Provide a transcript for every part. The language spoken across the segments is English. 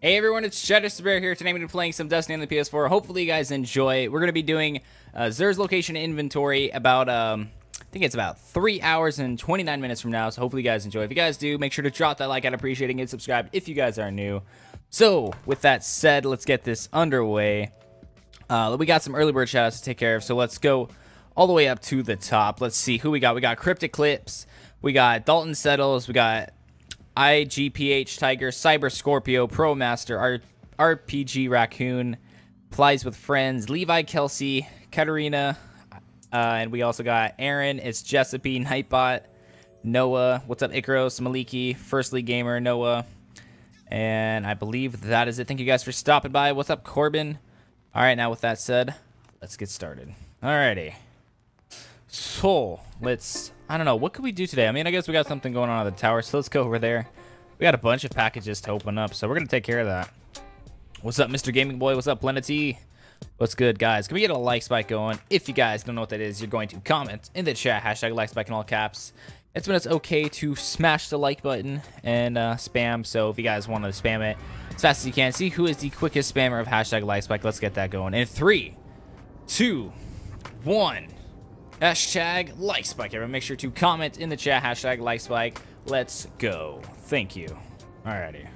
Hey everyone, it's CheddarSombrero here. Today I'm going to be playing some Destiny on the PS4. Hopefully you guys enjoy. We're going to be doing Xur's location inventory about, I think it's about 3 hours and 29 minutes from now. So hopefully you guys enjoy. If you guys do, make sure to drop that like. I'd appreciate it. And subscribe if you guys are new. So, with that said, let's get this underway. We got some early bird shoutouts to take care of. So let's go all the way up to the top. Let's see who we got. We got Cryptic Clips. We got Dalton Settles. We got IGPH Tiger, Cyber Scorpio, Pro Master, RPG Raccoon, Plies with Friends, Levi Kelsey, Katarina, and we also got Aaron, it's Giuseppe, Nightbot, Noah, what's up Icaros, Maliki, Firstly Gamer, Noah, and I believe that is it. Thank you guys for stopping by. What's up Corbin? Alright, now with that said, let's get started. Alrighty. So, let's... I don't know. What could we do today? I mean, I guess we got something going on at the tower, so let's go over there. We got a bunch of packages to open up, so we're going to take care of that. What's up, Mr. Gaming Boy? What's up, Plenity? What's good, guys? Can we get a like spike going? If you guys don't know what that is, you're going to comment in the chat. # like spike in all caps. It's when it's okay to smash the like button and spam, so if you guys want to spam it as fast as you can. See who is the quickest spammer of # like spike. Let's get that going. In 3, 2, 1... # like spike. Everyone make sure to comment in the chat # like spike. Let's go. Thank you. Alrighty.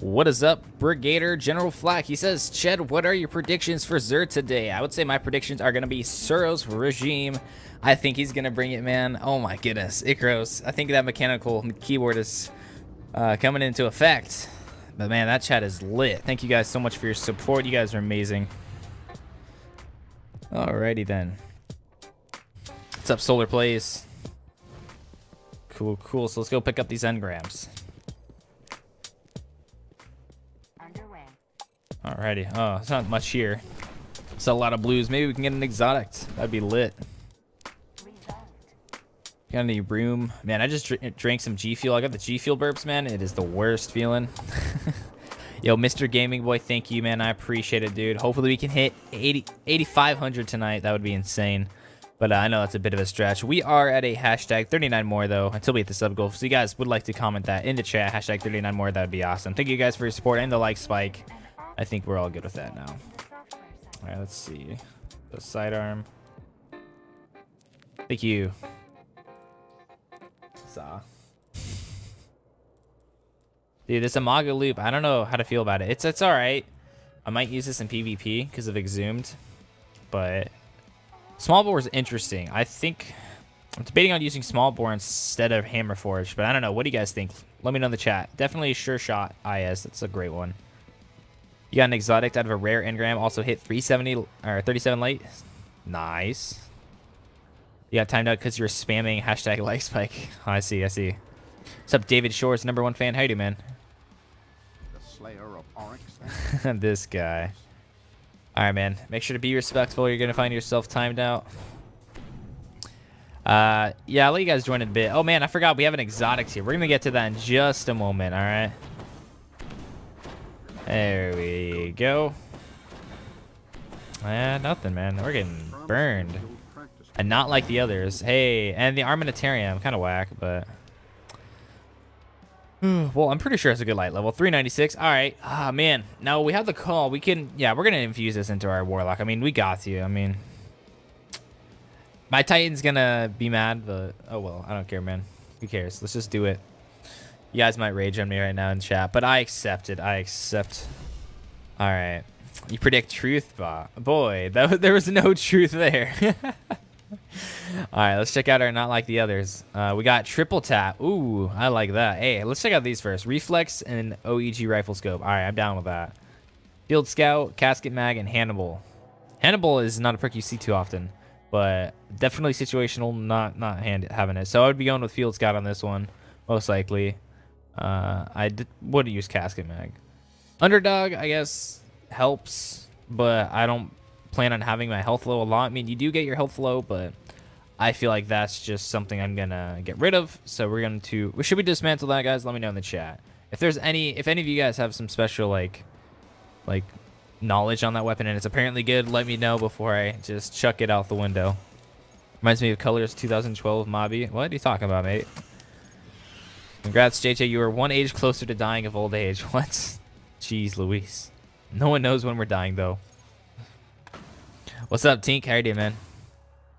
What is up, Brigader General Flack? He says, Ched, what are your predictions for Xur today? I would say my predictions are going to be Suros Regime. I think he's going to bring it, man. Oh my goodness. Icaros. I think that mechanical keyboard is coming into effect. But man, that chat is lit. Thank you guys so much for your support. You guys are amazing. Alrighty then. What's up, Solar Plays? Cool, cool. So let's go pick up these engrams. Underway. Alrighty. Oh, it's not much here. It's a lot of blues. Maybe we can get an exotic. That'd be lit. Got any room? Man, I just drank some G Fuel. I got the G Fuel burps, man. It is the worst feeling. Yo, Mr. Gaming Boy, thank you, man. I appreciate it, dude. Hopefully we can hit 8,500 tonight. That would be insane. But I know that's a bit of a stretch. We are at a # 39 more, though, until we hit the sub goal. So you guys would like to comment that in the chat. # 39 more. That would be awesome. Thank you guys for your support and the like spike. I think we're all good with that now. All right, let's see. The sidearm. Thank you. Dude, this Imago Loop, I don't know how to feel about it. It's alright. I might use this in PvP because of Exhumed, but small bore is interesting. I think I'm debating on using small bore instead of hammer forge, but I don't know. What do you guys think? Let me know in the chat. Definitely sure shot IS. That's a great one. You got an exotic out of a rare engram. Also hit 370 or 37 late. Nice. You got timed out because you're spamming # like spike. Oh, I see, I see. What's up, David Shores, #1 fan? How you doing, man? The Slayer of Oryx. This guy. All right, man. Make sure to be respectful. You're gonna find yourself timed out. Yeah, I'll let you guys join in a bit. Oh man, I forgot we have an exotic here. We're gonna get to that in just a moment. All right. There we go. Nothing, man. We're getting burned. And not like the others. Hey, and the Armamentarium. Kind of whack, but... Well, I'm pretty sure it's a good light level. 396. All right. Ah, oh, man. No, we have the call. We can... Yeah, we're going to infuse this into our Warlock. I mean, we got you. I mean... My Titan's going to be mad, but... Oh, well. I don't care, man. Who cares? Let's just do it. You guys might rage on me right now in chat, but I accept it. I accept. All right. You predict truth, boy. There was no truth there. All right, let's check out our not like the others. We got triple tap. Ooh, I like that. Hey, let's check out these first. Reflex and OEG rifle scope. All right, I'm down with that. Field scout, casket mag, and Hannibal. Hannibal is not a perk you see too often, but definitely situational. Not having it. So I would be going with field scout on this one, most likely. I would use casket mag. Underdog, I guess, helps, but I don't plan on having my health low a lot. I mean, you do get your health low, but I feel like that's just something I'm gonna get rid of. So we're going to... Should we dismantle that, guys? Let me know in the chat if there's any... If any of you guys have some special like knowledge on that weapon and it's apparently good, let me know before I just chuck it out the window. Reminds me of Colors 2012 Mobby. What are you talking about, mate? Congrats, JJ. You are one age closer to dying of old age. What? Jeez Louise. No one knows when we're dying, though. What's up, Tink? How you doing, man?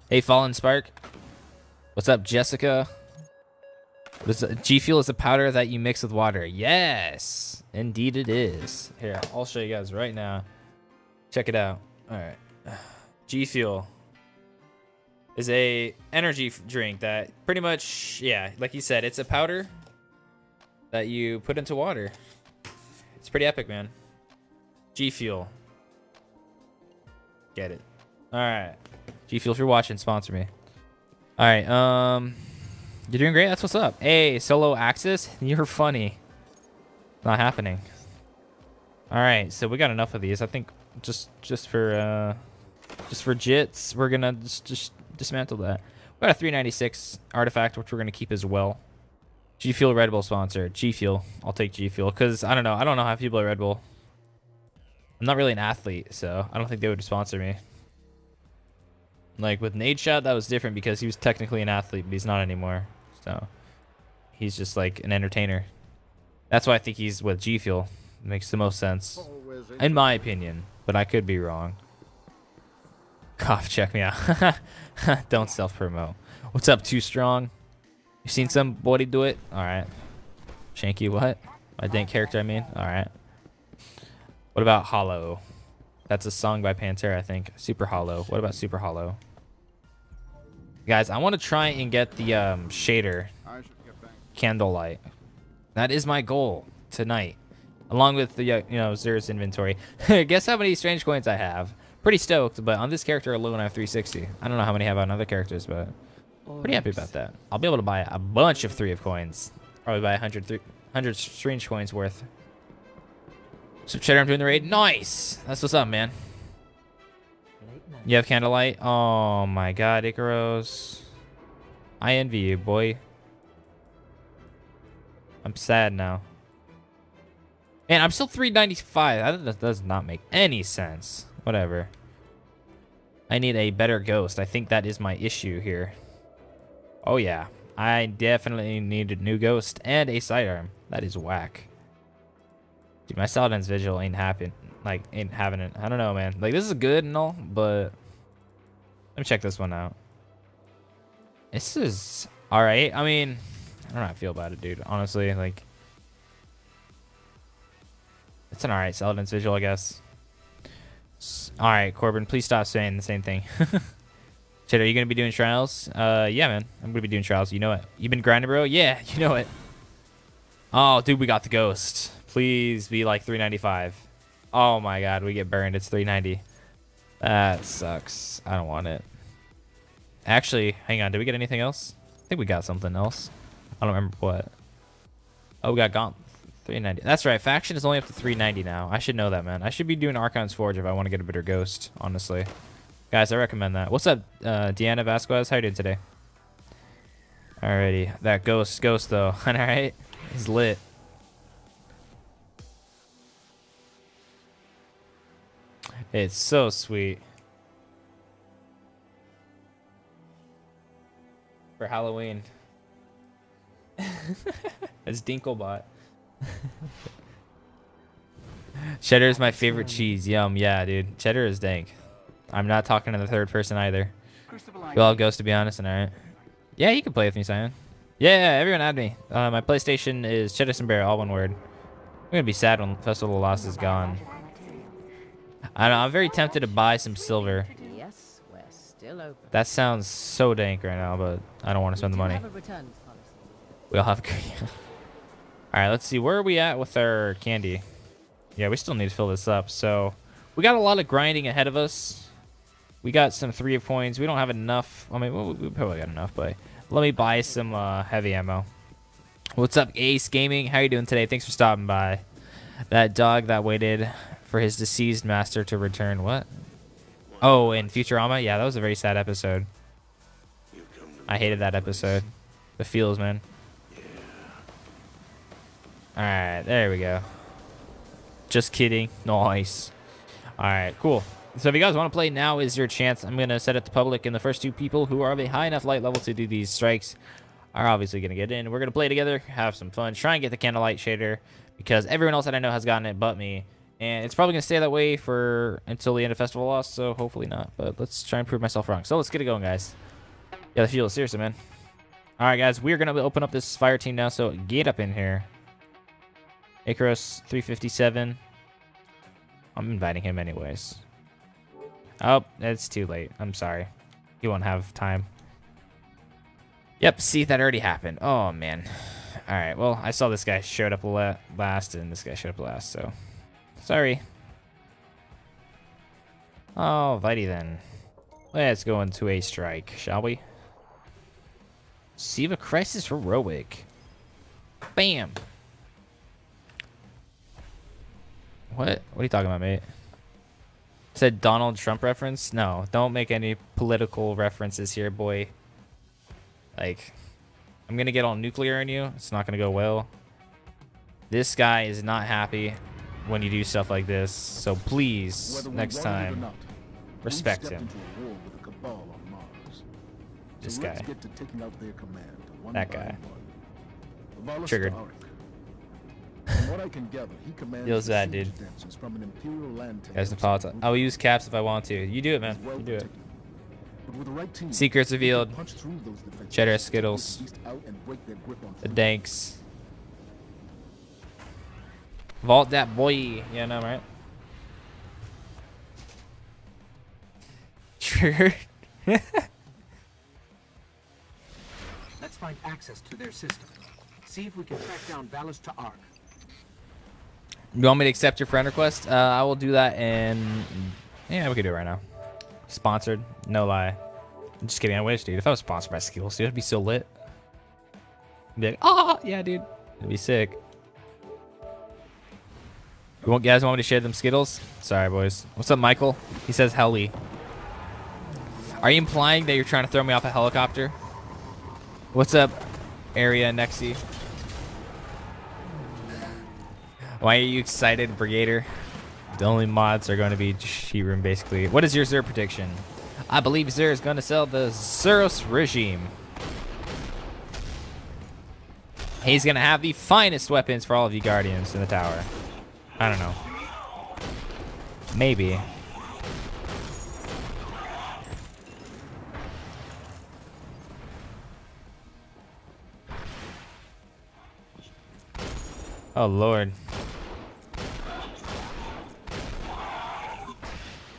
Hey, Fallen Spark. What's up, Jessica? What is that? G Fuel is a powder that you mix with water. Yes! Indeed it is. Here, I'll show you guys right now. Check it out. All right. G Fuel is a energy drink that pretty much, yeah, like you said, it's a powder that you put into water. It's pretty epic, man. G Fuel. Get it. All right. G Fuel, if you're watching, sponsor me. All right. You're doing great. That's what's up. Hey, Solo Axis, you're funny. Not happening. All right. So we got enough of these. I think just for jits, we're gonna just dismantle that. We got a 396 artifact, which we're gonna keep as well. G Fuel Red Bull sponsor. G Fuel. I'll take G Fuel because I don't know. I don't know how people at Red Bull. I'm not really an athlete, so I don't think they would sponsor me. Like with Nade Shot, that was different because he was technically an athlete, but he's not anymore. So he's just like an entertainer. That's why I think he's with G Fuel. It makes the most sense, in my opinion, but I could be wrong. Cough, check me out. Don't self-promote. What's up, Too Strong? You seen somebody do it? All right. Shanky, what? My dank character, I mean. All right. What about Hollow? That's a song by Pantera, I think. Super Hollow. What about Super Hollow? Guys, I want to try and get the shader. Candlelight. That is my goal tonight. Along with the, you know, Xur's inventory. Guess how many strange coins I have. Pretty stoked, but on this character alone, I have 360. I don't know how many I have on other characters, but pretty happy about that. I'll be able to buy a bunch of Three of Coins. Probably buy 100 strange coins worth. So Cheddar, I'm doing the raid. Nice. That's what's up, man. You have Candlelight. Oh my God, Icaros. I envy you, boy. I'm sad now. Man, I'm still 395. That does not make any sense. Whatever. I need a better ghost. I think that is my issue here. Oh yeah, I definitely need a new ghost and a sidearm. That is whack. Dude, my Saladin's Vigil ain't having it. I don't know, man. Like, this is good and all, but let me check this one out. This is all right. I mean, I don't know how I feel about it, dude. Honestly, like, it's an all right Saladin's Vigil, I guess. All right, Corbin, please stop saying the same thing. Chad, are you gonna be doing trials? Yeah, man. I'm gonna be doing trials. You know it. You've been grinding, bro. Yeah, you know it. Oh, dude, we got the ghost. Please be like 395. Oh my God, we get burned. It's 390. That sucks. I don't want it. Actually, hang on. Did we get anything else? I think we got something else. I don't remember what. Oh, we got Gaunt 390. That's right. Faction is only up to 390 now. I should know that, man. I should be doing Archon's Forge if I want to get a better ghost, honestly. Guys, I recommend that. What's up, Deanna Vasquez? How you doing today? Alrighty. That ghost though. All right. He's lit. It's so sweet. For Halloween. It's Dinklebot. Cheddar is my favorite cheese. Yum. Yeah, dude. Cheddar is dank. I'm not talking to the third person either. We all ghost, to be honest, and alright. Yeah, you can play with me, Simon. Yeah, everyone add me. My PlayStation is CheddarSombrero, all one word. I'm gonna be sad when Festival of the Lost is gone. I don't know, I'm very tempted to buy some silver. Yes, we're still open. That sounds so dank right now, but I don't want to spend the money. We all have... Alright, let's see. Where are we at with our candy? Yeah, we still need to fill this up, so... We got a lot of grinding ahead of us. We got some 3 of Coins. We don't have enough. I mean, we probably got enough, but let me buy some heavy ammo. What's up, Ace Gaming? How are you doing today? Thanks for stopping by. That dog that waited for his deceased master to return. What? Oh, in Futurama? Yeah, that was a very sad episode. I hated that episode. The feels, man. All right, there we go. Just kidding. Nice. All right, cool. So if you guys want to play, now is your chance. I'm going to set it to public, and the first 2 people who are of a high enough light level to do these strikes are obviously going to get in. We're going to play together, have some fun, try and get the Candlelight shader, because everyone else that I know has gotten it but me. And it's probably going to stay that way for until the end of Festival of the Lost, so hopefully not. But let's try and prove myself wrong. So let's get it going, guys. Yeah, the fuel is seriously, man. All right, guys, we're going to open up this fire team now, so get up in here. Icarus 357. I'm inviting him anyways. Oh, it's too late. I'm sorry. He won't have time. Yep, see, that already happened. Oh, man. All right, well, I saw this guy showed up last, and this guy showed up last, so... Sorry. Oh, Vitey, then. Let's go into a strike, shall we? Siva Crisis Heroic. Bam! What? What are you talking about, mate? Said Donald Trump reference? No, don't make any political references here, boy. Like, I'm gonna get all nuclear on you. It's not gonna go well. This guy is not happy when you do stuff like this, so please, next time, not, respect him. This guy. That guy. Triggered. From what I can gather, he commands feels that, dude. From an imperial land I will use caps if I want to. You do it, man. You do it. Right team, secrets revealed. Cheddar Skittles. The Danks. Vault that boy. Yeah, no, right? Triggered. Let's find access to their system. See if we can track down ballast to Ark. You want me to accept your friend request? I will do that, and yeah, we can do it right now. Sponsored, no lie. I'm just kidding. I wish, dude. If I was sponsored by Skittles, dude, it'd be so lit. I'd be like, oh yeah, dude, it'd be sick. You want guys want me to share them Skittles? Sorry, boys. What's up, Michael? He says heli. Are you implying that you're trying to throw me off a helicopter? What's up, Area Nexi? Why are you excited, Brigator? The only mods are going to be She-Room, basically. What is your Xur prediction? I believe Xur is going to sell the Suros Regime. He's going to have the finest weapons for all of you Guardians in the tower. I don't know. Maybe. Oh, Lord.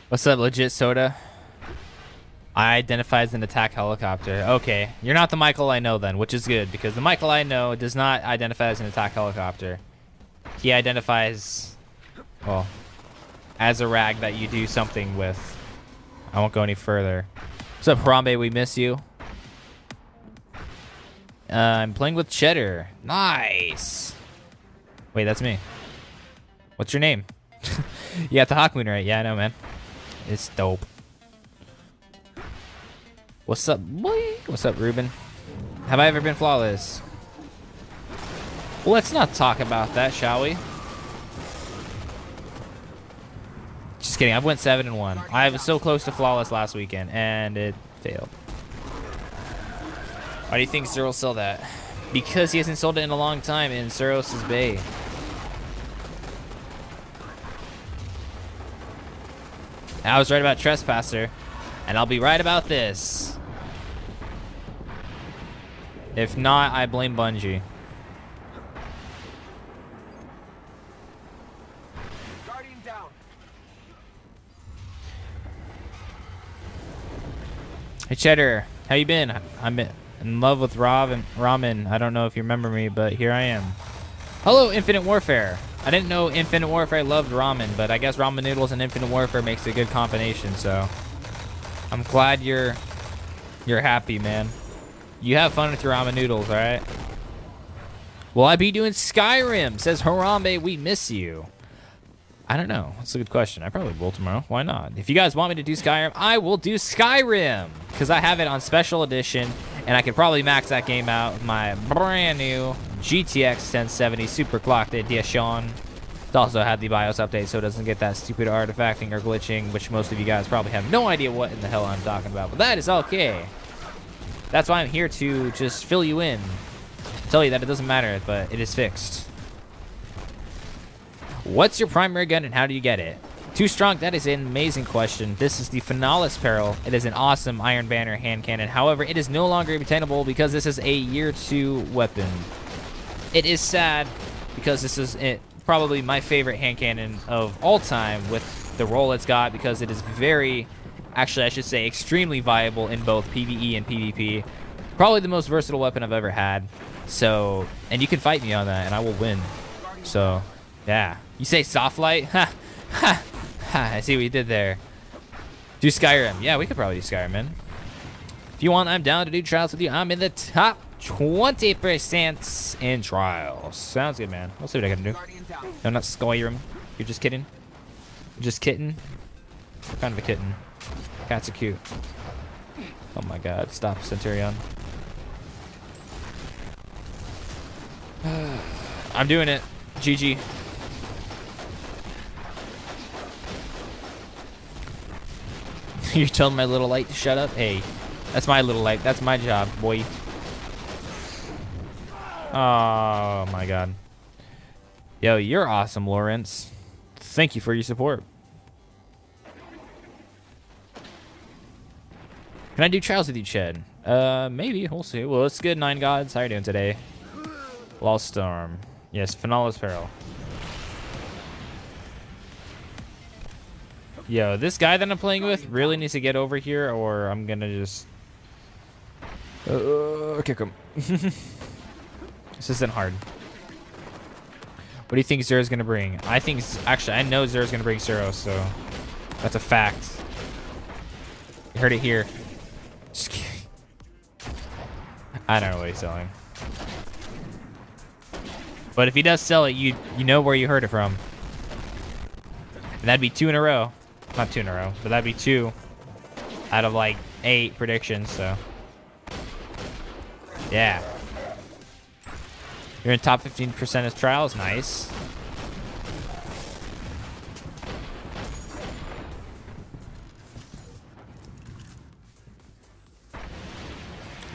What's up, Legit Soda? I identify as an attack helicopter. Okay, you're not the Michael I know then, which is good, because the Michael I know does not identify as an attack helicopter. He identifies, well, as a rag that you do something with. I won't go any further. What's up, Harambe? We miss you. I'm playing with Cheddar. Nice. Wait, that's me. What's your name? Yeah, it's the Hawkmoon, right? Yeah, I know, man. It's dope. What's up, boy? What's up, Ruben? Have I ever been flawless? Well, let's not talk about that, shall we? Just kidding. I went 7-1. I was so close to flawless last weekend, and it failed. Why do you think Xur will sell that? because he hasn't sold it in a long time in Suros' Bay. I was right about Trespasser, and I'll be right about this. If not, I blame Bungie. Guardian down. Hey Cheddar, how you been? I'm in love with Rob and Ramen. I don't know if you remember me, but here I am. Hello, Infinite Warfare. I didn't know Infinite Warfare loved ramen, but I guess ramen noodles and Infinite Warfare makes a good combination, so I'm glad you're happy, man. You have fun with your ramen noodles, all right? Will I be doing Skyrim? Says Harambe, we miss you. I don't know. That's a good question. I probably will tomorrow. Why not? If you guys want me to do Skyrim, I will do Skyrim because I have it on Special Edition, and I could probably max that game out with my brand new GTX 1070 Super Clocked Edition. It also had the BIOS update, so it doesn't get that stupid artifacting or glitching, which most of you guys probably have no idea what in the hell I'm talking about, but that is okay. That's why I'm here to just fill you in. Tell you that it doesn't matter, but it is fixed. What's your primary gun and how do you get it? Too strong, that is an amazing question. This is the Finalis Peril. It is an awesome Iron Banner hand cannon. However, it is no longer obtainable because this is a year 2 weapon. It is sad because this is probably my favorite hand cannon of all time with the role it's got, because it is very, actually I should say extremely viable in both PvE and PvP. Probably the most versatile weapon I've ever had. So, and you can fight me on that and I will win. So, yeah. You say soft light? Ha, ha, ha, I see what you did there. Do Skyrim. Yeah, we could probably do Skyrim, man. If you want, I'm down to do trials with you. I'm in the top 20% in trials. Sounds good, man. We'll see what I can do. No, not Skyrim. You're just kidding. You're just kitten. What kind of a kitten? Cats are cute. Oh my god. Stop, Centurion. I'm doing it. GG. You're telling my little light to shut up? Hey, that's my little light. That's my job, boy. Oh my god. Yo, you're awesome, Lawrence. Thank you for your support. Can I do trials with you, Ched? Maybe. We'll see. Well, it's good, Nine Gods. How are you doing today? Lost Storm. Yes, Finalis Peril. Yo, this guy that I'm playing with really needs to get over here, or I'm gonna just kick him. This isn't hard. What do you think Xur is gonna bring? I think, actually, I know Xur is gonna bring Suros, so that's a fact. You heard it here. Just kidding. I don't know what he's selling, but if he does sell it, you know where you heard it from, and that'd be 2 in a row. Not 2 in a row, but that'd be 2 out of like 8 predictions. So, yeah. You're in top 15% of trials, nice.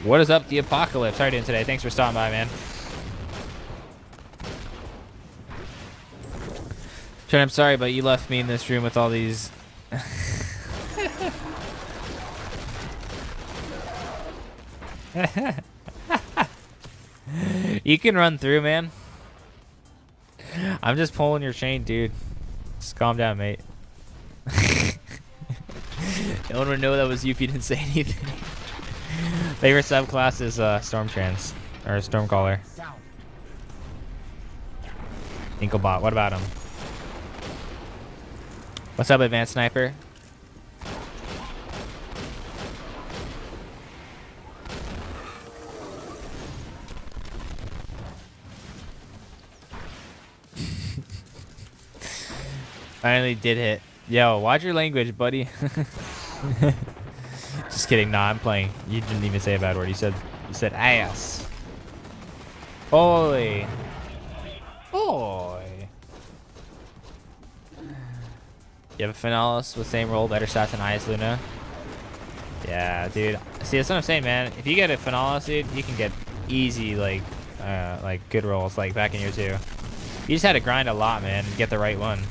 What is up, the Apocalypse? How are you doing today? Thanks for stopping by, man. I'm sorry, but you left me in this room with all these. You can run through, man. I'm just pulling your chain, dude. Just calm down, mate. No one would know that was you if you didn't say anything. Favorite subclass is Stormtrans, or Stormcaller. Dinklebot, what about him? What's up, Advanced Sniper? I only did hit. Yo, watch your language, buddy. Just kidding. Nah, I'm playing. You didn't even say a bad word. You said ass. Oi. Oi. You have a Finalis with same roll, better stats than Ice Luna. Yeah, dude. See, that's what I'm saying, man. If you get a Finalis, dude, you can get easy, like, like good rolls like back in year 2. You just had to grind a lot, man, and get the right one.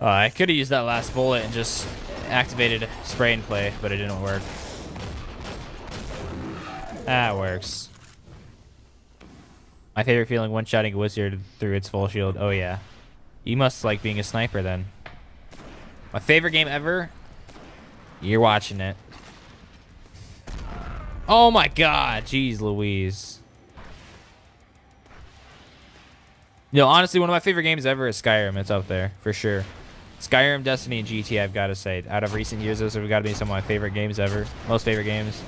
I could have used that last bullet and just activated spray and play, but it didn't work. That works. My favorite feeling, one-shotting a wizard through its full shield. Oh yeah. You must like being a sniper then. My favorite game ever? You're watching it. Oh my god, jeez Louise. No, honestly, one of my favorite games ever is Skyrim. It's up there, for sure. Skyrim, Destiny, and GT, I've got to say. Out of recent years, those have got to be some of my favorite games ever. Most favorite games.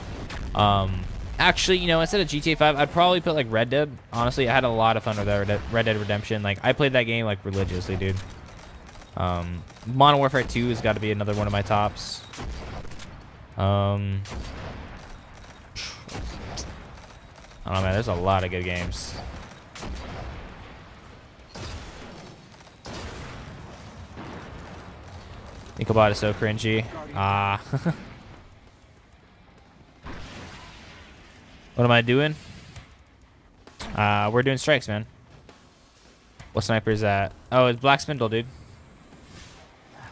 Actually, you know, instead of GTA 5, I'd probably put, like, Red Dead. Honestly, I had a lot of fun with Red Dead Redemption. Like, I played that game, like, religiously, dude. Modern Warfare 2 has got to be another one of my tops. I don't know, man. There's a lot of good games. Inkobot is so cringy. Ah. What am I doing? We're doing strikes, man. What sniper is that? Oh, it's Black Spindle, dude.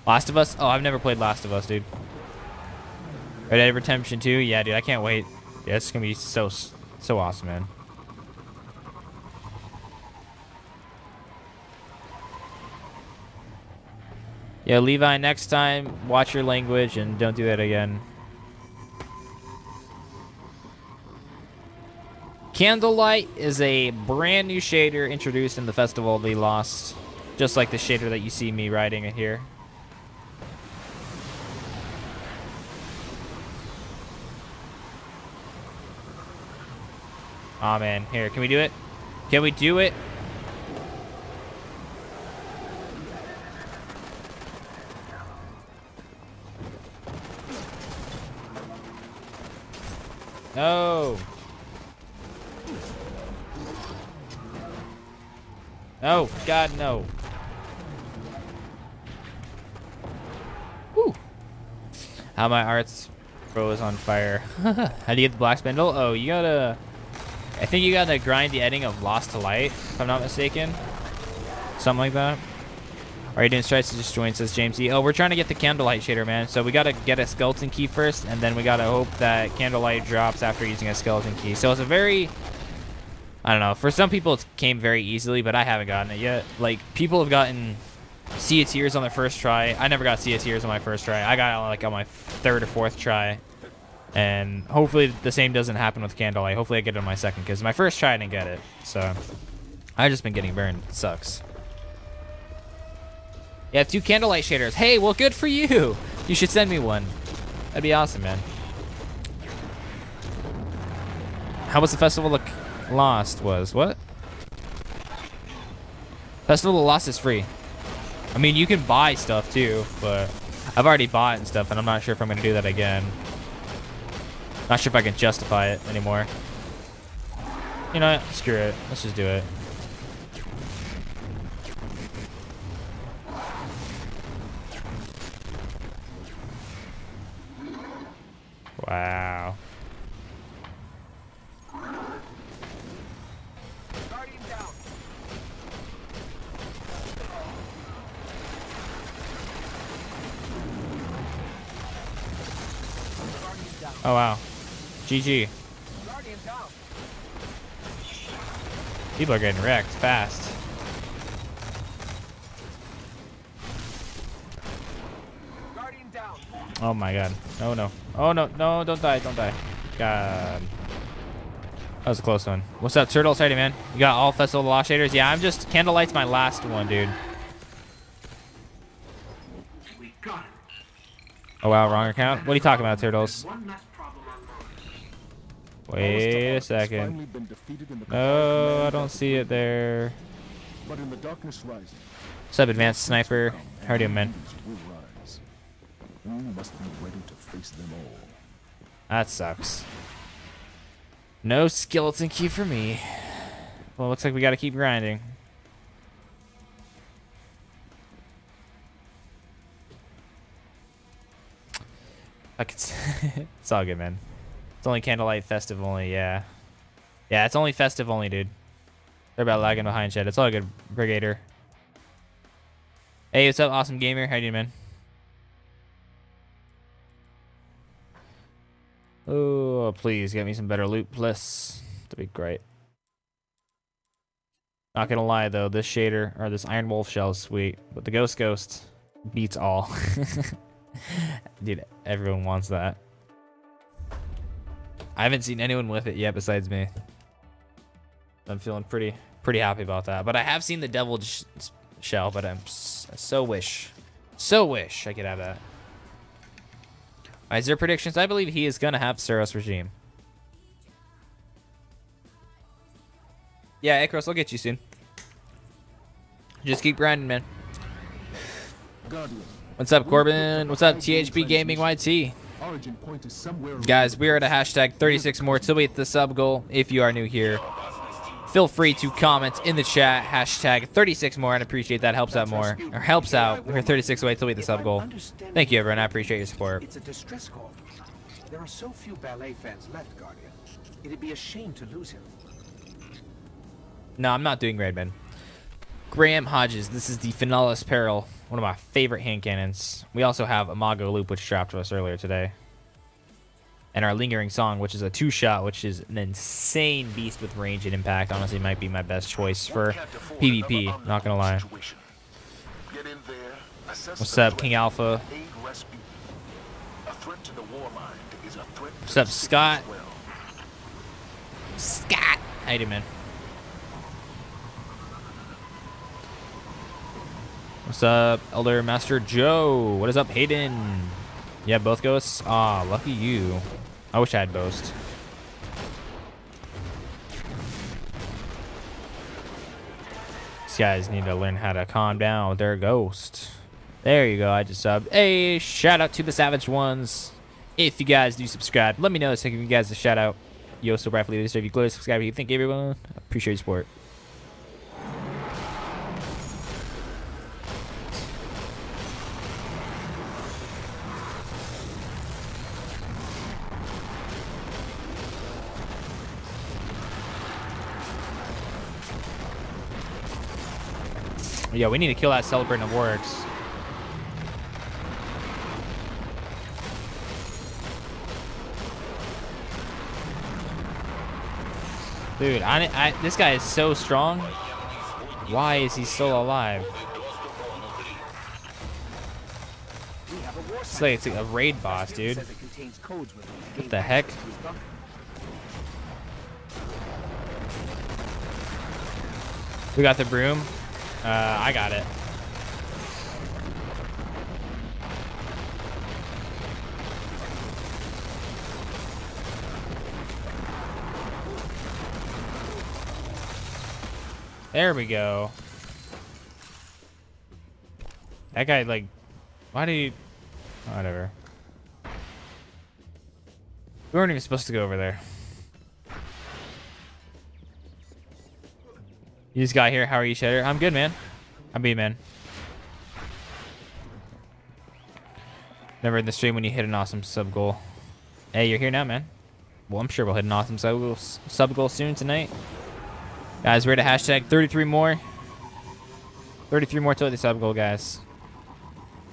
Last of Us? Oh, I've never played Last of Us, dude. Red Dead Redemption 2? Yeah, dude, I can't wait. Yeah, it's going to be so awesome, man. Yeah, Levi, next time, watch your language and don't do that again. Candlelight is a brand new shader introduced in the Festival of the Lost, just like the shader that you see me riding here. Aw, man. Here, can we do it? Can we do it? No. No, God, no. Woo. How my arts pro is on fire. How do you get the Black Spindle? Oh, you gotta... I think you gotta grind the ending of Lost to Light, if I'm not mistaken. Something like that. Are you doing strikes to just join, says James E. Oh, we're trying to get the Candlelight shader, man. So we got to get a Skeleton Key first, and then we got to hope that Candlelight drops after using a Skeleton Key. So it's a very, I don't know. For some people, it came very easily, but I haven't gotten it yet. Like, people have gotten Sea of Tears on their first try. I never got Sea of Tears on my first try. I got it, like, on my third or fourth try. And hopefully the same doesn't happen with Candlelight. Hopefully I get it on my second, because my first try I didn't get it. So I've just been getting burned. It sucks. You have 2 Candlelight shaders. Hey, well, good for you. You should send me one. That'd be awesome, man. How was the Festival of the Lost? What? Festival of the Lost is free. I mean, you can buy stuff, too, but I've already bought and stuff, and I'm not sure if I'm going to do that again. Not sure if I can justify it anymore. You know what? Screw it. Let's just do it. Wow. Oh, wow. GG. People are getting wrecked fast. Oh my god. Oh no. Oh no. No, don't die. Don't die. God. That was a close one. What's up, Turtle? Sorry, man. You got all Festival of the Lost shaders? Yeah, I'm just... Candlelight's my last one, dude. Oh wow, wrong account. What are you talking about, Turtles? Wait a second. No, I don't see it there. What's up, Advanced Sniper? How are you, man? We must be ready to face them all. That sucks. No Skeleton Key for me. Well, looks like we gotta keep grinding. Fuck, it's all good, man. It's only Candlelight, Festive only, yeah. Yeah, it's only Festive only, dude. They're about lagging behind, Ched. It's all good, Brigator. Hey, what's up, Awesome Gamer? How you doing, man? Oh, please get me some better loot, plus. That'd be great. Not gonna lie, though, this shader, or this Iron Wolf shell is sweet, but the Ghost beats all. Dude, everyone wants that. I haven't seen anyone with it yet besides me. I'm feeling pretty happy about that. But I have seen the Deviled Shell, but I'm so wish I could have that. All right, Xur predictions. I believe he is going to have Suros Regime. Yeah, Ekros, I'll get you soon. Just keep grinding, man. Guardian. What's up, Corbin? What's up, THB Gaming YT? Guys, we are at a hashtag 36 more till we hit the sub goal. If you are new here, feel free to comment in the chat hashtag 36 more. I'd appreciate that. Helps out more, or helps out. We're 36 away till we hit the sub goal. Thank you, everyone. I appreciate your support. It's a distress call. There are so few ballet fans left, Guardian. It'd be a shame to lose him. No, I'm not doing raid, man. Graham Hodges, this is the Finalis Peril, one of my favorite hand cannons. We also have Imago Loop, which dropped to us earlier today. And our Lingering Song, which is a two-shot, which is an insane beast with range and impact. Honestly, might be my best choice for PvP, not gonna lie. What's up, King Alpha? What's up, Scott? Scott! How you doing, man? What's up, Elder Master Joe? What is up, Hayden? You have both ghosts? Ah, lucky you. I wish I had both. These guys need to learn how to calm down with their ghosts. There you go, I just subbed. Hey, shout out to the Savage Ones. If you guys do subscribe, let me know. So I give you guys a shout out. Yo, so briefly, if you go to subscribe, you thank everyone. I appreciate your support. Yeah, we need to kill that Celebrant of Works. Dude, this guy is so strong. Why is he still alive? It's like it's a raid boss, dude. What the heck? We got the broom. I got it. There we go. That guy, like, why do you... Oh, whatever. We weren't even supposed to go over there. You just got here. How are you, Cheddar? I'm good, man. I'm B, man. Never in the stream when you hit an awesome sub goal. Hey, you're here now, man. Well, I'm sure we'll hit an awesome sub goal soon tonight. Guys, we're at a hashtag 33 more. 33 more till the sub goal, guys.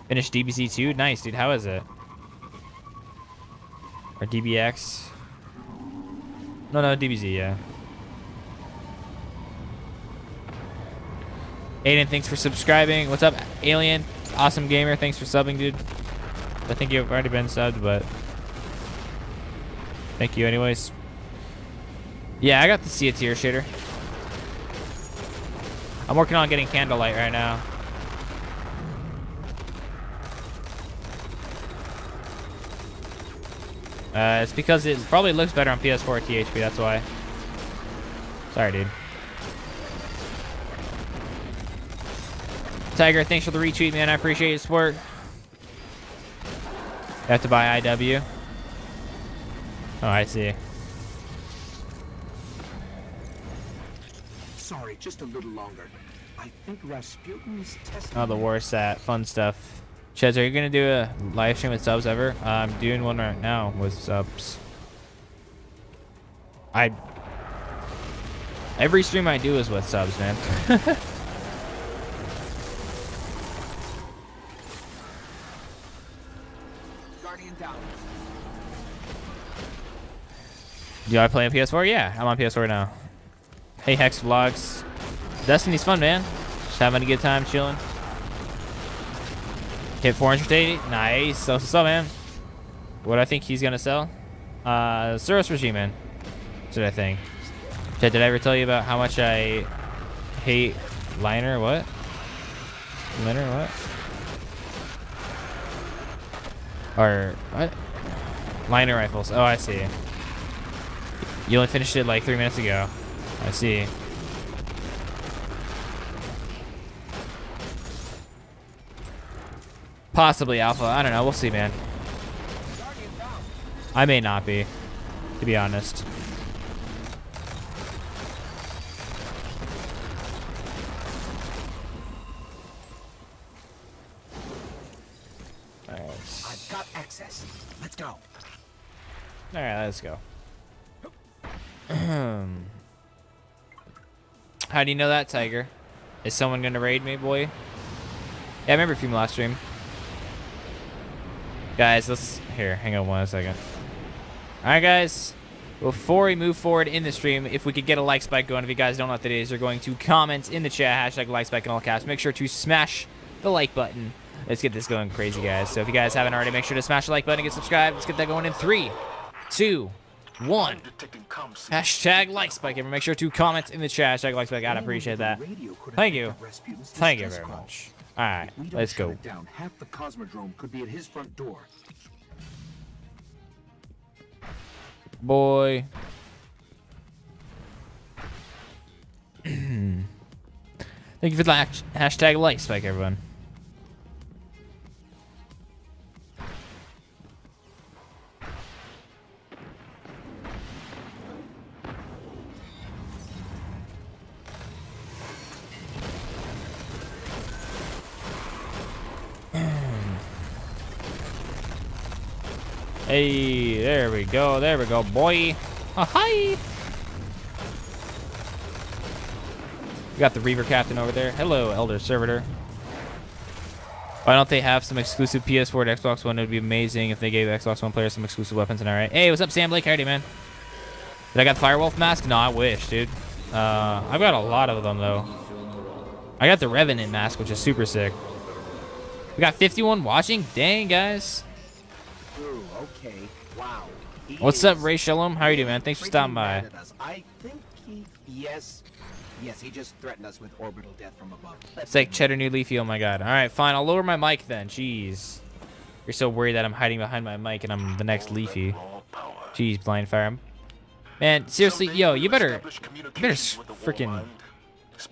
Finished DBC2. Nice, dude. How is it? Or DBX? No, DBZ, yeah. Aiden, thanks for subscribing. What's up, Alien? Awesome Gamer, thanks for subbing, dude. I think you've already been subbed, but thank you anyways. Yeah, I got the C tier shader. I'm working on getting Candlelight right now. It's because it probably looks better on PS4 THP, that's why. Sorry, dude. Tiger, thanks for the retweet, man. I appreciate your support. You have to buy IW. Oh, I see. Sorry, just a little longer. I think Rasputin's testing. Oh, the war sat. Fun stuff. Cheds, are you gonna do a live stream with subs ever? I'm doing one right now with subs. Every stream I do is with subs, man. Guardian down. Do I play on PS4? Yeah, I'm on PS4 now. Hey, Hex Vlogs. Destiny's fun, man. Just having a good time, chilling. Hit 480. Nice. So, man. What I think he's gonna sell? Suros Regime, man. That's what I think. Did I ever tell you about how much I hate Liner? What? Liner? What? Or what? Liner rifles. Oh, I see. You only finished it like 3 minutes ago. I see. Possibly Alpha. I don't know. We'll see, man. I may not be, to be honest. All right, let's go. How do you know that, Tiger? Is someone gonna raid me, boy? Yeah, I remember from last stream. Guys, let's here. Hang on one second. All right, guys. Before we move forward in the stream, if we could get a like spike going, if you guys don't know what that is, you're going to comment in the chat hashtag like spike in all caps. Make sure to smash the like button. Let's get this going crazy, guys. So if you guys haven't already, make sure to smash the like button and get subscribed. Let's get that going in 3, 2, 1. Hashtag like spike. Everyone, make sure to comment in the chat. Hashtag like spike. I'd appreciate that. Thank you. Thank you very much. All right, let's go. Half the Cosmodrome could be at his front door. Boy. Thank you for the hashtag like spike, everyone. Hey, there we go, boy. Oh, hi. We got the Reaver Captain over there. Hello, Elder Servitor. Why don't they have some exclusive PS4 to Xbox One? It would be amazing if they gave Xbox One players some exclusive weapons and all right. Hey, what's up, Sam Blake? How are you, man? Did I got the Firewolf mask? No, I wish, dude. I've got a lot of them, though. I got the Revenant mask, which is super sick. We got 51 watching? Dang, guys. Okay. Wow. What's up, Ray Shalom? How are you doing, man? Thanks for stopping by. I think he, yes, he just threatened us with orbital death from above. It's like Cheddar New Leafy. Oh my god. All right, fine. I'll lower my mic then. Jeez. You're so worried that I'm hiding behind my mic and I'm the next Leafy. Jeez, Blindfire. Man, seriously, yo, you better freaking.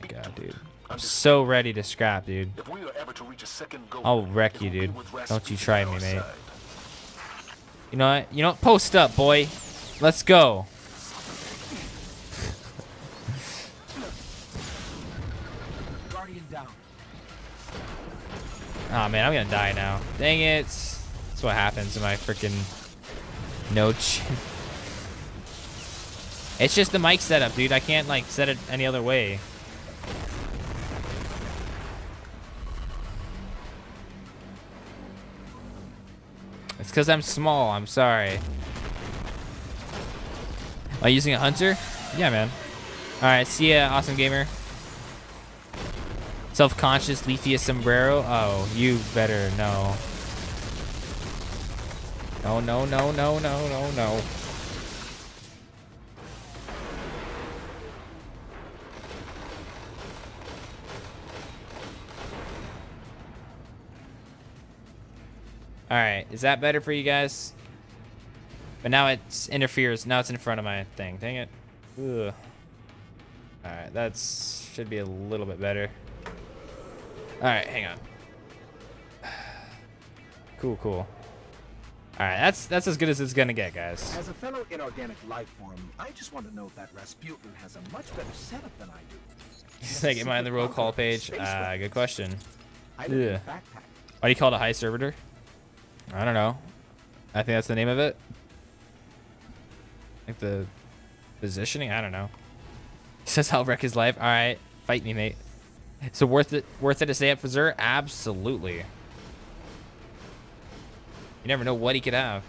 God, dude. I'm so ready to scrap, dude. I'll wreck you, dude. Don't you try me, mate. You know what? You know, post up, boy. Let's go. Guardian down. Oh man, I'm gonna die now. Dang it! That's what happens to my freaking notch. It's just the mic setup, dude. I can't like set it any other way. It's because I'm small, I'm sorry. Are you using a hunter? Yeah, man. Alright, see ya, awesome gamer. Self-conscious, leafiest sombrero? Oh, you better know. No, no, no, no, no, no, no. All right, is that better for you guys? But now it's interferes. Now it's in front of my thing. Dang it. Ugh. All right, that should be a little bit better. All right, hang on. Cool, cool. All right, that's as good as it's gonna get, guys. As a fellow inorganic life form, I just want to know that Rasputin has a much better setup than I do. He's like, am I on the roll call page? Good question. I live in a backpack. Why do you call it a high servitor? I don't know. I think that's the name of it. Like the positioning? I don't know. He says I'll wreck his life. All right, fight me, mate. So worth it to stay up for Xur? Absolutely. You never know what he could have.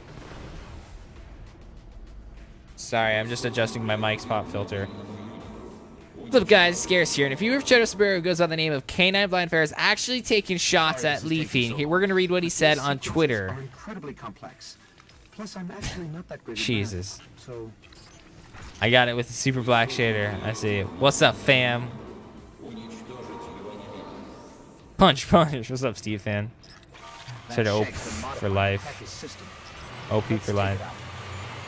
Sorry, I'm just adjusting my mic's pop filter. What's up, guys? Scarce here, and if you were CheddarSombrero goes by the name of K9 Blindfire is actually taking shots at Leafy. Here, we're gonna read what he said on Twitter. Are incredibly complex. Plus, I'm actually not that great. Jesus. So I got it with the super black shader. I see. What's up, fam? Punch, punch. What's up, Steve fan? Said OP for life. OP for life.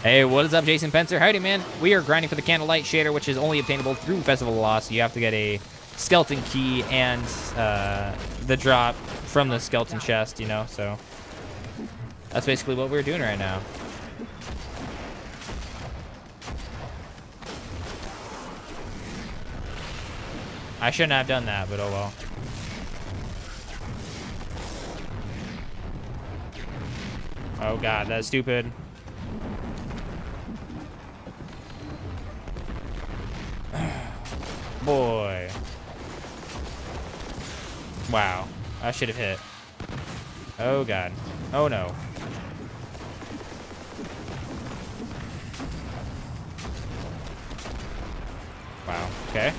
Hey, what is up, Jason Pencer? Howdy, man. We are grinding for the Candlelight shader, which is only obtainable through Festival of the Lost. You have to get a Skeleton Key and the drop from the Skeleton Chest, you know, so that's basically what we're doing right now. I shouldn't have done that, but oh well. Oh god, that's stupid. Boy. Wow. I should have hit. Oh god. Oh no. Wow. Okay.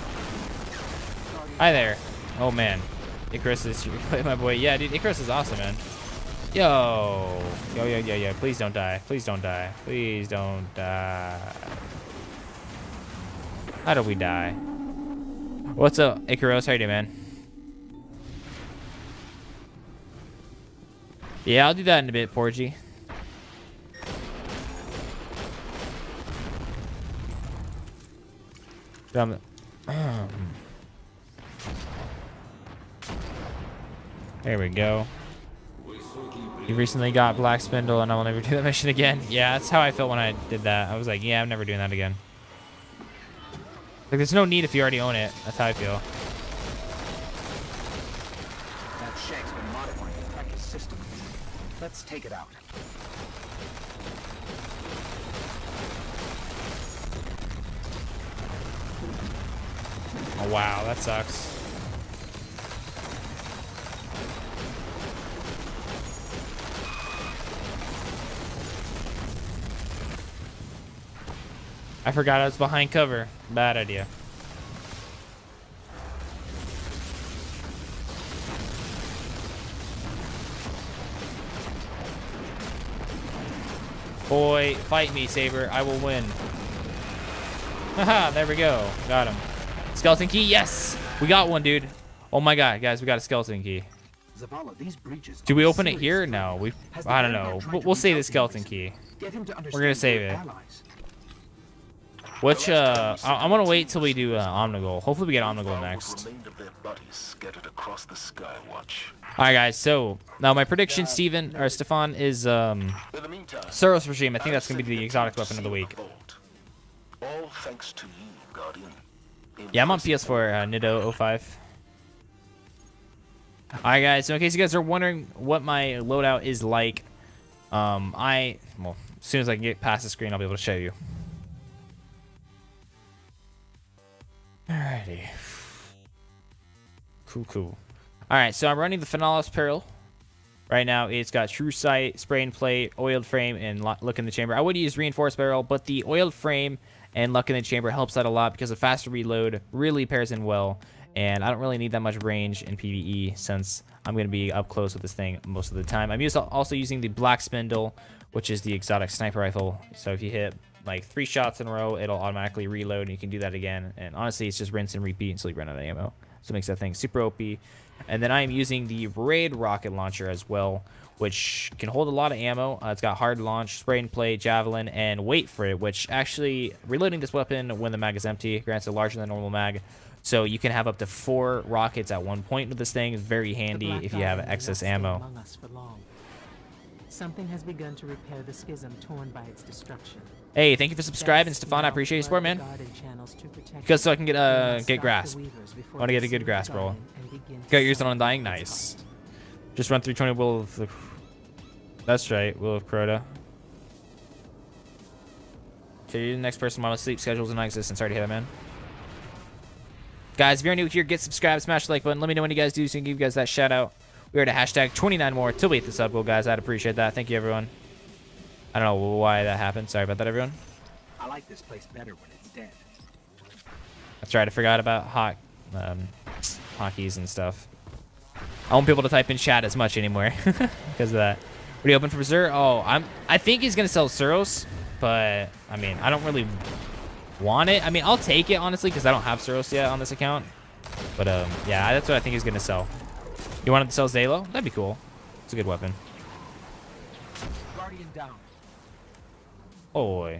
Hi there. Oh man. Icarus is you play my boy. Yeah, dude, Icarus is awesome, man. Yo. Yo, yo, yo, yo. Please don't die. Please don't die. Please don't die. How do we die? What's up, Icarus? How you doing, man? Yeah, I'll do that in a bit, Porgy. Dumb. There we go. You recently got Black Spindle, and I will never do that mission again. Yeah, that's how I felt when I did that. I was like, yeah, I'm never doing that again. Like, there's no need if you already own it. That's how I feel. That shank's been modifying the practice system. Let's take it out. Oh wow, that sucks. I forgot I was behind cover. Bad idea. Boy, fight me, Saber. I will win. Haha, there we go. Got him. Skeleton key, yes! We got one, dude. Oh my god, guys, we got a skeleton key. Do we open it here? No, we... I don't know. We'll save the skeleton key. We're gonna save it. Which, I'm gonna wait till we do Omnigol. Hopefully we get Omnigol next. Alright guys, so, now my prediction, Steven, or Stefan, is, Suros Regime. I think that's gonna be the exotic weapon of the week. Yeah, I'm on PS4, Nido05. Alright guys, so in case you guys are wondering what my loadout is like, well, as soon as I can get past the screen, I'll be able to show you. Alrighty. Cool, cool. Alright, so I'm running the Finalis Peril. Right now, it's got True Sight, Sprain Plate, Oiled Frame, and Luck in the Chamber. I would use Reinforced Barrel, but the Oiled Frame and Luck in the Chamber helps out a lot because the faster reload really pairs in well, and I don't really need that much range in PvE since I'm going to be up close with this thing most of the time. I'm also using the Black Spindle, which is the exotic sniper rifle, so if you hit like 3 shots in a row, it'll automatically reload, and you can do that again. And honestly, it's just rinse and repeat until you run out of ammo. So it makes that thing super OP. And then I am using the Raid Rocket Launcher as well, which can hold a lot of ammo. It's got hard launch, spray and play, javelin, and wait for it, which actually, reloading this weapon when the mag is empty grants a larger than normal mag. So you can have up to 4 rockets at one point with this thing. It's very handy if you have excess ammo. Something has begun to repair the schism torn by its destruction. Hey, thank you for subscribing, Stefan. I appreciate your support, man. Because so I can get grasp. I want to get a good grasp roll. Got yours on Undying? Nice. Just run 320 Will of the... That's right, Will of Crota. Okay, you're the next person model sleep schedules and non-existent. Sorry to hear that, man. Guys, if you're new here, get subscribed, smash the like button. Let me know when you guys do so I can give you guys that shout out. We are at a hashtag 29 more till we hit the sub goal, guys. I'd appreciate that. Thank you, everyone. I don't know why that happened. Sorry about that, everyone. I like this place better when it's dead. That's right. I forgot about hockeys and stuff. I want people to type in chat as much anymore because of that. What are you hoping for, Berserk? Oh, I think he's gonna sell Suros, but I mean, I don't really want it. I mean, I'll take it honestly because I don't have Suros yet on this account. But yeah, that's what I think he's gonna sell. You want him to sell Zalo? That'd be cool. It's a good weapon. Guardian down. Oh boy.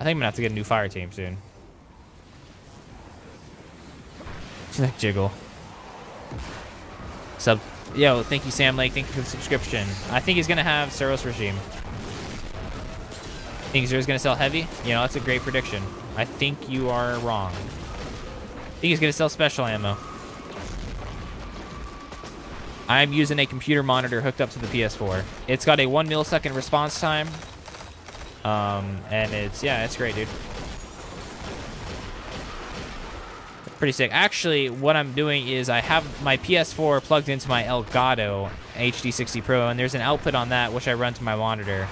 I think I'm gonna have to get a new fire team soon. Jiggle. Sub. Yo, thank you, Sam Lake. Thank you for the subscription. I think he's gonna have Suros Regime. Think Xur's gonna sell heavy? You know, that's a great prediction. I think you are wrong. I think he's gonna sell special ammo. I'm using a computer monitor hooked up to the PS4. It's got a 1 millisecond response time. And it's, yeah, it's great, dude. Pretty sick. Actually, what I'm doing is I have my PS4 plugged into my Elgato HD60 Pro, and there's an output on that which I run to my monitor.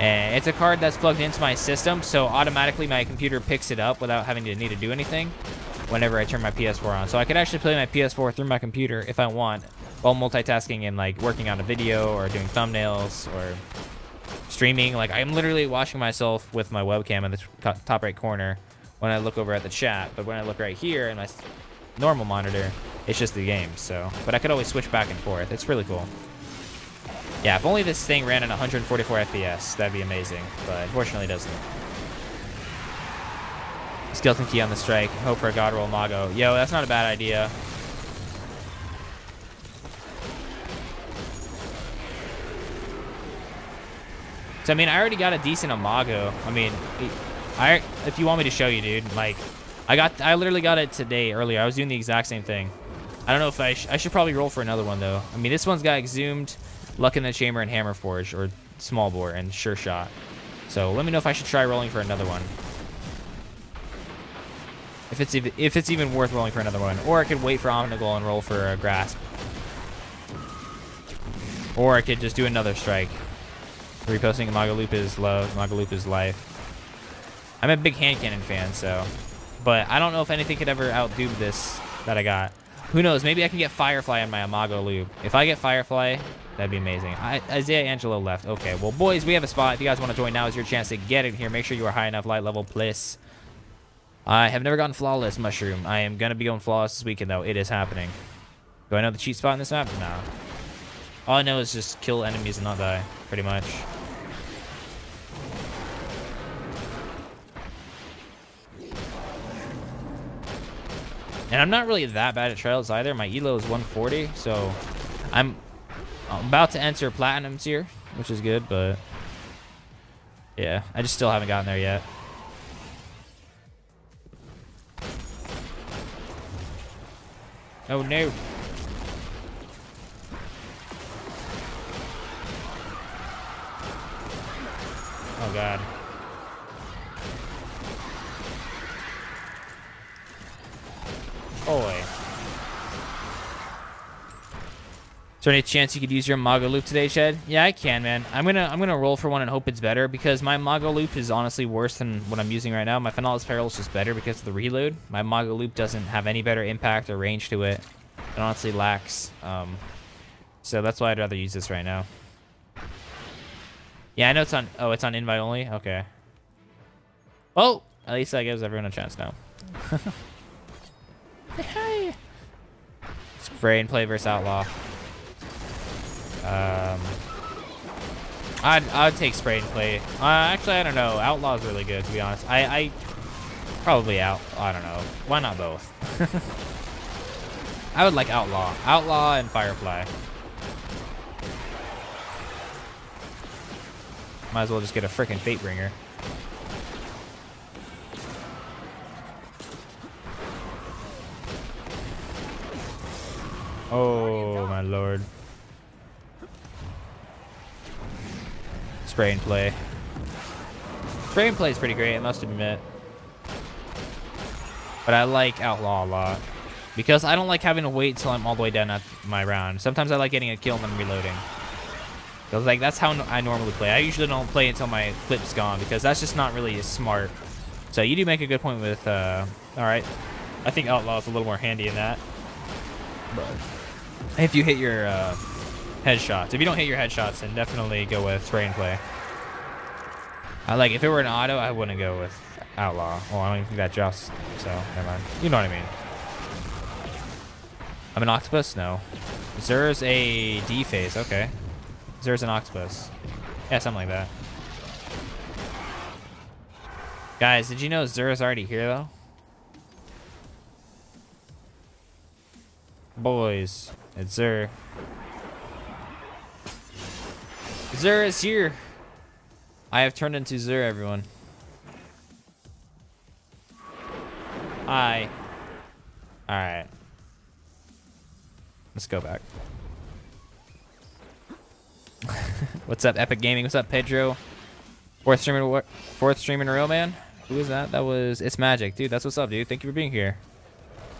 And it's a card that's plugged into my system, so automatically my computer picks it up without having to need to do anything whenever I turn my PS4 on. So I could actually play my PS4 through my computer if I want while multitasking and like working on a video or doing thumbnails or streaming. Like I'm literally watching myself with my webcam in the top right corner when I look over at the chat, but when I look right here in my normal monitor, it's just the game, so. But I could always switch back and forth. It's really cool. Yeah, if only this thing ran at 144 FPS, that'd be amazing, but unfortunately it doesn't. Skeleton Key on the strike. Hope for a God Roll Mago. Yo, that's not a bad idea. So, I mean, I already got a decent Imago. I mean, if you want me to show you, dude, like, I literally got it today earlier. I was doing the exact same thing. I don't know if I should probably roll for another one though. I mean, this one's got Exhumed, Luck in the Chamber, and Hammer Forge, or Small Bore, and Sure Shot. So let me know if I should try rolling for another one. If it's even worth rolling for another one, or I could wait for Omnigol and roll for a Grasp, or I could just do another strike. Reposting Imago Loop is love. Imago Loop is life. I'm a big hand cannon fan, so. But I don't know if anything could ever outdo this that I got. Who knows? Maybe I can get Firefly on my Imago Loop. If I get Firefly, that'd be amazing. Isaiah Angelo left. Okay, well, boys, we have a spot. If you guys want to join, now is your chance to get in here. Make sure you are high enough light level, please. I have never gotten Flawless Mushroom. I am going to be going Flawless this weekend, though. It is happening. Do I know the cheat spot in this map? Nah. All I know is just kill enemies and not die, pretty much. And I'm not really that bad at Trials either. My ELO is 140, so I'm about to enter Platinum tier, which is good, but yeah, I just still haven't gotten there yet. Oh no. Oh god. Boy. Is there any chance you could use your Imago Loop today, Ched? Yeah, I can, man. I'm gonna roll for one and hope it's better because my Imago Loop is honestly worse than what I'm using right now. My Finalis Peril is just better because of the reload. My Imago Loop doesn't have any better impact or range to it. It honestly lacks. So that's why I'd rather use this right now. Yeah, I know it's on. Oh, it's on invite only. Okay. Well, at least that gives everyone a chance now. Hey. Spray and play versus Outlaw. I'd take spray and play. Actually, I don't know. Outlaw's really good, to be honest. I probably out. I don't know. Why not both? I would like Outlaw. Outlaw and Firefly. Might as well just get a frickin' Fatebringer. Oh my lord. Strain play. Strain play is pretty great, I must admit. But I like Outlaw a lot, because I don't like having to wait till I'm all the way down at my round. Sometimes I like getting a kill and then reloading. Because like that's how I normally play. I usually don't play until my clip's gone, because that's just not really as smart. So you do make a good point with, all right. I think Outlaw is a little more handy in that. But if you hit your headshots, if you don't hit your headshots, then definitely go with Spray and Play. I like, if it were an auto, I wouldn't go with Outlaw. Well, I don't even think that drops, so never mind. You know what I mean. I'm an octopus? No. Xur's a D phase, okay. Xur's an octopus. Yeah, something like that. Guys, did you know Xur's already here though? Boys, it's Xur. Xur is here. I have turned into Xur, everyone. Hi. All right. Let's go back. What's up, Epic Gaming? What's up, Pedro? Fourth stream in a row, man. Who is that? That was It's Magic, dude. That's what's up, dude. Thank you for being here,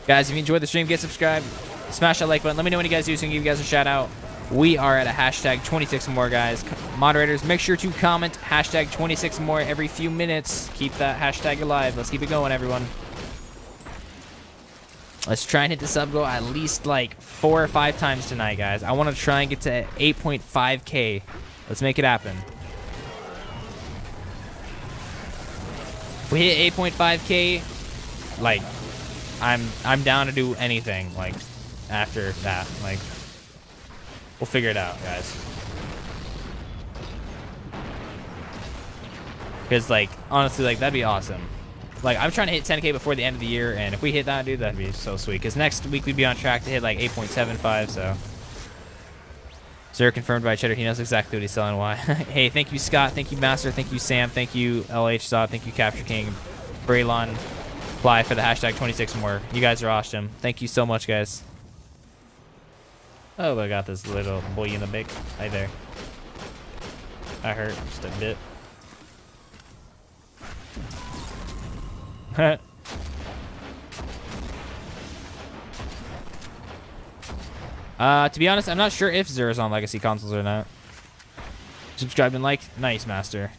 guys. If you enjoyed the stream, get subscribed, smash that like button. Let me know what you guys do, so I can give you guys a shout out. We are at a hashtag 26 more, guys. Moderators, make sure to comment hashtag 26 more every few minutes. Keep that hashtag alive. Let's keep it going, everyone. Let's try and hit the sub goal at least like 4 or 5 times tonight, guys. I want to try and get to 8.5K. Let's make it happen. If we hit 8.5K, like, I'm down to do anything, like, after that. Like, we'll figure it out, guys. Because, like, honestly, like, that'd be awesome. Like, I'm trying to hit 10K before the end of the year, and if we hit that, dude, that'd be so sweet. Because next week we'd be on track to hit, like, 8.75, so. Xur confirmed by Cheddar. He knows exactly what he's selling, why. Hey, thank you, Scott. Thank you, Master. Thank you, Sam. Thank you, LH Zod. Thank you, Capture King. Braylon. Apply for the hashtag 26 more. You guys are awesome. Thank you so much, guys. Oh, I got this little boy in the mic. Hi there. I hurt just a bit. To be honest, I'm not sure if Xur is on legacy consoles or not. Subscribe and like. Nice, Master.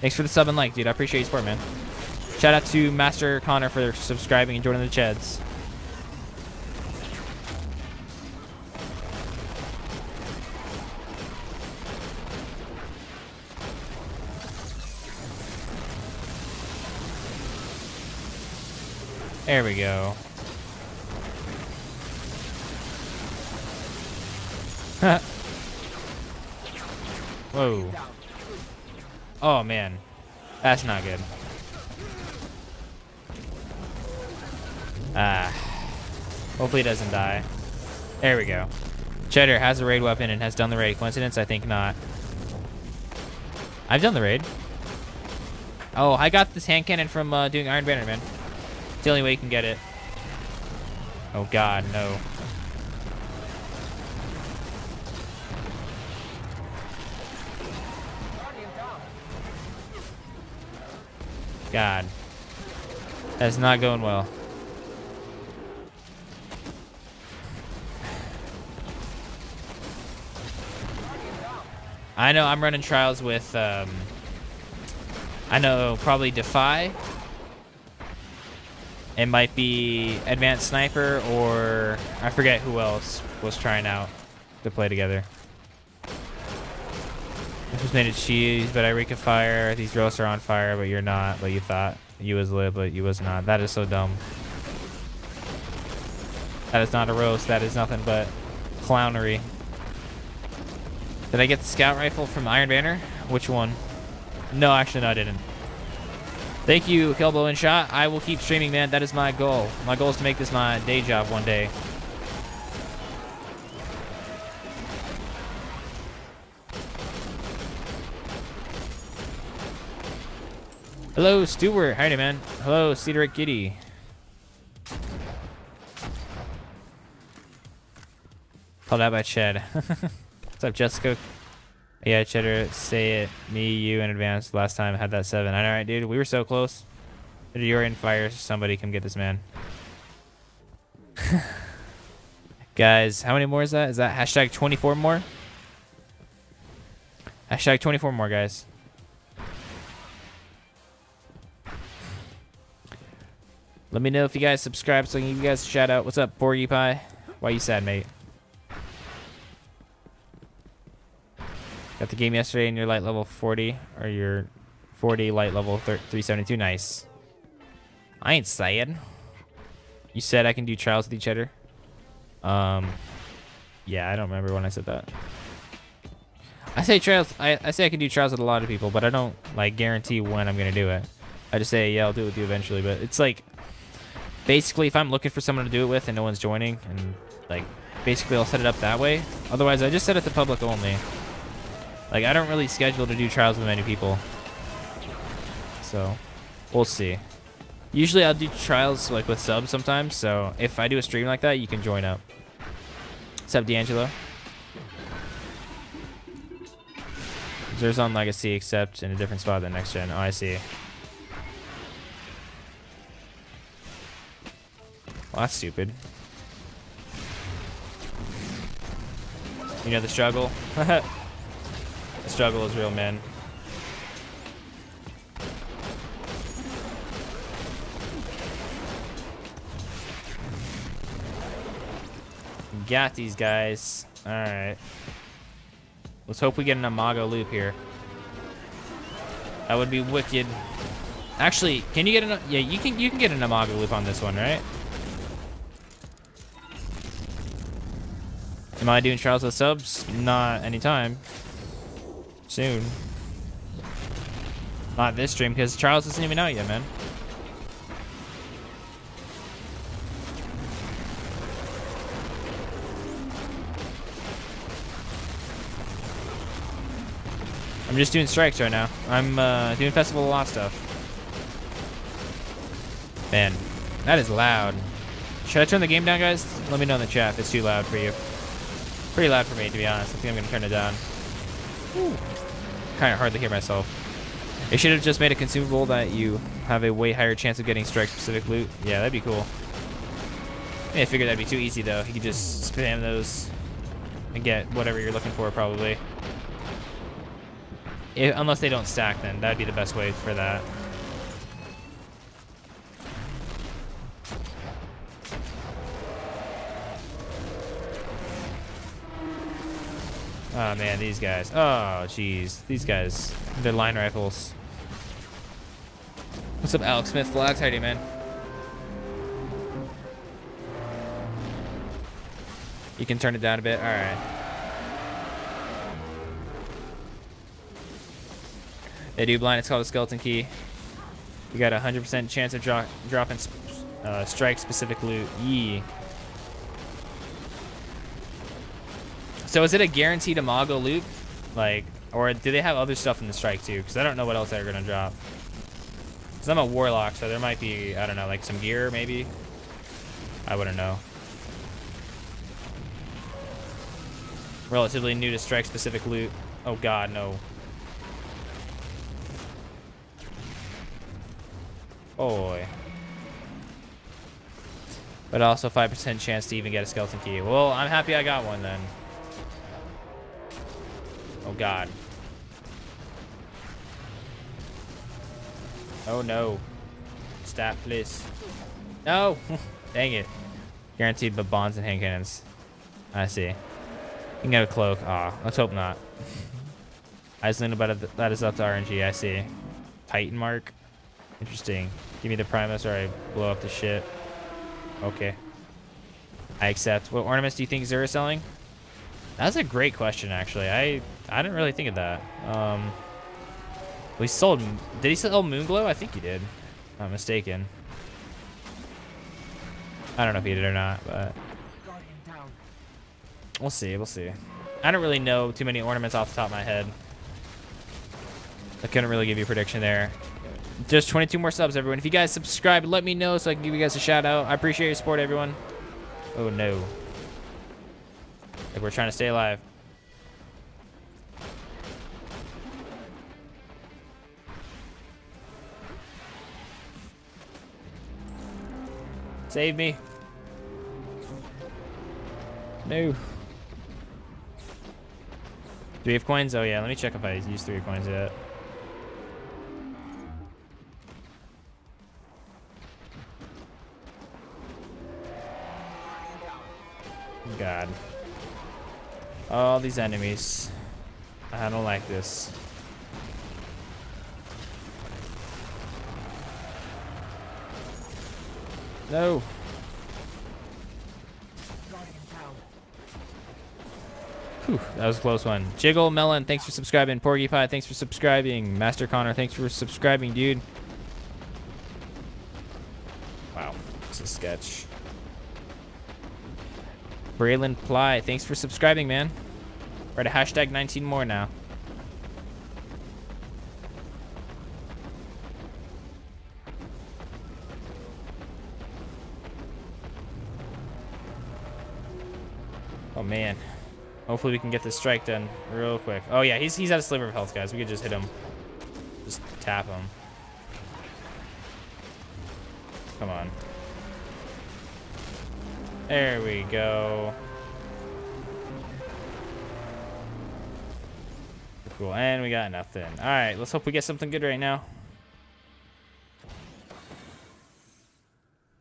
Thanks for the sub and like, dude. I appreciate your support, man. Shout out to Master Connor for subscribing and joining the Cheds. There we go. Whoa. Oh, man. That's not good. Ah. Hopefully it doesn't die. There we go. Cheddar has a raid weapon and has done the raid. Coincidence? I think not. I've done the raid. Oh, I got this hand cannon from doing Iron Banner, man. It's the only way you can get it. Oh god, no. God. That's not going well. I know I'm running trials with, I know probably Defy. It might be Advanced Sniper, or I forget who else was trying out to play together. This was made of cheese, but I can fire. These roasts are on fire, but you're not. But you thought you was lit, but you was not. That is so dumb. That is not a roast. That is nothing but clownery. Did I get the scout rifle from Iron Banner? Which one? No, actually, no, I didn't. Thank you, Kelbo and Shot. I will keep streaming, man. That is my goal. My goal is to make this my day job one day. Hello, Stewart. Howdy, man. Hello, Cedric Giddy. Called out by Ched. What's up, Jessica? Yeah, Cheddar, say it. Me, you, and Advanced last time had that 7. I know, right, dude? We were so close. You're in fire. Somebody come get this man. Guys, how many more is that? Is that hashtag 24 more? Hashtag 24 more, guys. Let me know if you guys subscribe so I can give you guys a shout out. What's up, Borgie Pie? Why you sad, mate? Got the game yesterday and you're light level 40, or you're 40 light level 372. Nice. I ain't saying. You said I can do trials with each other. Yeah, I don't remember when I said that. I say trials. I say I can do trials with a lot of people, but I don't like guarantee when I'm gonna do it. I just say, yeah, I'll do it with you eventually. But it's like, basically, if I'm looking for someone to do it with and no one's joining, and like, basically, I'll set it up that way. Otherwise, I just set it to public only. Like, I don't really schedule to do trials with many people. So, we'll see. Usually, I'll do trials like with subs sometimes. So, if I do a stream like that, you can join up. What's up, D'Angelo? Xur's on Legacy, except in a different spot than next gen. Oh, I see. Well, that's stupid. You know the struggle? The struggle is real, man. Got these guys. Alright. Let's hope we get an Imago Loop here. That would be wicked. Actually, can you get an... Yeah, you can get an Imago Loop on this one, right? Am I doing trials with subs? Not anytime soon. Not this stream, because trials isn't even out yet, man. I'm just doing strikes right now. I'm doing Festival of the Lost stuff. Man, that is loud. Should I turn the game down, guys? Let me know in the chat if it's too loud for you. Pretty loud for me, to be honest. I think I'm going to turn it down. Kind of hard to hear myself. It should have just made a consumable that you have a way higher chance of getting strike-specific loot. Yeah, that'd be cool. I figured that'd be too easy, though. You could just spam those and get whatever you're looking for, probably. Unless they don't stack, then. That'd be the best way for that. Oh man, these guys. Oh jeez, these guys. They're line rifles. What's up, Alex Smith Vlogs? How you doing, man? You can turn it down a bit. All right. They do blind. It's called a skeleton key. You got a 100% chance of dropping strike-specific loot. Yee. So is it a guaranteed Imago Loop, like, or do they have other stuff in the strike too? Because I don't know what else they're gonna drop. Because I'm a warlock, so there might be, I don't know, like some gear maybe. I wouldn't know. Relatively new to strike-specific loot. Oh God, no. Oh boy. But also 5% chance to even get a skeleton key. Well, I'm happy I got one then. Oh God. Oh no. Stop, please. No! Dang it. Guaranteed but bonds and hand cannons. I see. You can get a cloak. Aw, let's hope not. I just learned about it. That is up to RNG. I see. Titan mark. Interesting. Give me the Primus or I blow up the shit. Okay. I accept. What ornaments do you think Xur is selling? That's a great question, actually. I didn't really think of that. We sold... Did he sell Moonglow? I think he did. If I'm mistaken. I don't know if he did or not, but... We'll see, we'll see. I don't really know too many ornaments off the top of my head. I couldn't really give you a prediction there. Just 22 more subs, everyone. If you guys subscribe, let me know so I can give you guys a shout-out. I appreciate your support, everyone. Oh, no. Like, we're trying to stay alive. Save me. No. 3 of coins? Oh yeah, let me check if I used 3 of coins yet. God. All these enemies. I don't like this. No. Whew, that was a close one. Jiggle, Melon, thanks for subscribing. Porgy Pie, thanks for subscribing. Master Connor, thanks for subscribing, dude. Wow, it's a sketch. Braylon Ply, thanks for subscribing, man. We're at a hashtag 19 more now. Oh man. Hopefully we can get this strike done real quick. Oh yeah, he's at a sliver of health, guys. We could just hit him. Just tap him. Come on. There we go. Cool, and we got nothing. All right, let's hope we get something good right now.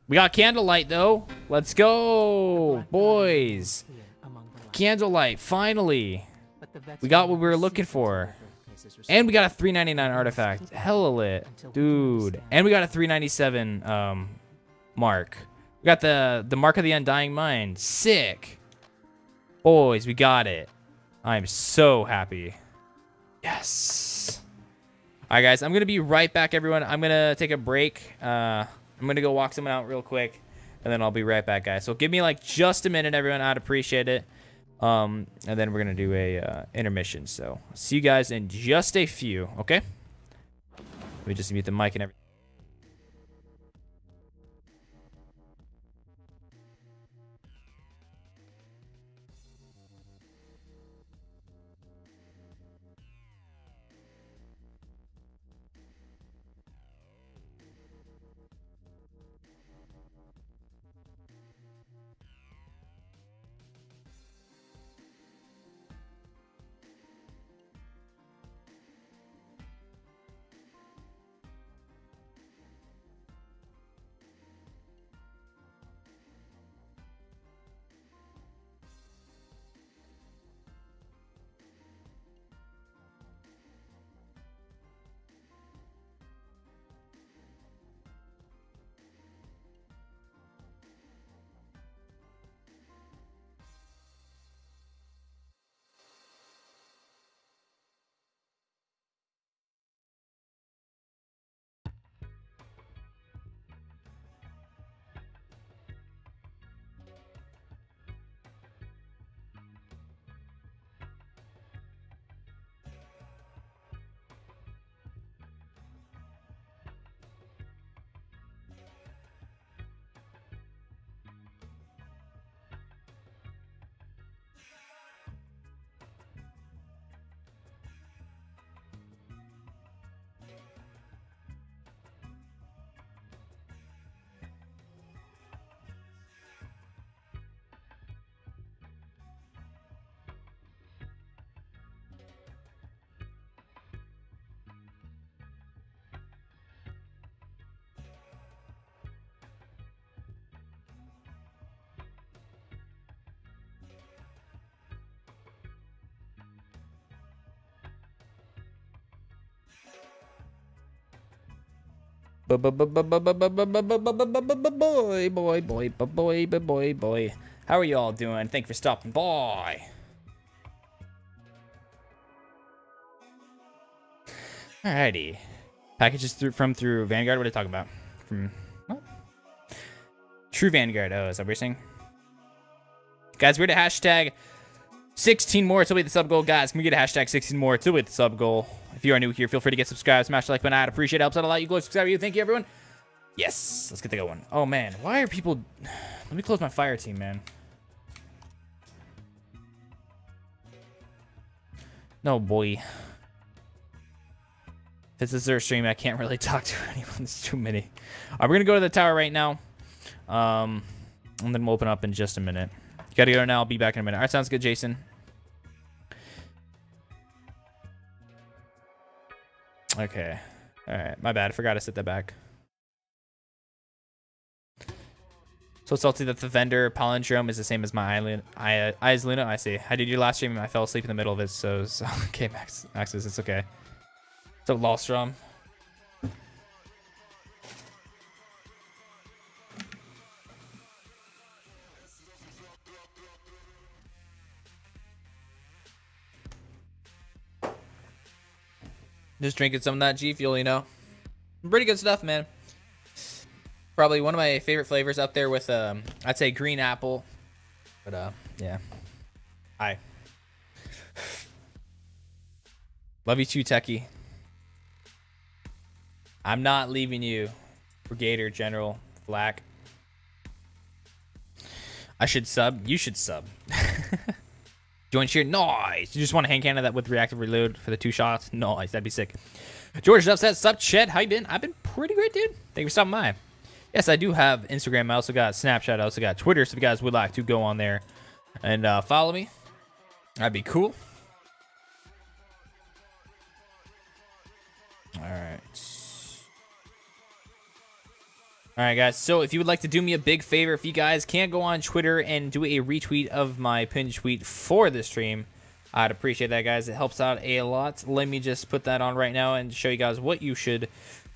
We got Candlelight though. Let's go, boys. Candlelight, finally. We got what we were looking for. And we got a 399 artifact. Hella lit, dude. And we got a 397 mark. We got the Mark of the Undying Mind. Sick. Boys, we got it. I'm so happy. Yes. All right, guys. I'm going to be right back, everyone. I'm going to take a break. I'm going to go walk someone out real quick, and then I'll be right back, guys. So give me, like, just a minute, everyone. I'd appreciate it. And then we're going to do a intermission. So see you guys in just a few, okay? Let me just mute the mic and everything. Boy. How are you all doing? Thank you for stopping by. Alrighty. Packages through Vanguard. What are you talking about? From what? True Vanguard. Oh, is that what you're saying? Guys, we're at a hashtag 16 more till we hit the sub goal. Guys, can we get a hashtag 16 more till we hit the sub goal? If you are new here, feel free to get subscribed, smash the like button. I'd appreciate it. Helps out a lot. You go subscribe to you. Thank you, everyone. Yes, let's get the good one. Oh man, why are people? Let me close my fire team, man. No boy. If it's a Xur stream, I can't really talk to anyone. There's too many. We're gonna go to the tower right now. And then we'll open up in just a minute. You gotta go now. I'll be back in a minute. All right, sounds good, Jason. Okay. All right. My bad. I forgot to set that back. So it's salty that the vendor palindrome is the same as my island. Isluna. I see. I did your last stream and I fell asleep in the middle of it. So okay, Maxis, it's okay. So Lostrom. Just drinking some of that G Fuel, you know. Pretty good stuff, man. Probably one of my favorite flavors up there with, I'd say green apple. But, yeah. Hi. Love you too, Techie. I'm not leaving you, Brigator General Black. I should sub. You should sub. Join cheer. Nice. You just want to hand cannon that with reactive reload for the 2 shots? Nice. That'd be sick. George Upset. Sup, Ched? How you been? I've been pretty great, dude. Thank you for stopping by. Yes, I do have Instagram. I also got Snapchat. I also got Twitter. So if you guys would like to go on there and follow me, that'd be cool. All right. All right, guys. So if you would like to do me a big favor, if you guys can go on Twitter and do a retweet of my pinned tweet for the stream, I'd appreciate that, guys. It helps out a lot. Let me just put that on right now and show you guys what you should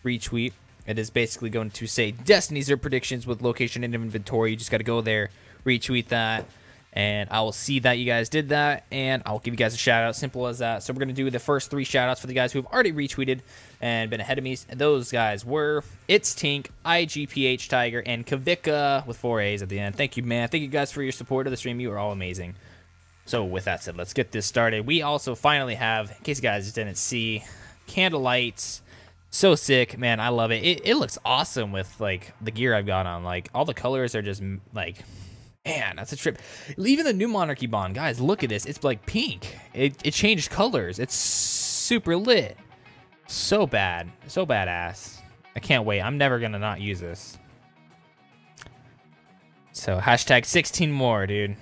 retweet. It is basically going to say Destiny's or predictions with location and inventory. You just got to go there, retweet that, and I will see that you guys did that, and I'll give you guys a shout out. Simple as that. So we're going to do the first 3 shout outs for the guys who have already retweeted and been ahead of me. Those guys were It's Tink, IGPH Tiger, and Kavika with 4 A's at the end. Thank you, man. Thank you guys for your support of the stream. You are all amazing. So with that said, let's get this started. We also finally have, in case you guys didn't see, Candlelight. So sick, man. I love it. It looks awesome with like the gear I've got on. Like all the colors are just like, man, that's a trip. Even the new Monarchy Bond, guys, look at this. It's like pink. It changed colors. It's super lit. So bad, so badass. I can't wait. I'm never gonna not use this. So hashtag 16 more, dude.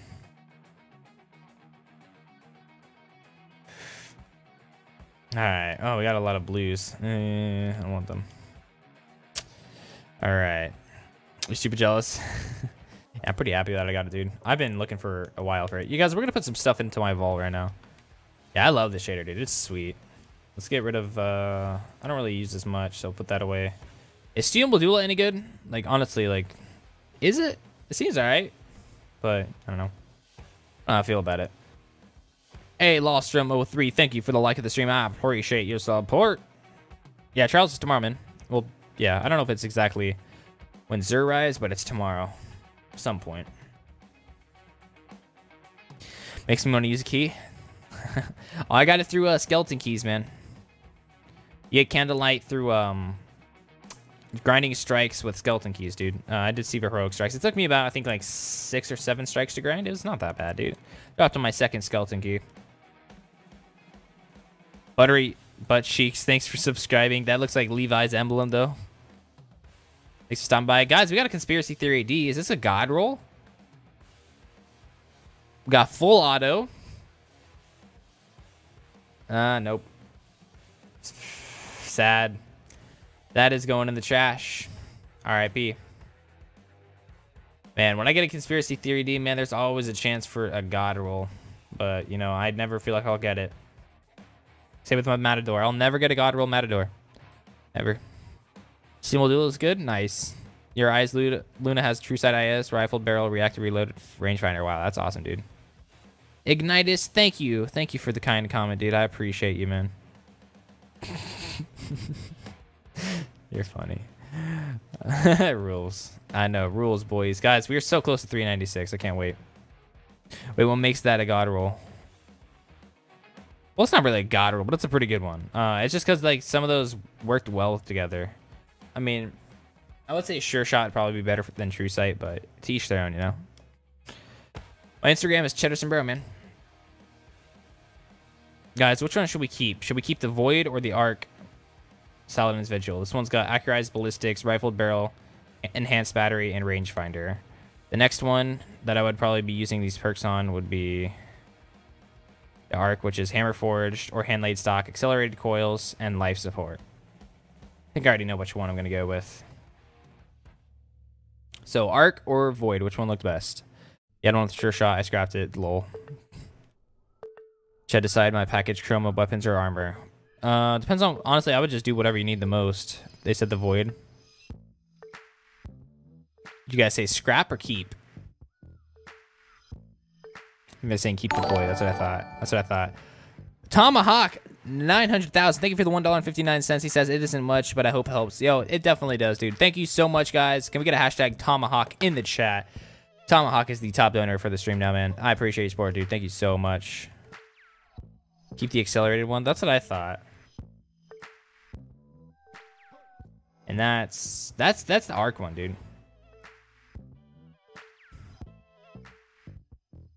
All right. Oh, we got a lot of blues. I don't want them. All right. You're super jealous. Yeah, I'm pretty happy that I got it, dude. I've been looking for a while for it. You guys, we're gonna put some stuff into my vault right now. Yeah, I love this shader, dude. It's sweet. Let's get rid of, I don't really use this much, so put that away. Is Steel Medulla any good? Like, honestly, like, is it? It seems all right, but I don't know how I feel about it. Hey, Lostrom03, thank you for the like of the stream. I appreciate your support. Yeah, Trials is tomorrow, man. Well, yeah, I don't know if it's exactly when Xur rides, but it's tomorrow at some point. Makes me want to use a key. Oh, I got it through Skeleton Keys, man. Yeah, Candlelight through grinding strikes with Skeleton Keys, dude. I did see the heroic strikes. It took me about, I think, like 6 or 7 strikes to grind. It was not that bad, dude. Dropped on my 2nd Skeleton Key. Buttery Butt Cheeks, thanks for subscribing. That looks like Levi's emblem, though. Thanks for stopping by. Guys, we got a Conspiracy Theory D. Is this a god roll? We got full auto. Nope. Sad. That is going in the trash. R.I.P. Man, when I get a Conspiracy Theory D, man, there's always a chance for a god roll. But, you know, I'd never feel like I'll get it. Same with my Matador. I'll never get a god roll Matador. Ever. Steam Duel is good? Nice. Your eyes, Luna has True Sight IS, Rifled Barrel, Reactive Reloaded, Rangefinder. Wow, that's awesome, dude. Ignitus, thank you. Thank you for the kind comment, dude. I appreciate you, man. You're funny. Rules. I know. Rules, boys. Guys, we are so close to 396. I can't wait. Wait, what makes that a god roll? Well, it's not really a god roll, but it's a pretty good one. It's just because, like, some of those worked well together. I mean, I would say Sure Shot would probably be better than True Sight, but to each their own, you know? My Instagram is CheddarSombrero, man. Guys, which one should we keep? Should we keep the Void or the Arc? Saladin's Vigil. This one's got Accurized Ballistics, Rifled Barrel, enhanced battery and rangefinder. The next one that I would probably be using these perks on would be the Arc, which is hammer forged or hand laid stock, accelerated coils, and life support. I think I already know which one I'm going to go with. So Arc or Void, which one looked best? Yeah, I don't want the sure shot. I scrapped it. Lol. Should I decide my package chroma, weapons, or armor? Depends on... Honestly, I would just do whatever you need the most. They said the Void. Did you guys say scrap or keep? They're saying keep the Void. That's what I thought. That's what I thought. Tomahawk 900,000. Thank you for the $1.59. He says it isn't much, but I hope it helps. Yo, it definitely does, dude. Thank you so much, guys. Can we get a hashtag Tomahawk in the chat? Tomahawk is the top donor for the stream now, man. I appreciate your support, dude. Thank you so much. Keep the accelerated one. That's what I thought. And that's the Arc one, dude.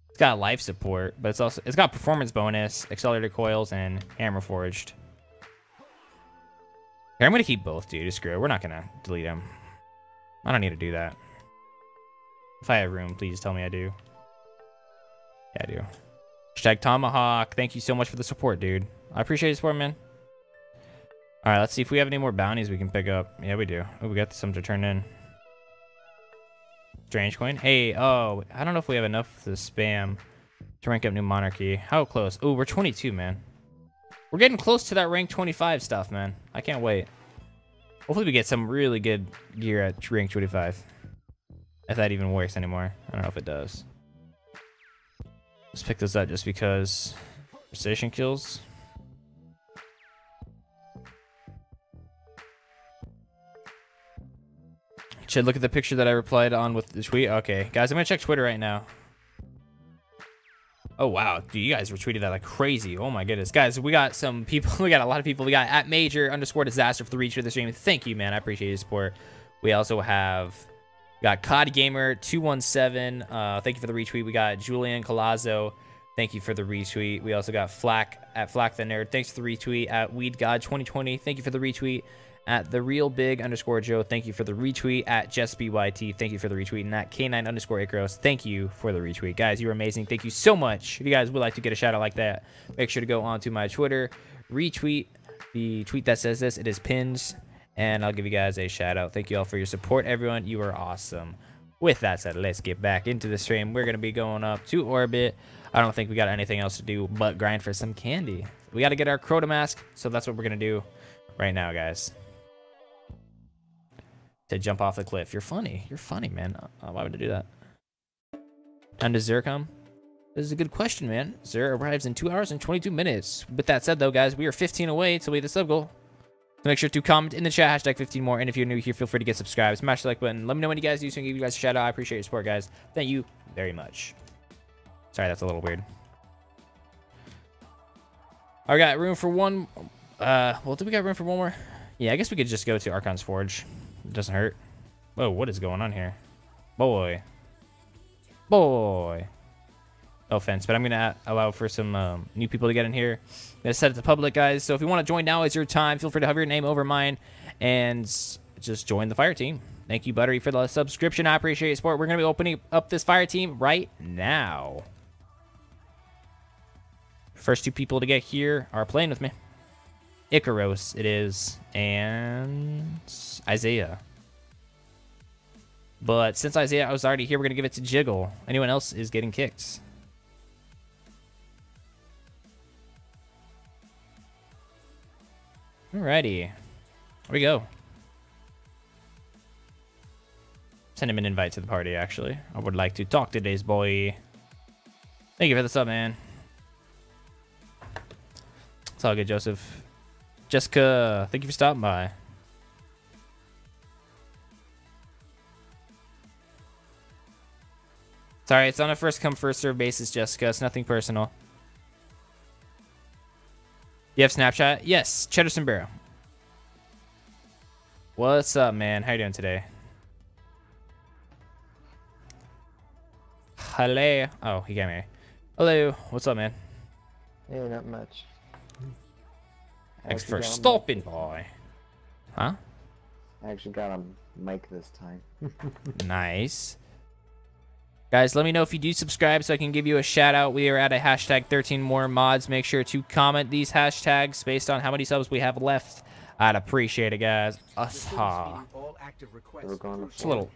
It's got life support, but it's got performance bonus, accelerated coils, and hammer forged. Here, I'm gonna keep both, dude. Screw it. We're not gonna delete them. I don't need to do that. If I have room, please tell me I do. Yeah, I do. Hashtag Tomahawk. Thank you so much for the support, dude. I appreciate your support, man. All right, let's see if we have any more bounties we can pick up. Yeah, we do. Oh, we got some to turn in. Strange coin. Hey, oh, I don't know if we have enough to spam to rank up New Monarchy. How close? Oh, we're 22, man. We're getting close to that rank 25 stuff, man. I can't wait. Hopefully we get some really good gear at rank 25. If that even works anymore. I don't know if it does. Let's pick this up just because precision kills. Should look at the picture that I replied on with the tweet. Okay, guys, I'm gonna check Twitter right now. Oh wow, dude, you guys retweeted that like crazy. Oh my goodness, guys, we got some people. We got a lot of people. We got at @Major_Disaster for the reach for the stream. Thank you, man. I appreciate your support. We also have. Got COD Gamer 217. Thank you for the retweet. We got Julian Colazzo. Thank you for the retweet. We also got Flack at Flack the Nerd. Thanks for the retweet at Weed God 2020. Thank you for the retweet at the Real Big _Joe. Thank you for the retweet at Jess BYT. Thank you for the retweet and at K9_Icaros. Thank you for the retweet, guys. You are amazing. Thank you so much. If you guys would like to get a shout out like that, make sure to go onto my Twitter, retweet the tweet that says this. It is pinned. And I'll give you guys a shout out. Thank you all for your support, everyone. You are awesome. With that said, let's get back into the stream. We're going to be going up to orbit. I don't think we got anything else to do but grind for some candy. We got to get our Crota Mask, so that's what we're going to do right now, guys. To jump off the cliff. You're funny. You're funny, man. Why would I do that? Time to Xur come? This is a good question, man. Xur arrives in 2 hours and 22 minutes. With that said, though, guys, we are 15 away till we hit the sub goal. So make sure to comment in the chat, hashtag 15 more. And if you're new here, feel free to get subscribed. Smash the like button. Let me know when you guys do so I can give you guys a shout out. I appreciate your support, guys. Thank you very much. Sorry, that's a little weird. I got room for one. Well, do we got room for one more? Yeah, I guess we could just go to Archon's Forge. It doesn't hurt. Whoa, what is going on here? Boy. Boy. No offense, but I'm gonna allow for some new people to get in here. I'm gonna set it to public, guys, so if you want to join, now is your time. Feel free to hover your name over mine and just join the fire team. Thank you, Buttery, for the subscription. I appreciate your support. We're gonna be opening up this fire team right now. First two people to get here are playing with me. Icaros it is, and Isaiah. But since Isaiah was already here, we're gonna give it to Jiggle. Anyone else is getting kicked. Alrighty, here we go. Send him an invite to the party, actually. I would like to talk to today's boy. Thank you for the sub, man. It's all good, Joseph. Jessica, thank you for stopping by. Sorry, it's on a first come, first serve basis, Jessica. It's nothing personal. You have Snapchat? Yes, CheddarSombrero. What's up, man? How you doing today? Hello. Oh, he got me. Hello. What's up, man? Yeah, not much. Thanks for stopping by. Huh? I actually got a mic this time. Nice. Guys, let me know if you do subscribe so I can give you a shout out. We are at a hashtag 13 more mods. Make sure to comment these hashtags based on how many subs we have left. I'd appreciate it, guys. It's a little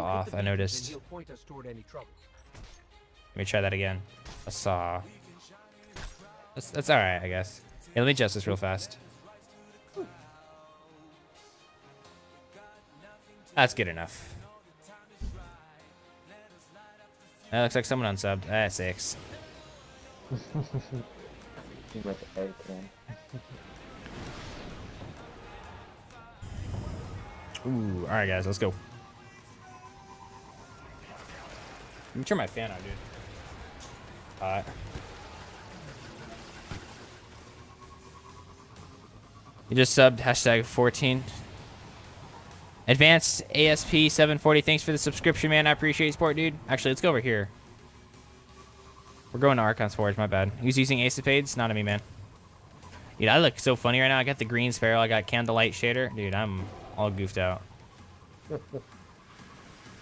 off, I noticed. Let me try that again. That's alright, I guess. Hey, let me adjust this real fast. That's good enough. That looks like someone unsubbed. That's six. Ooh, alright, guys, let's go. Let me turn my fan on, dude. Alright. You just subbed hashtag 14. Advanced ASP 740. Thanks for the subscription, man. I appreciate your support, dude. Actually, let's go over here. We're going to Archon's Forge. My bad. He was using Ace of Spades. Not on me, man. Dude, I look so funny right now. I got the green sparrow. I got Candlelight shader. Dude, I'm all goofed out.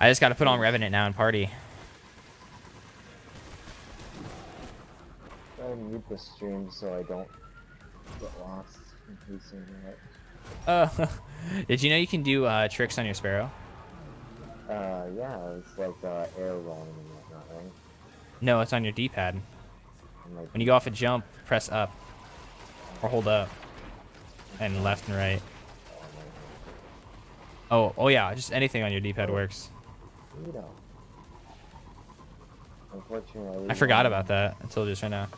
I just got to put on Revenant now and party. I mute the stream so I don't get lost in pacing it. Did you know you can do tricks on your sparrow? Yeah, it's like air rolling and whatnot, right? No, it's on your D-pad. When you go off a jump, press up or hold up, and left and right. Oh yeah, just anything on your D-pad works. Unfortunately, I forgot about that until just right now.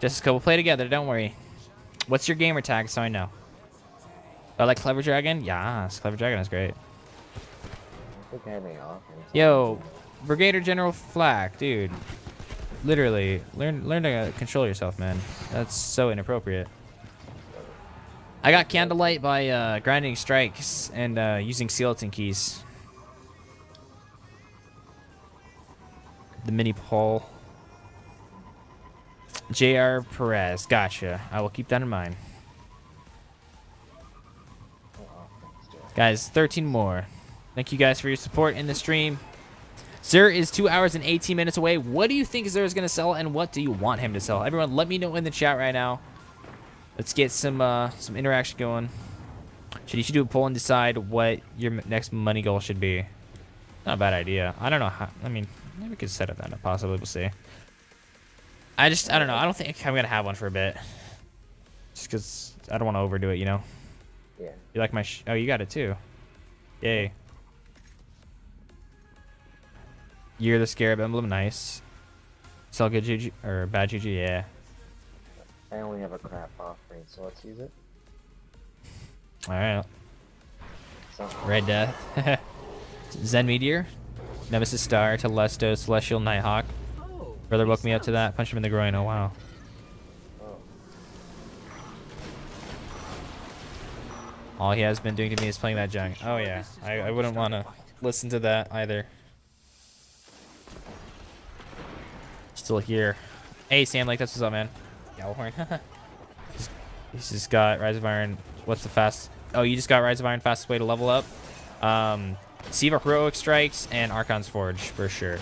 Jessica, we'll play together, don't worry. What's your gamer tag so I know? I like Clever Dragon? Yes, Clever Dragon is great. Yo, Brigadier General Flack, dude. Literally, learn to control yourself, man. That's so inappropriate. I got Candlelight by grinding strikes and using Skeleton Keys. The mini pole. J.R. Perez, gotcha. I will keep that in mind. Guys, 13 more. Thank you guys for your support in the stream. Xur is 2 hours and 18 minutes away. What do you think Xur is going to sell, and what do you want him to sell? Everyone, let me know in the chat right now. Let's get some interaction going. You should do a poll and decide what your next money goal should be. Not a bad idea. I don't know how. I mean, maybe we could set up that up possibly. We'll see. I don't know. I don't think I'm going to have one for a bit. Just because I don't want to overdo it, you know? Yeah. You like my oh, you got it too. Yay. You're the Scarab Emblem. Nice. Sell good juju, or bad juju, yeah. I only have a crap offering, so let's use it. Alright. Red Death. Zen Meteor. Nemesis Star. Telesto. Celestial Nighthawk. Brother woke me up to that. Punch him in the groin. Oh, wow. All he has been doing to me is playing that junk. Oh, yeah. I wouldn't want to listen to that either. Still here. Hey, Sam, like, that's what's up, man. Galahorn. He's just got Rise of Iron. What's the fast? Oh, you just got Rise of Iron. Fastest way to level up. Siva Heroic Strikes and Archon's Forge for sure.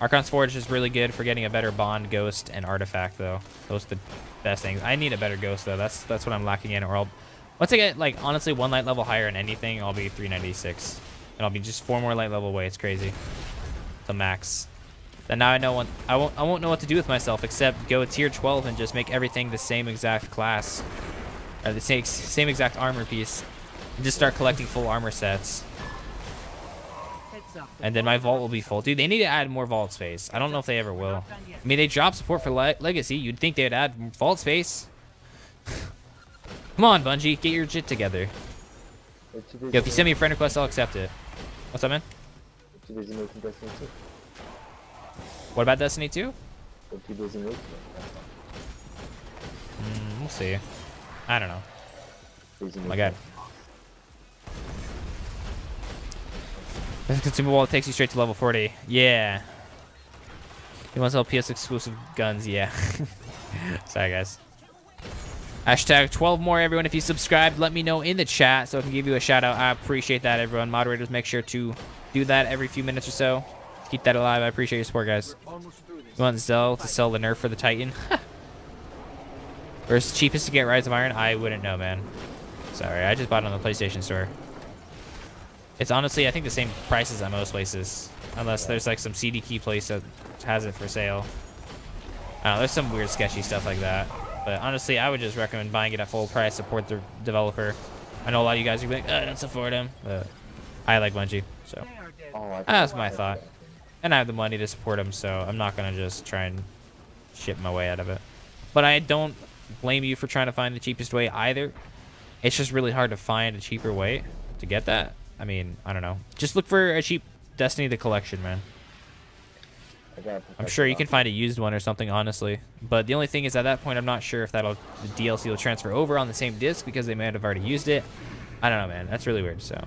Archon's Forge is really good for getting a better bond, ghost, and artifact, though. Those are the best things. I need a better ghost, though. That's what I'm lacking in. Or I'll, once I get, like, honestly, one light level higher in anything, I'll be 396. And I'll be just 4 more light level away. It's crazy. The max. And now I know what, I won't know what to do with myself except go tier 12 and just make everything the same exact class. Or the same exact armor piece. And just start collecting full armor sets. And then my vault will be full. Dude, they need to add more vault space. I don't know if they ever will. I mean, they dropped support for Legacy. You'd think they'd add vault space. Come on, Bungie. Get your shit together. Yo, if you send me a friend request, I'll accept it. What's up, man? What about Destiny 2? We'll see. I don't know. Oh, my God. Consumable takes you straight to level 40. Yeah. He wants all PS exclusive guns, yeah. Sorry, guys. Hashtag 12 more, everyone. If you subscribed, let me know in the chat so I can give you a shout out. I appreciate that, everyone. Moderators, make sure to do that every few minutes or so. Keep that alive. I appreciate your support, guys. You want Zell to sell the nerf for the Titan? Where's cheapest to get Rise of Iron? I wouldn't know, man. Sorry, I just bought it on the PlayStation Store. It's honestly, I think, the same prices at most places, unless there's like some CD key place that has it for sale. I don't know, there's some weird sketchy stuff like that. But honestly, I would just recommend buying it at full price. Support the developer. I know a lot of you guys are like, oh, I don't support him. But I like Bungie, so that's my thought. And I have the money to support him, so I'm not gonna just try and ship my way out of it. But I don't blame you for trying to find the cheapest way either. It's just really hard to find a cheaper way to get that. I mean, I don't know. Just look for a cheap Destiny the Collection, man. I'm sure you can find a used one or something, honestly. But the only thing is, at that point, I'm not sure if that'll, the DLC will transfer over on the same disc because they might have already used it. I don't know, man. That's really weird. So,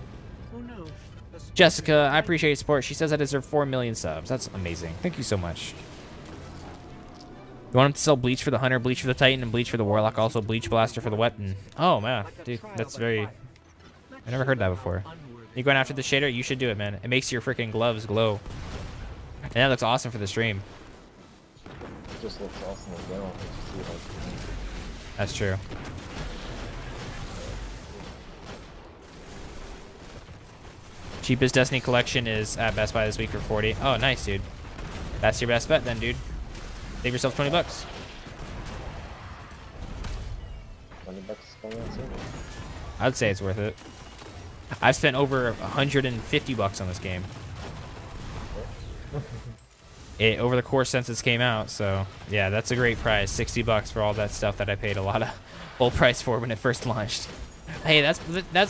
oh, no. Jessica, I appreciate your support. She says I deserve 4 million subs. That's amazing. Thank you so much. You want him to sell Bleach for the Hunter, Bleach for the Titan, and Bleach for the Warlock. Also, Bleach Blaster for the weapon. Oh, man. Dude, that's very... I never heard that before. You're going after the shader? You should do it, man. It makes your freaking gloves glow. And that looks awesome for the stream. It just looks awesome as well. That's true. Cheapest Destiny collection is at Best Buy this week for 40. Oh, nice, dude. That's your best bet then, dude. Save yourself 20 bucks. 20 bucks is coming out soon. I'd say it's worth it. I've spent over 150 bucks on this game. It over the course since this came out, so yeah, that's a great price. 60 bucks for all that stuff that I paid a lot of full price for when it first launched. Hey, that's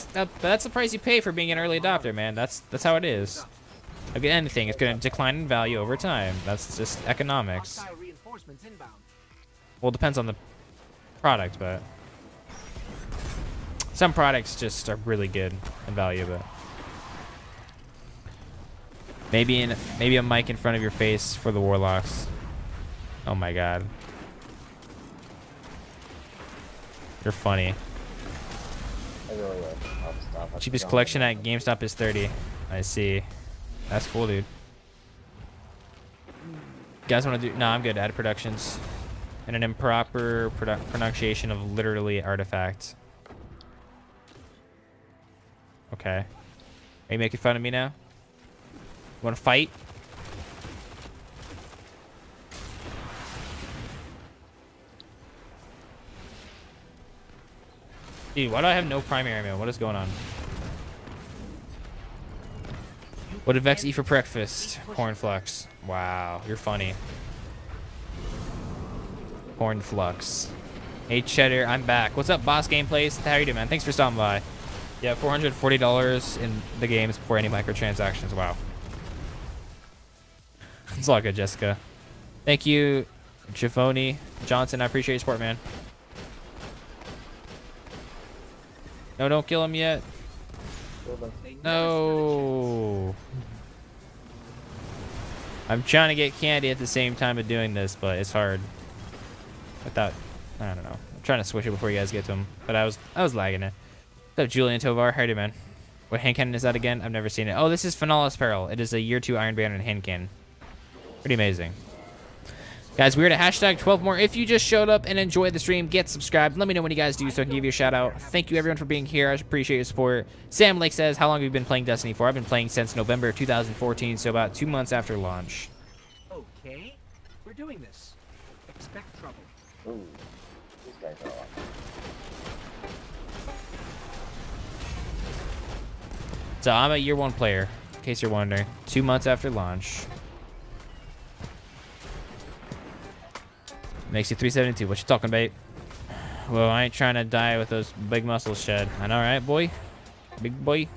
the price you pay for being an early adopter, man. That's how it is. Again, anything, it's going to decline in value over time. That's just economics. Well, it depends on the product, but some products just are really good in value, but maybe a mic in front of your face for the Warlocks. Oh my god. You're funny. Cheapest collection at GameStop is 30. I see. That's cool, dude. You guys want to do... No, I'm good. Add productions. And an improper pronunciation of literally artifact. Okay. Are you making fun of me now? Want to fight? Dude, why do I have no primary mail? What is going on? What did Vex eat for breakfast? Corn flux. Wow, you're funny. Corn flux. Hey, Cheddar, I'm back. What's up, Boss Gameplays? How are you doing, man? Thanks for stopping by. Yeah, $440 in the games before any microtransactions. Wow. It's all good, Jessica. Thank you, Giovanni Johnson. I appreciate your support, man. No, don't kill him yet. No. I'm trying to get candy at the same time of doing this, but it's hard. Without, I don't know. I'm trying to switch it before you guys get to him, but I was lagging it. What's up, Julian Tovar? How are you, man? What hand cannon is that again? I've never seen it. Oh, this is Finalis Peril. It is a year 2 Iron Banner and hand cannon. Pretty amazing. Guys, we're at a hashtag 12 more. If you just showed up and enjoyed the stream, get subscribed. Let me know when you guys do so I can give you a shout out. Thank you, everyone, for being here. I appreciate your support. Sam Lake says, how long have you been playing Destiny for? I've been playing since November 2014, so about 2 months after launch. Okay, we're doing this. Expect trouble. Ooh, these guys are awesome. So I'm a year 1 player, in case you're wondering. 2 months after launch. Makes you 372. What you talking about? Well, I ain't trying to die with those big muscles, Shed. I know, right, boy? Big boy.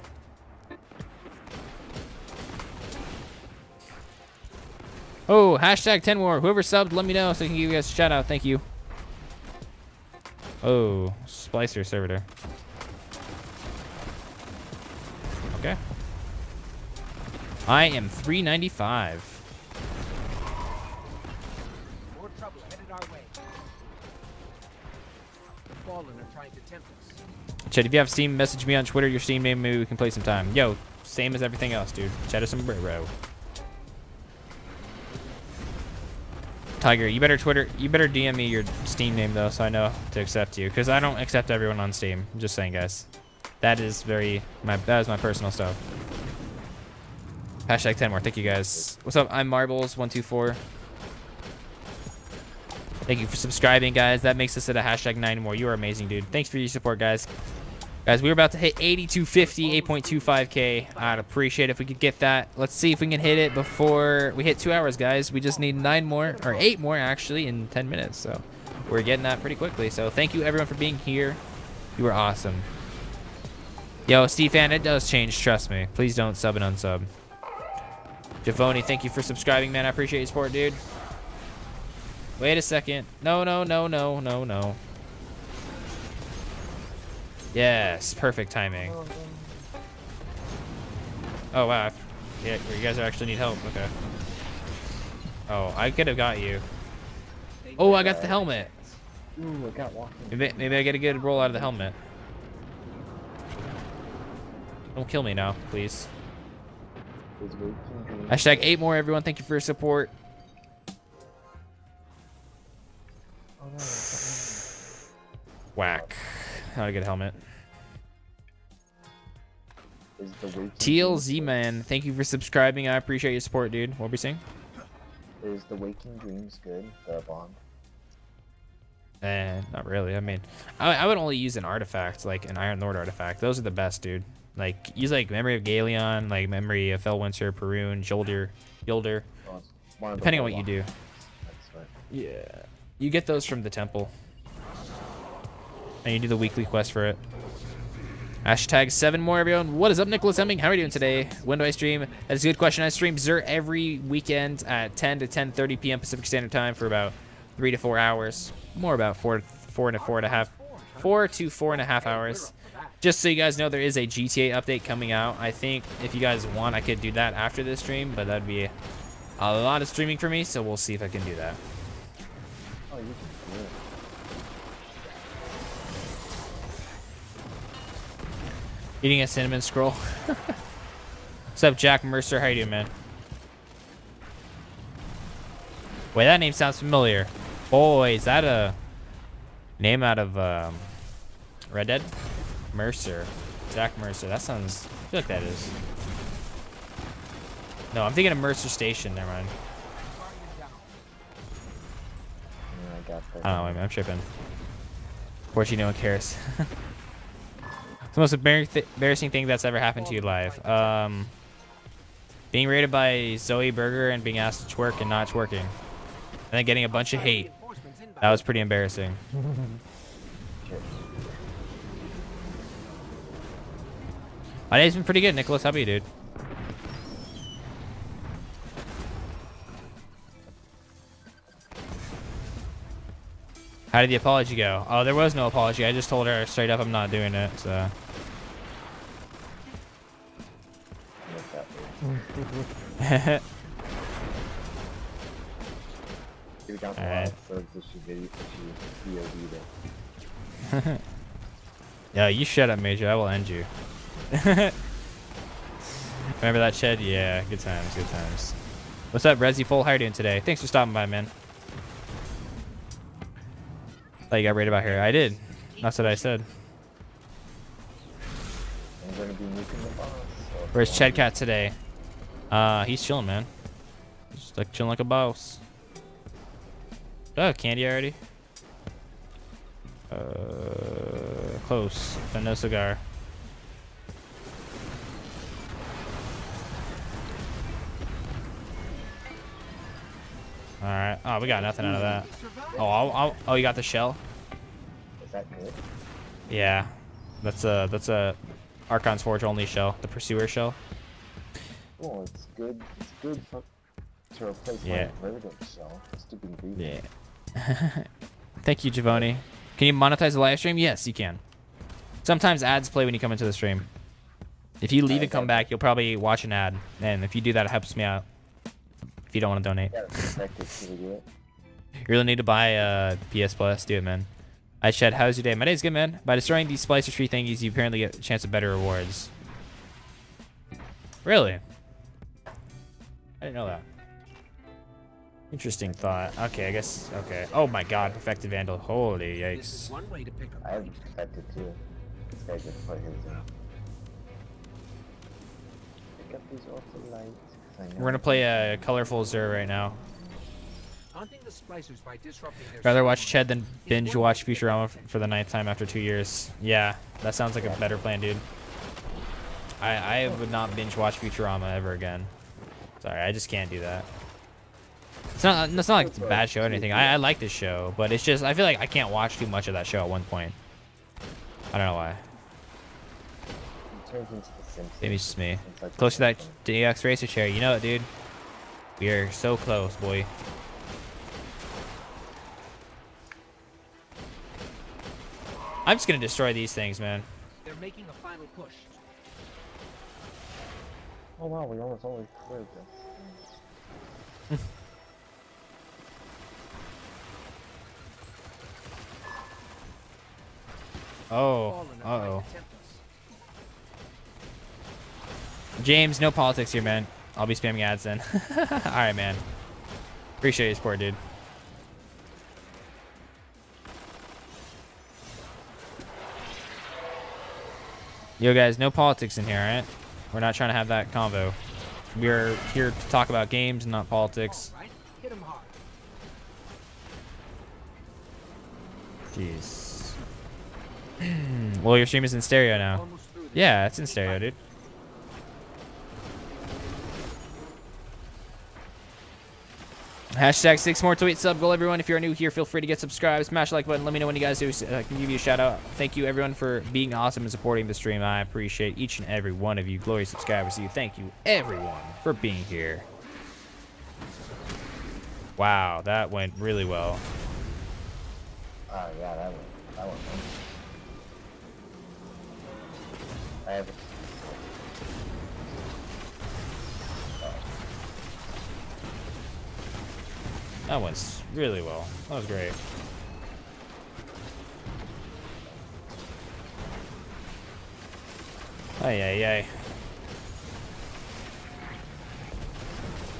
Oh, hashtag 10 more. Whoever subbed, let me know so I can give you guys a shout out. Thank you. Oh, Splicer servitor. Okay. I am 395. fallen are trying to tempt us. Ched, if you have Steam, message me on Twitter your Steam name. Maybe we can play some time. Yo, same as everything else, dude. CheddarSombrero. Tiger, you better Twitter. You better DM me your Steam name though, so I know to accept you. Cause I don't accept everyone on Steam. I'm just saying, guys. That is that is my personal stuff. Hashtag 10 more. Thank you guys. What's up? I'm Marbles124. Thank you for subscribing, guys. That makes us at a hashtag 9 more. You are amazing, dude. Thanks for your support, guys. Guys, we're about to hit 8250, 8.25K. I'd appreciate it if we could get that. Let's see if we can hit it before we hit 2 hours, guys. We just need 8 more actually in 10 minutes. So we're getting that pretty quickly. So thank you everyone for being here. You are awesome. Yo, Steve Fan, it does change. Trust me. Please don't sub and unsub. Javoni, thank you for subscribing, man. I appreciate your support, dude. Wait a second. No, no, no, no, no, no. Yes, perfect timing. Oh, wow. Yeah, you guys actually need help. Okay. Oh, I could have got you. Oh, I got the helmet. Ooh, I got walking. Maybe I get a good roll out of the helmet. Don't kill me now, please. Hashtag 8 more, everyone. Thank you for your support. Whack. Not a good helmet. TLZ man, thank you for subscribing. I appreciate your support, dude. What are we seeing? Is the Waking Dreams good? The bomb? Eh, not really. I mean, I would only use an artifact, like an Iron Lord artifact. Those are the best, dude. Like use like Memory of Galleon, like Memory of Felwinter, Perun, Yolder. Depending on what you do. That's right. Yeah. You get those from the temple. And you do the weekly quest for it. Hashtag 7 more, everyone. What is up, Nicholas Hemming? How are you doing today? When do I stream? That's a good question. I stream Xur every weekend at 10 to 10:30 p.m. Pacific Standard Time for about 3 to 4 hours. More about four to four and a half hours. Just so you guys know, there is a GTA update coming out. I think if you guys want, I could do that after this stream, but that'd be a lot of streaming for me, so we'll see if I can do that. Oh, you can do it. Eating a cinnamon scroll. What's up, Jack Mercer? How you doing, man? Wait, that name sounds familiar. Boy, is that a name out of Red Dead? Mercer. Jack Mercer. That sounds... I feel like that is. No, I'm thinking of Mercer Station. Never mind. I don't know, I'm tripping. Fortunately, no one cares. It's the most embarrassing thing that's ever happened to you live. Being raided by Zoe Berger and being asked to twerk and not twerking. And then getting a bunch of hate. That was pretty embarrassing. My day's been pretty good, Nicholas. How about you, dude? How did the apology go? Oh, there was no apology. I just told her straight up I'm not doing it, so. Alright. Yeah, you shut up, Major. I will end you. Remember that, Ched? Yeah, good times, good times. What's up, Rezzy Full? How are you doing today? Thanks for stopping by, man. Thought you got raided about here. I did. That's what I said. I'm gonna be nuking the boss. Where's Chedcat today? He's chilling, man. Just like chilling like a boss. Do I have candy already? Close. But no cigar. All right. Oh, we got nothing out of that. Oh, oh, you got the shell. Is that good? Yeah, that's a Archon's Forge only shell, the Pursuer shell. Oh, it's good. It's good for, to replace my regular shell. Stupid ingredient. Yeah. Thank you, Giovanni. Can you monetize the live stream? Yes, you can. Sometimes ads play when you come into the stream. If you leave and come back, you'll probably watch an ad, and if you do that, it helps me out. If you don't want to donate, you really need to buy a PS Plus. Do it, man. Hi, Ched. How's your day? My day's good, man. By destroying these splicer tree thingies, you apparently get a chance of better rewards. Really? I didn't know that. Interesting thought. Okay, I guess. Okay. Oh my God, perfected vandal. Holy yikes! I have perfected too. I just put his up. Pick up these ultra lights. We're gonna play a colorful Xur right now. Rather watch Ched than binge watch Futurama for the 9th time after 2 years. Yeah, that sounds like a better plan, dude. I would not binge watch Futurama ever again. Sorry, I just can't do that. It's not like it's a bad show or anything. I like this show, but it's just I feel like I can't watch too much of that show at one point. I don't know why. Maybe it's just me. Close to that DX racer chair. You know it, dude. We are so close, boy. I'm just gonna destroy these things, man. They're making a final push. Oh wow, we almost always cleared this. Oh, uh-oh. James, no politics here, man. I'll be spamming ads then. Alright, man. Appreciate your support, dude. Yo, guys, no politics in here, alright? We're not trying to have that convo. We're here to talk about games, not politics. Right. Hit 'em hard. Jeez. Well, your stream is in stereo now. Yeah, it's in stereo, dude. Hashtag 6 more tweet sub goal, everyone. If you're new here, feel free to get subscribed. Smash the like button. Let me know when you guys do. I can give you a shout out. Thank you, everyone, for being awesome and supporting the stream. I appreciate each and every one of you. Glorious subscribers to you. Thank you, everyone, for being here. Wow, that went really well. Oh, yeah, that went well. I have it. That went really well. That was great. Ay, ay, ay.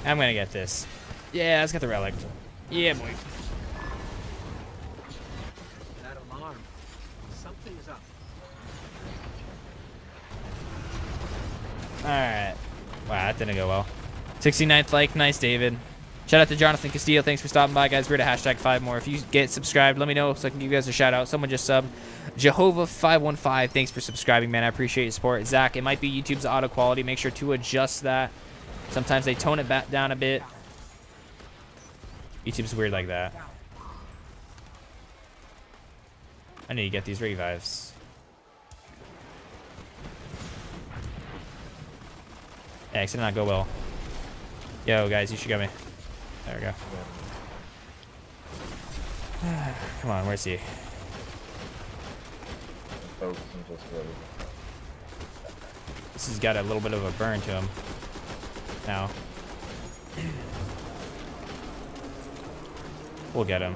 I'm gonna get this. Yeah, let's get the relic. Yeah, boy. That alarm. Something's up. Alright. Wow, that didn't go well. 69th like, nice, David. Shout out to Jonathan Castillo. Thanks for stopping by, guys. We're at hashtag 5 more. If you get subscribed, let me know so I can give you guys a shout out. Someone just subbed. Jehovah515, thanks for subscribing, man. I appreciate your support. Zach, it might be YouTube's auto quality. Make sure to adjust that. Sometimes they tone it back down a bit. YouTube's weird like that. I need to get these revives. Yeah, it did not go well. Yo, guys, you should get me. There we go. Come on, where's he? This has got a little bit of a burn to him now. We'll get him.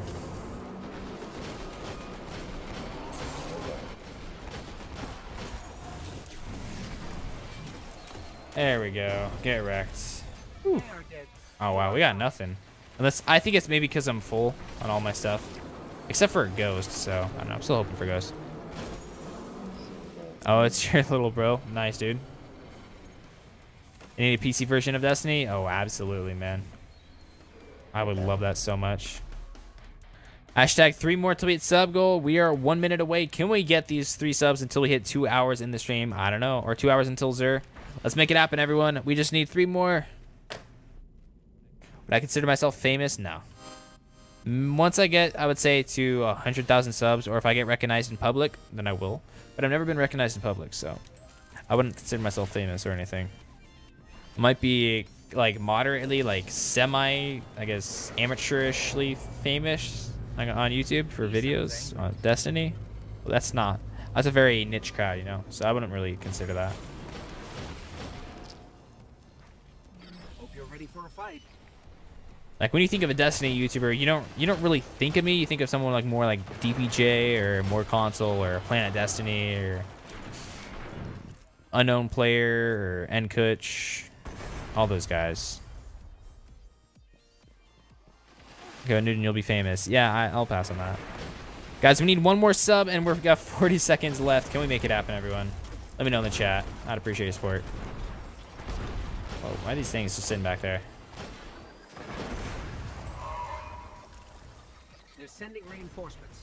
There we go. Get wrecked. Whew. Oh, wow. We got nothing. Unless, I think it's maybe because I'm full on all my stuff. Except for a ghost, so I don't know. I'm still hoping for ghosts. Oh, it's your little bro. Nice, dude. You need a PC version of Destiny? Oh, absolutely, man. I would love that so much. Hashtag 3 more tweet sub goal. We are 1 minute away. Can we get these 3 subs until we hit 2 hours in the stream? I don't know. Or 2 hours until Xur. Let's make it happen, everyone. We just need 3 more. Would I consider myself famous? No. Once I get, I would say, to 100,000 subs, or if I get recognized in public, then I will. But I've never been recognized in public, so I wouldn't consider myself famous or anything. Might be, like, moderately, like, semi, I guess, amateurishly famous like, on YouTube for videos on Destiny. Well, that's not. That's a very niche crowd, you know, so I wouldn't really consider that. For a fight. Like when you think of a Destiny YouTuber, you don't really think of me. You think of someone like more like DPJ or More Console or Planet Destiny or Unknown Player or Nkutch, all those guys. Go Newton, you'll be famous. Yeah, I'll pass on that. Guys, we need one more sub and we've got 40 seconds left. Can we make it happen, everyone? Let me know in the chat. I'd appreciate your support. Oh, why are these things just sitting back there? They're sending reinforcements.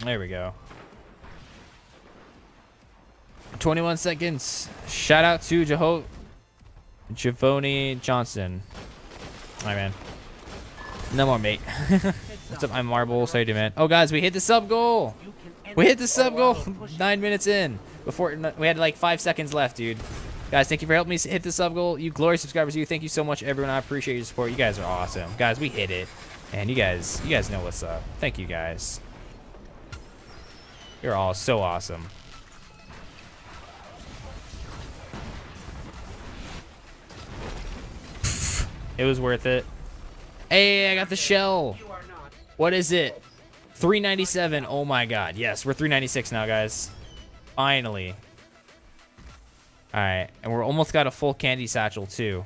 There we go. 21 seconds. Shout out to Javoni Johnson. All right, man. No more, mate. What's up? I'm Marble. Sorry, dude, man. Oh, guys, we hit the sub goal. We hit the sub goal 9 minutes in. Before we had like 5 seconds left, dude. Guys, thank you for helping me hit the sub goal. You glorious subscribers, you. Thank you so much, everyone. I appreciate your support. You guys are awesome. Guys, we hit it. And you guys know what's up. Thank you, guys. You're all so awesome. It was worth it. Hey, I got the shell. What is it? 397. Oh my god. Yes, we're 396 now, guys. Finally. All right, and we're almost got a full candy satchel too.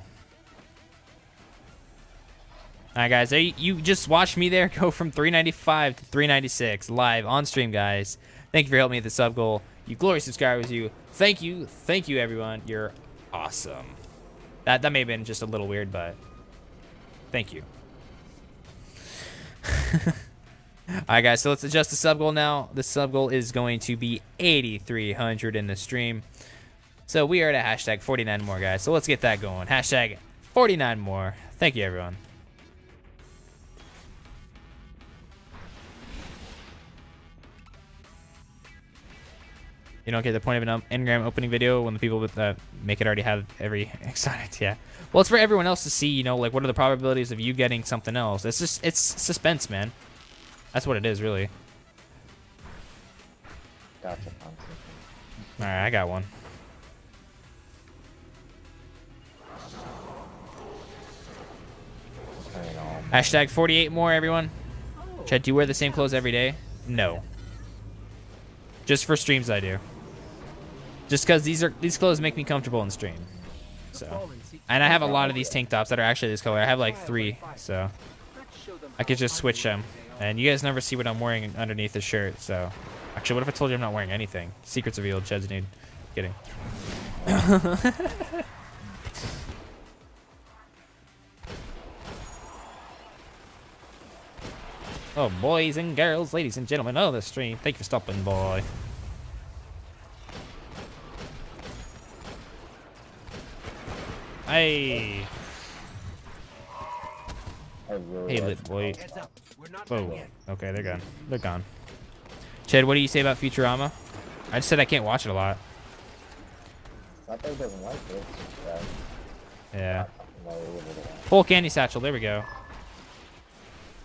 All right, guys, you just watched me there go from 395 to 396 live on stream, guys. Thank you for helping me at the sub goal. You glorious subscribers, you. Thank you, everyone. You're awesome. That may have been just a little weird, but thank you. All right, guys, so let's adjust the sub goal now. The sub goal is going to be 8,300 in the stream. So we are at a hashtag 49 more, guys. So let's get that going. Hashtag 49 more. Thank you, everyone. You don't get the point of an Engram opening video when the people with make it already have every exotic, yeah. Well, it's for everyone else to see, you know, like what are the probabilities of you getting something else. It's just, it's suspense, man. That's what it is, really. Gotcha. All right, I got one. Hashtag 48 more, everyone. Chad, do you wear the same clothes every day? No. Just for streams, I do. Just because these clothes make me comfortable in stream. So, and I have a lot of these tank tops that are actually this color. I have like 3, so I could just switch them. And you guys never see what I'm wearing underneath the shirt. So, actually, what if I told you I'm not wearing anything? Secrets revealed. Ched's nude. Kidding. Oh, boys and girls, ladies and gentlemen, oh, the stream. Thank you for stopping, boy. Hey. Hey, lit boy. Oh, okay, they're gone. They're gone. Ched, what do you say about Futurama? I just said I can't watch it a lot. I think it doesn't like it. Yeah. Full candy satchel. There we go.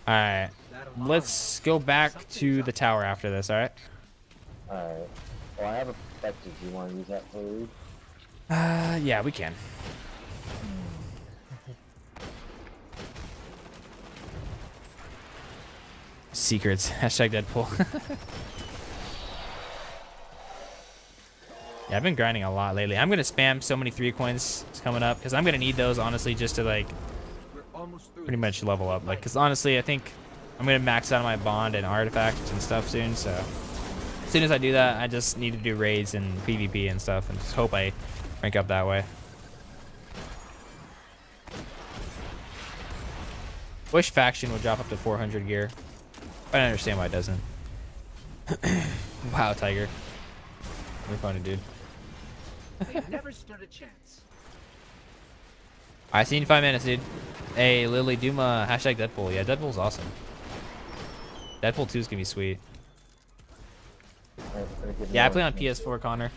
All right. Let's go back to the tower after this, alright? Alright. Well, I have a perspective. Do you want to use that for you? Yeah, we can. Secrets. Hashtag Deadpool. Yeah, I've been grinding a lot lately. I'm going to spam so many 3 coins coming up, because I'm going to need those, honestly, just to, like, pretty much level up. Like, because, honestly, I think I'm gonna max out my bond and artifacts and stuff soon, so as soon as I do that, I just need to do raids and PvP and stuff and just hope I rank up that way. Wish faction would drop up to 400 gear. I don't understand why it doesn't. Wow, Tiger. You're funny, dude. They've never stood a chance. I seen 5 minutes, dude. Hey, Lily Duma, hashtag Deadpool. Yeah, Deadpool's awesome. Deadpool 2 is gonna be sweet. Yeah, I play on PS4, Connor.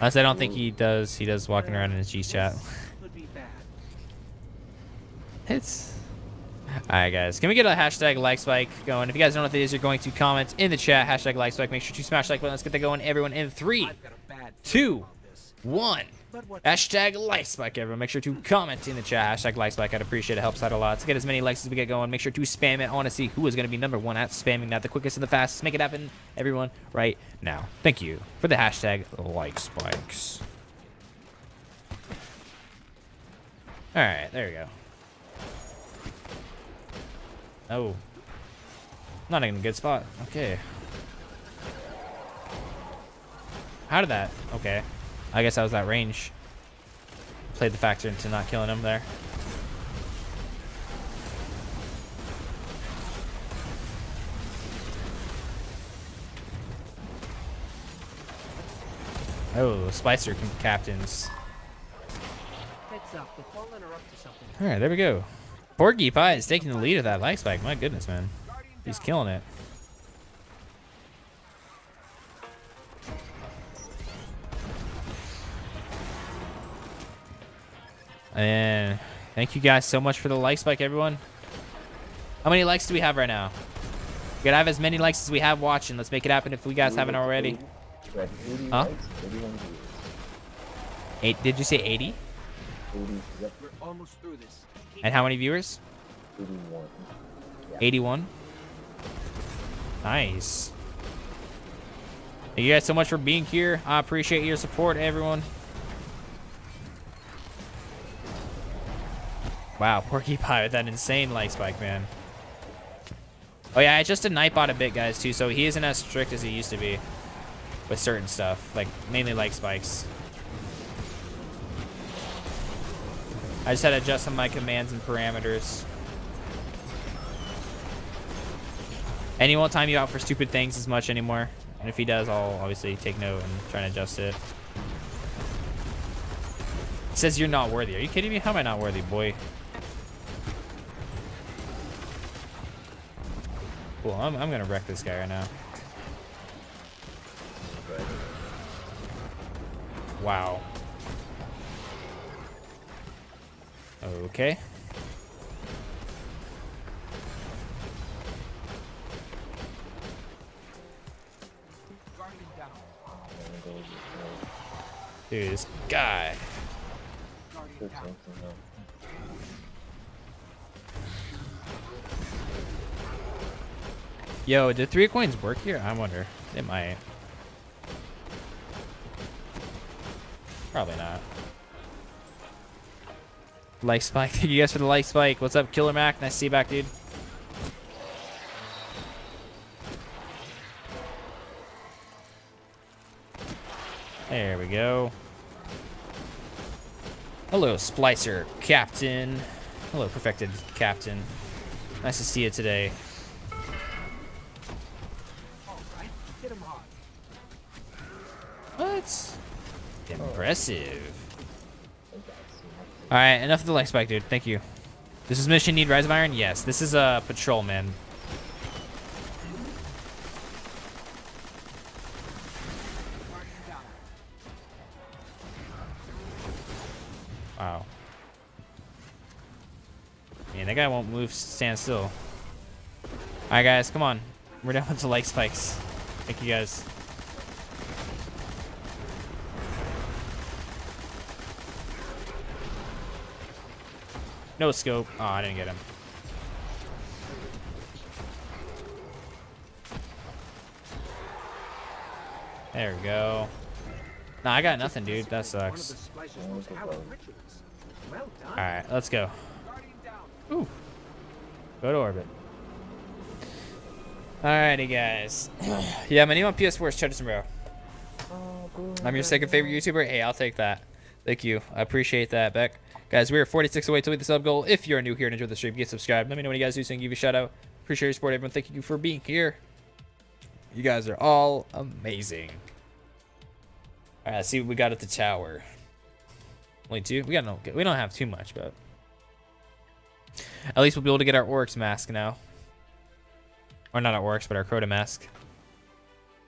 Honestly, I don't think he does. He does walking around in his G chat. It's alright, guys. Can we get a hashtag like spike going? If you guys don't know what that is, you're going to comment in the chat. Hashtag like spike. Make sure to smash like button. Let's get that going, everyone. In 3, 2, 1. Hashtag LikeSpike, everyone. Make sure to comment in the chat. Hashtag LikeSpike. I'd appreciate it. Helps out a lot. Let's get as many likes as we get going. Make sure to spam it. I want to see who is going to be #1 at spamming that the quickest and the fastest. Make it happen, everyone, right now. Thank you for the hashtag LikeSpikes. All right, there we go. Oh. Not in a good spot. Okay. How did that? Okay. I guess I was that range. Played the factor into not killing him there. Oh, Spicer captains. All right, there we go. Porgy Pie is taking the lead of that Like Spike. My goodness, man. He's killing it. And thank you guys so much for the Like Spike, everyone. How many likes do we have right now? We gotta have as many likes as we have watching. Let's make it happen if we guys haven't already. Huh? Eight, did you say 80? We're almost through this. And how many viewers? 81. Yeah. 81. Nice. Thank you guys so much for being here. I appreciate your support, everyone. Wow, Porky Pie with that insane Like Spike, man. Oh yeah, I just did Nightbot a bit, guys, too, so he isn't as strict as he used to be with certain stuff, like mainly Like Spikes. I just had to adjust some of my commands and parameters. And he won't time you out for stupid things as much anymore. And if he does, I'll obviously take note and try and adjust it. It says you're not worthy. Are you kidding me? How am I not worthy, boy? Cool, I'm gonna wreck this guy right now. Wow. Okay. Dude, this guy. Yo, did 3 of Coins work here? I wonder. It might. Probably not. Like Spike, thank you guys for the Like Spike. What's up, Killer Mac? Nice to see you back, dude. There we go. Hello, Splicer Captain. Hello, Perfected Captain. Nice to see you today. What? Impressive. All right, enough of the Like Spike, dude. Thank you. This is Mission Need Rise of Iron? Yes, this is a patrol, man. Wow. Man, that guy won't move, stand still. All right, guys, come on. We're down with the Like Spikes. Thank you, guys. No scope. Oh, I didn't get him. There we go. Nah, I got nothing, dude. That sucks. Alright, let's go. Ooh. Go to orbit. Alrighty, guys. Yeah, my name on PS4 is CheddarSombrero. I'm your second favorite YouTuber. Hey, I'll take that. Thank you. I appreciate that, Beck. Guys, we are 46 away to meet the sub goal. If you're new here and enjoy the stream, get subscribed. Let me know when you guys do so I can give you a shout out. Appreciate your support, everyone. Thank you for being here. You guys are all amazing. All right, let's see what we got at the tower. Only 2. We don't have too much, but at least we'll be able to get our Oryx mask now. Or not our Oryx, but our Crota mask.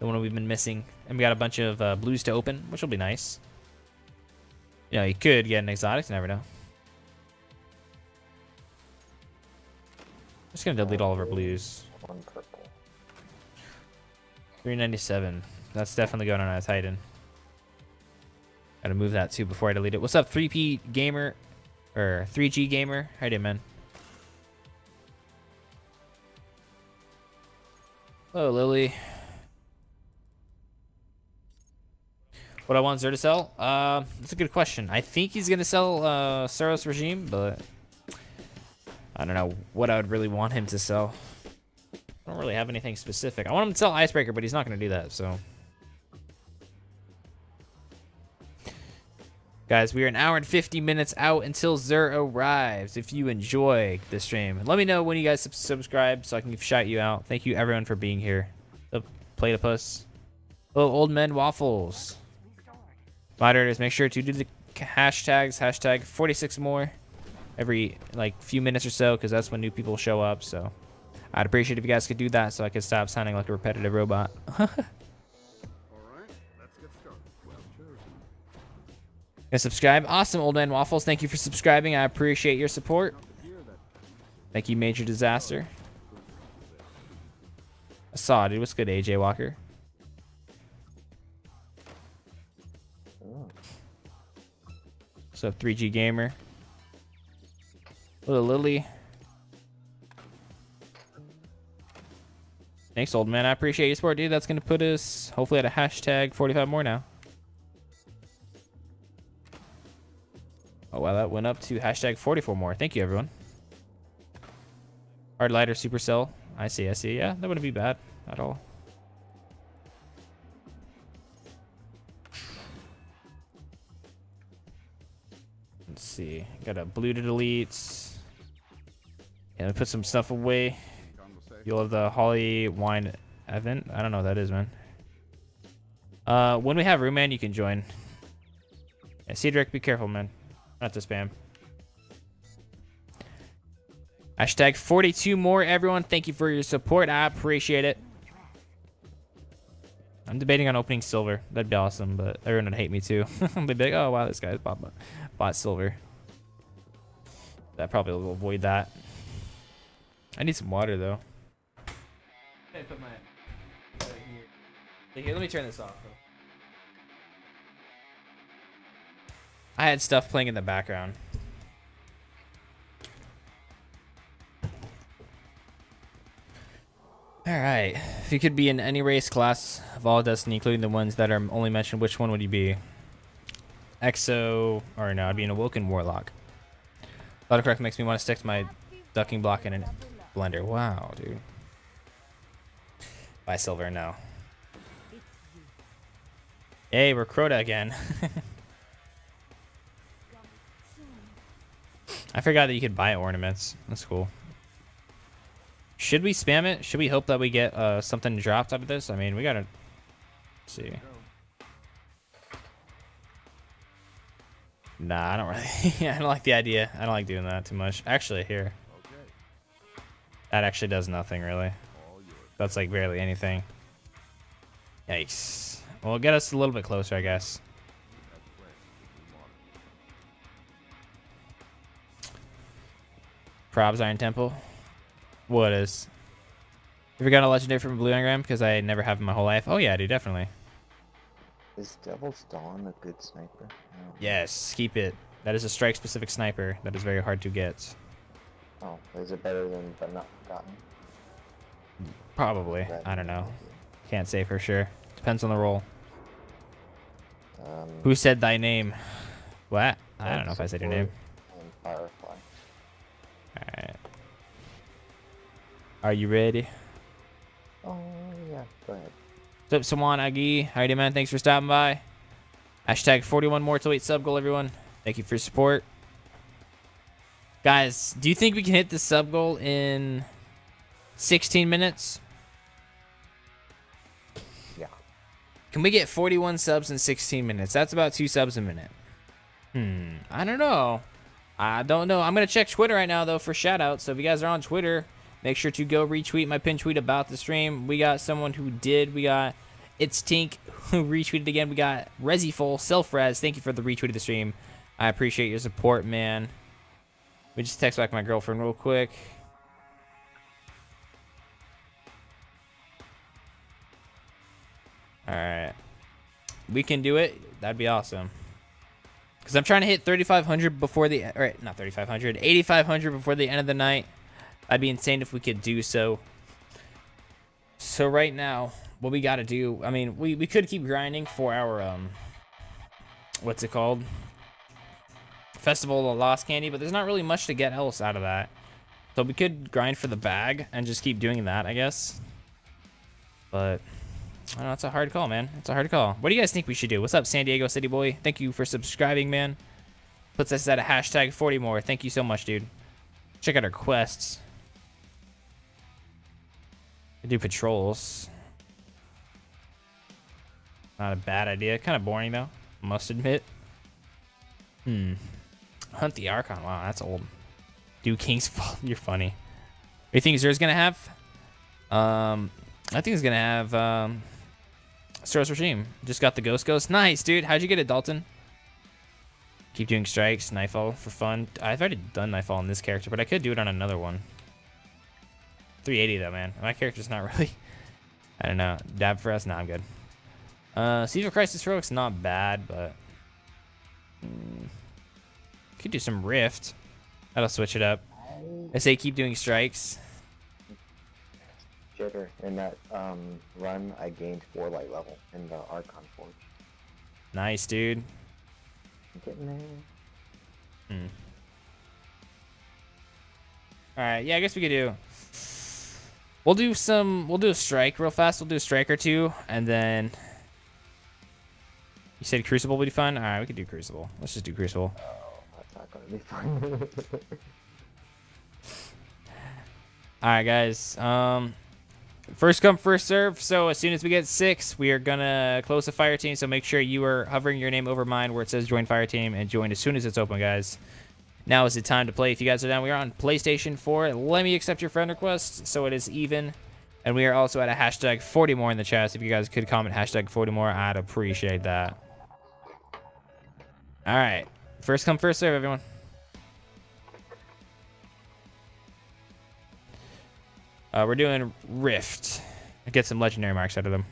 The one we've been missing. And we got a bunch of blues to open, which will be nice. Yeah, you could get an exotic, never know. I'm just gonna delete all of our blues. 397. That's definitely going on a Titan. Gotta move that too before I delete it. What's up, 3P Gamer? Or 3G Gamer? How you doing, man? Hello, Lily. What I want Xur to sell? That's a good question. I think he's gonna sell Suros Regime, but I don't know what I would really want him to sell. I don't really have anything specific. I want him to sell Icebreaker, but he's not gonna do that, so. Guys, we are an hour and 50 minutes out until Xur arrives. If you enjoy the stream, let me know when you guys subscribe so I can shout you out. Thank you everyone for being here. Platypus. Hello, Old Men Waffles. Moderators, make sure to do the hashtags, hashtag 46 more every like few minutes or so, because that's when new people show up. So I'd appreciate if you guys could do that so I could stop sounding like a repetitive robot. All right, let's get started. Well, and subscribe. Awesome, Old Man Waffles. Thank you for subscribing. I appreciate your support. Thank you, Major Disaster. I saw, dude. What's good, AJ Walker? What's up, 3G Gamer? Hello, Lily. Thanks, old man. I appreciate your support, dude. That's going to put us hopefully at a hashtag 45 more now. Oh, wow. That went up to hashtag 44 more. Thank you, everyone. Hard Lighter Supercell. I see. I see. Yeah, that wouldn't be bad at all. Let's see. Got a blue to delete. Yeah, let me put some stuff away. You'll have the Holly Wine event. I don't know what that is, man. When we have room, man, you can join. Yeah, Cedric, be careful, man. Not to spam. Hashtag 42 more, everyone. Thank you for your support. I appreciate it. I'm debating on opening silver. That'd be awesome, but everyone would hate me too. They'd be like, oh, wow, this guy's bought silver. I probably will avoid that. I need some water, though. I put my right here. Here, let me turn this off. I had stuff playing in the background. Alright, if you could be in any race class of all Destiny, including the ones that are only mentioned, which one would you be? Exo, or no, I'd be an Awoken Warlock. Autocorrect makes me want to stick to my ducking block in a blender. Wow, dude. Buy silver, no. Hey, we're Crota again. I forgot that you could buy ornaments. That's cool. Should we spam it? Should we hope that we get something dropped out of this? I mean, we gotta see. Nah, I don't really. I don't like the idea. I don't like doing that too much. Actually, here. That actually does nothing, really. That's like barely anything. Yikes. Well, get us a little bit closer, I guess. Probs Iron Temple. What is? Ever got a legendary from Blue Engram? Because I never have in my whole life. Oh yeah, I do, definitely. Is Devil's Dawn a good sniper? No. Yes, keep it. That is a strike-specific sniper that is very hard to get. Oh, is it better than But Not Forgotten? Probably. Right. I don't know. Can't say for sure. Depends on the role. Who said thy name? What? I don't know if I said your name. Firefly. Alright. Are you ready? Oh, yeah. Go ahead. What's up, Sawan Agi? How you doing, man? Thanks for stopping by. Hashtag 41 more till 8 sub goal, everyone. Thank you for your support. Guys, do you think we can hit the sub goal in 16 minutes? Yeah. Can we get 41 subs in 16 minutes? That's about 2 subs a minute. I don't know. I don't know. I'm going to check Twitter right now, though, for shout-outs. So if you guys are on Twitter, make sure to go retweet my pin tweet about the stream. We got someone who did. We got It's Tink, who retweeted again. We got Reziful, Self-Rez. Thank you for the retweet of the stream. I appreciate your support, man. We just text back my girlfriend real quick. All right. We can do it. That'd be awesome. because I'm trying to hit 3,500 before the, or not 3,500, 8,500 before the end of the night. I'd be insane if we could do so. So right now, what we got to do, I mean, we could keep grinding for our, what's it called? Festival of the Lost candy, but there's not really much to get else out of that. So we could grind for the bag and just keep doing that, I guess. But I don't know, it's a hard call, man. It's a hard call. What do you guys think we should do? What's up, San Diego City Boy? Thank you for subscribing, man. Puts us at a hashtag 40 more. Thank you so much, dude. Check out our quests. We do patrols. Not a bad idea. Kind of boring, though. Must admit. Hunt the Archon. Wow, that's old. Do King's Fall. You're funny. What do you think Xur's going to have? I think he's going to have Suros Regime. Just got the Ghost. Nice, dude. How'd you get it, Dalton? Keep doing strikes. Nightfall for fun. I've already done Nightfall on this character, but I could do it on another one. 380, though, man. My character's not really... I don't know. Dab for us? Nah, I'm good. Siege of Crisis Heroic's not bad, but... Could do some Rift. That'll switch it up. I say keep doing strikes. Cheddar, in that run, I gained 4 light level in the Archon Forge. Nice, dude. I'm getting there. All right, yeah, I guess we could do. We'll do a strike real fast. We'll do a strike or two, and then. You said Crucible would be fun? All right, we could do Crucible. Let's just do Crucible. Oh, that's not gonna be fun. All right, guys. First come, first serve. So as soon as we get 6, we are gonna close the fire team. So make sure you are hovering your name over mine where it says join fire team and join as soon as it's open, guys. Now is the time to play. If you guys are down, we are on PlayStation 4. Let me accept your friend request so it is even. And we are also at a hashtag 40 more in the chat. So if you guys could comment hashtag 40 more, I'd appreciate that. All right, first come, first serve, everyone. We're doing Rift. Get some legendary marks out of them.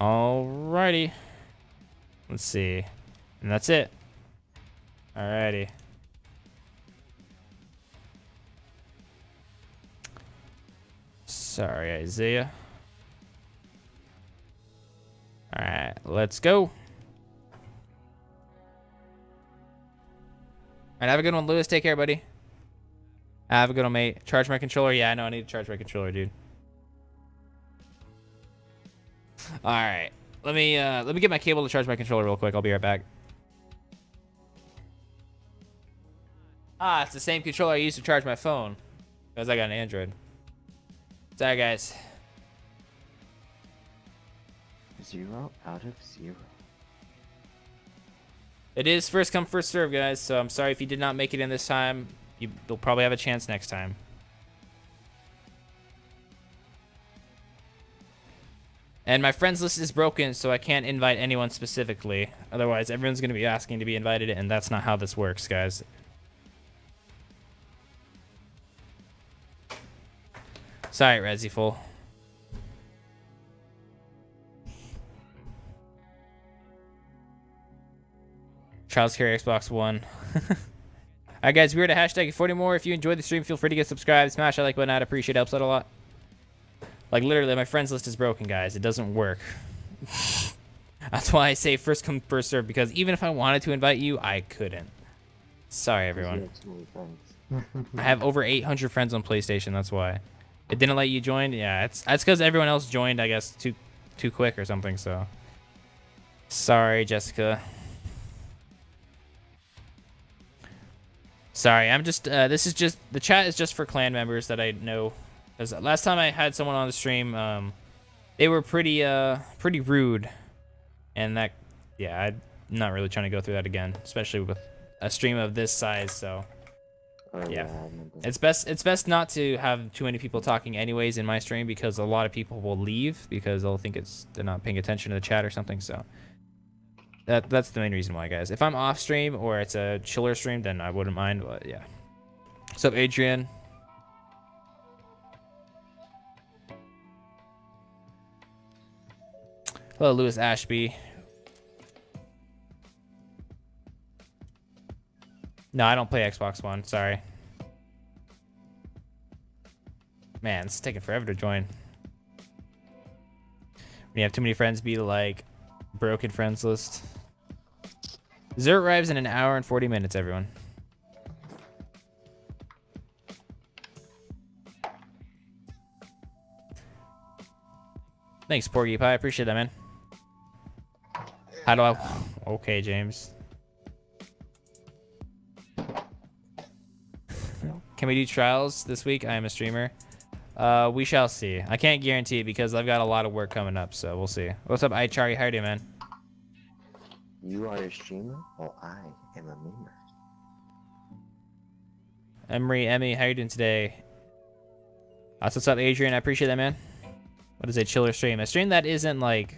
Alrighty. Let's see. And that's it. Alrighty. Sorry, Isaiah. All right, let's go. All right, have a good one, Lewis. Take care, buddy. Have a good one, mate. Charge my controller. Yeah, I know I need to charge my controller, dude. All right, let me get my cable to charge my controller real quick. I'll be right back. Ah, it's the same controller I used to charge my phone, because I got an Android. Sorry, guys. 0 out of 0. It is first come, first serve, guys. So I'm sorry if you did not make it in this time. You'll probably have a chance next time. And my friends list is broken, so I can't invite anyone specifically. Otherwise, everyone's going to be asking to be invited, and that's not how this works, guys. Sorry, Rezzyful. Trials Carry Xbox One. Alright, guys, we were at hashtag 40 more. If you enjoyed the stream, feel free to get subscribed. Smash that like button. I'd appreciate it. Helps out a lot. Like, literally, my friends list is broken, guys. It doesn't work. That's why I say first come, first serve, because even if I wanted to invite you, I couldn't. Sorry, everyone. I have over 800 friends on PlayStation. That's why. It didn't let you join? Yeah, that's because everyone else joined, I guess, too quick or something, so. Sorry, Jessica. Sorry, I'm just, this is just, the chat is just for clan members that I know. Because last time I had someone on the stream, they were pretty rude. And that, yeah, I'm not really trying to go through that again, especially with a stream of this size, so. Yeah, it's best not to have too many people talking anyways in my stream, because a lot of people will leave because they'll think they're not paying attention to the chat or something. So that's the main reason why, guys. If I'm off stream or it's a chiller stream, then I wouldn't mind. But yeah. What's up, Adrian? Hello, Lewis Ashby. No, I don't play Xbox One. Sorry. Man, it's taking forever to join. When you have too many friends, be like broken friends list. Xur arrives in an hour and 40 minutes, everyone. Thanks, Porgy Pie. I appreciate that, man. How do I... Okay, James. Can we do trials this week? I am a streamer. We shall see. I can't guarantee it because I've got a lot of work coming up, so we'll see. What's up, iCharlie? How are you, man? You are a streamer, or I am a memer. Emery, Emmy, how are you doing today? That's what's up, Adrian. I appreciate that, man. What is a chiller stream? A stream that isn't, like,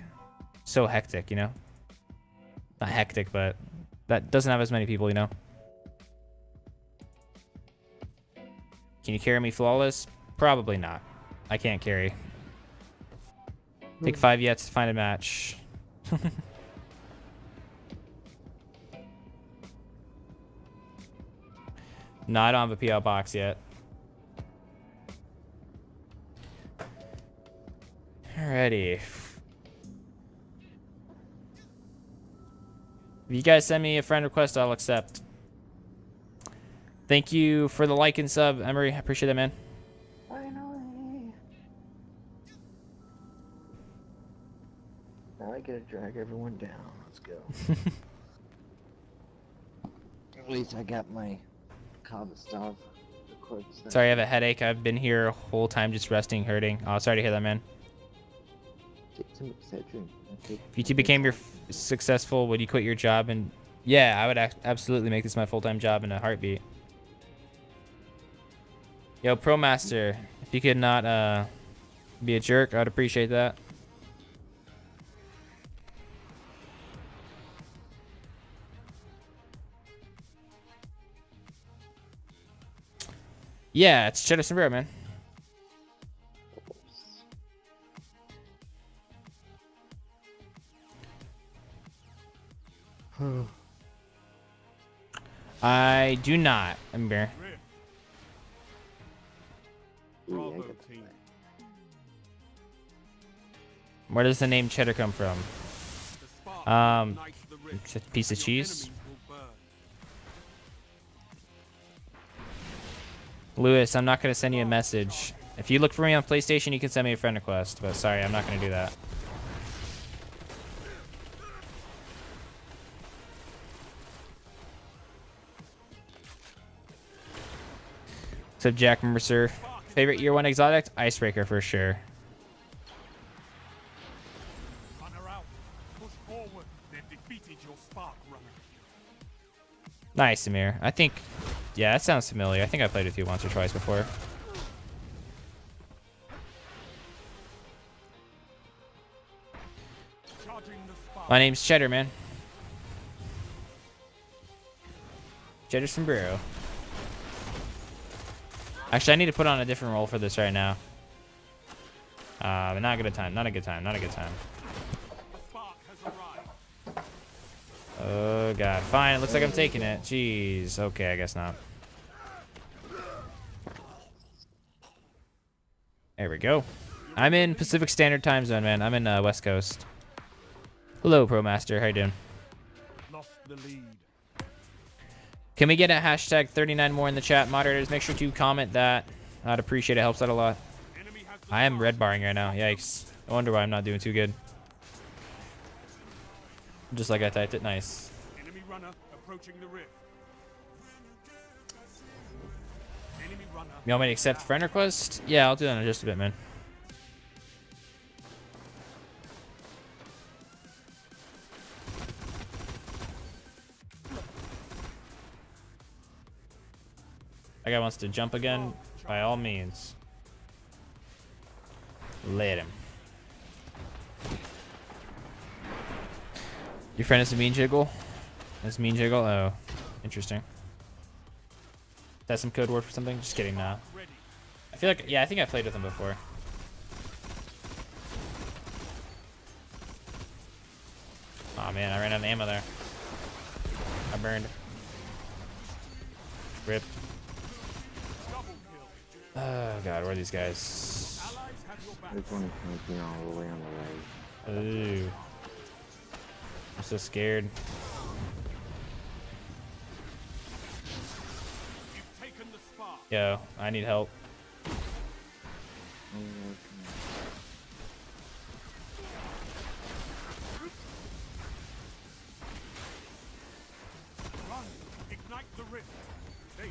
so hectic, you know? Not hectic, but that doesn't have as many people, you know? Can you carry me flawless? Probably not. I can't carry. Take 5 yets to find a match. No, I don't have a PL box yet. Alrighty. If you guys send me a friend request, I'll accept. Thank you for the like and sub, Emery. I appreciate that, man. Finally. Now I gotta drag everyone down. Let's go. At least I got my cobblestone. Sorry, I have a headache. I've been here a whole time just resting, hurting. Oh, sorry to hear that, man. If YouTube became your successful, would you quit your job? And yeah, I would absolutely make this my full-time job in a heartbeat. Yo, Promaster, if you could not be a jerk, I'd appreciate that. Yeah, it's CheddarSombrero, man. I do not. I'm here. Where does the name cheddar come from? It's a piece of cheese. Lewis, I'm not going to send you a message. If you look for me on PlayStation, you can send me a friend request, but sorry, I'm not going to do that. Except Jack Mercer. Favorite year one exotic? Icebreaker for sure. Nice, Amir. I think, yeah, that sounds familiar. I think I played with you once or twice before. My name's Cheddar, man. CheddarSombrero. Actually, I need to put on a different role for this right now. But not a good time. Not a good time. Not a good time. Oh, God. Fine. It looks like I'm taking it. Jeez. Okay, I guess not. There we go. I'm in Pacific Standard Time Zone, man. I'm in West Coast. Hello, Promaster. How you doing? Lost the lead. Can we get a hashtag 39 more in the chat? Moderators, make sure to comment that. I'd appreciate it. Helps out a lot. I am red barring right now. Yikes. I wonder why I'm not doing too good. Just like I typed it. Nice. Enemy runner approaching the rift. Enemy runner. You want me to accept friend request? Yeah, I'll do that in just a bit, man. That guy wants to jump again, by all means. Let him. Your friend is a mean jiggle? That's mean jiggle? Oh, interesting. That's some code word for something? Just kidding, nah. I feel like, yeah, I think I played with him before. Aw, man, I ran out of ammo there. I burned. Rip. Oh, God, where are these guys? This one is sneaking all the way on the right. Ooh. I'm so scared. Yo, I need help.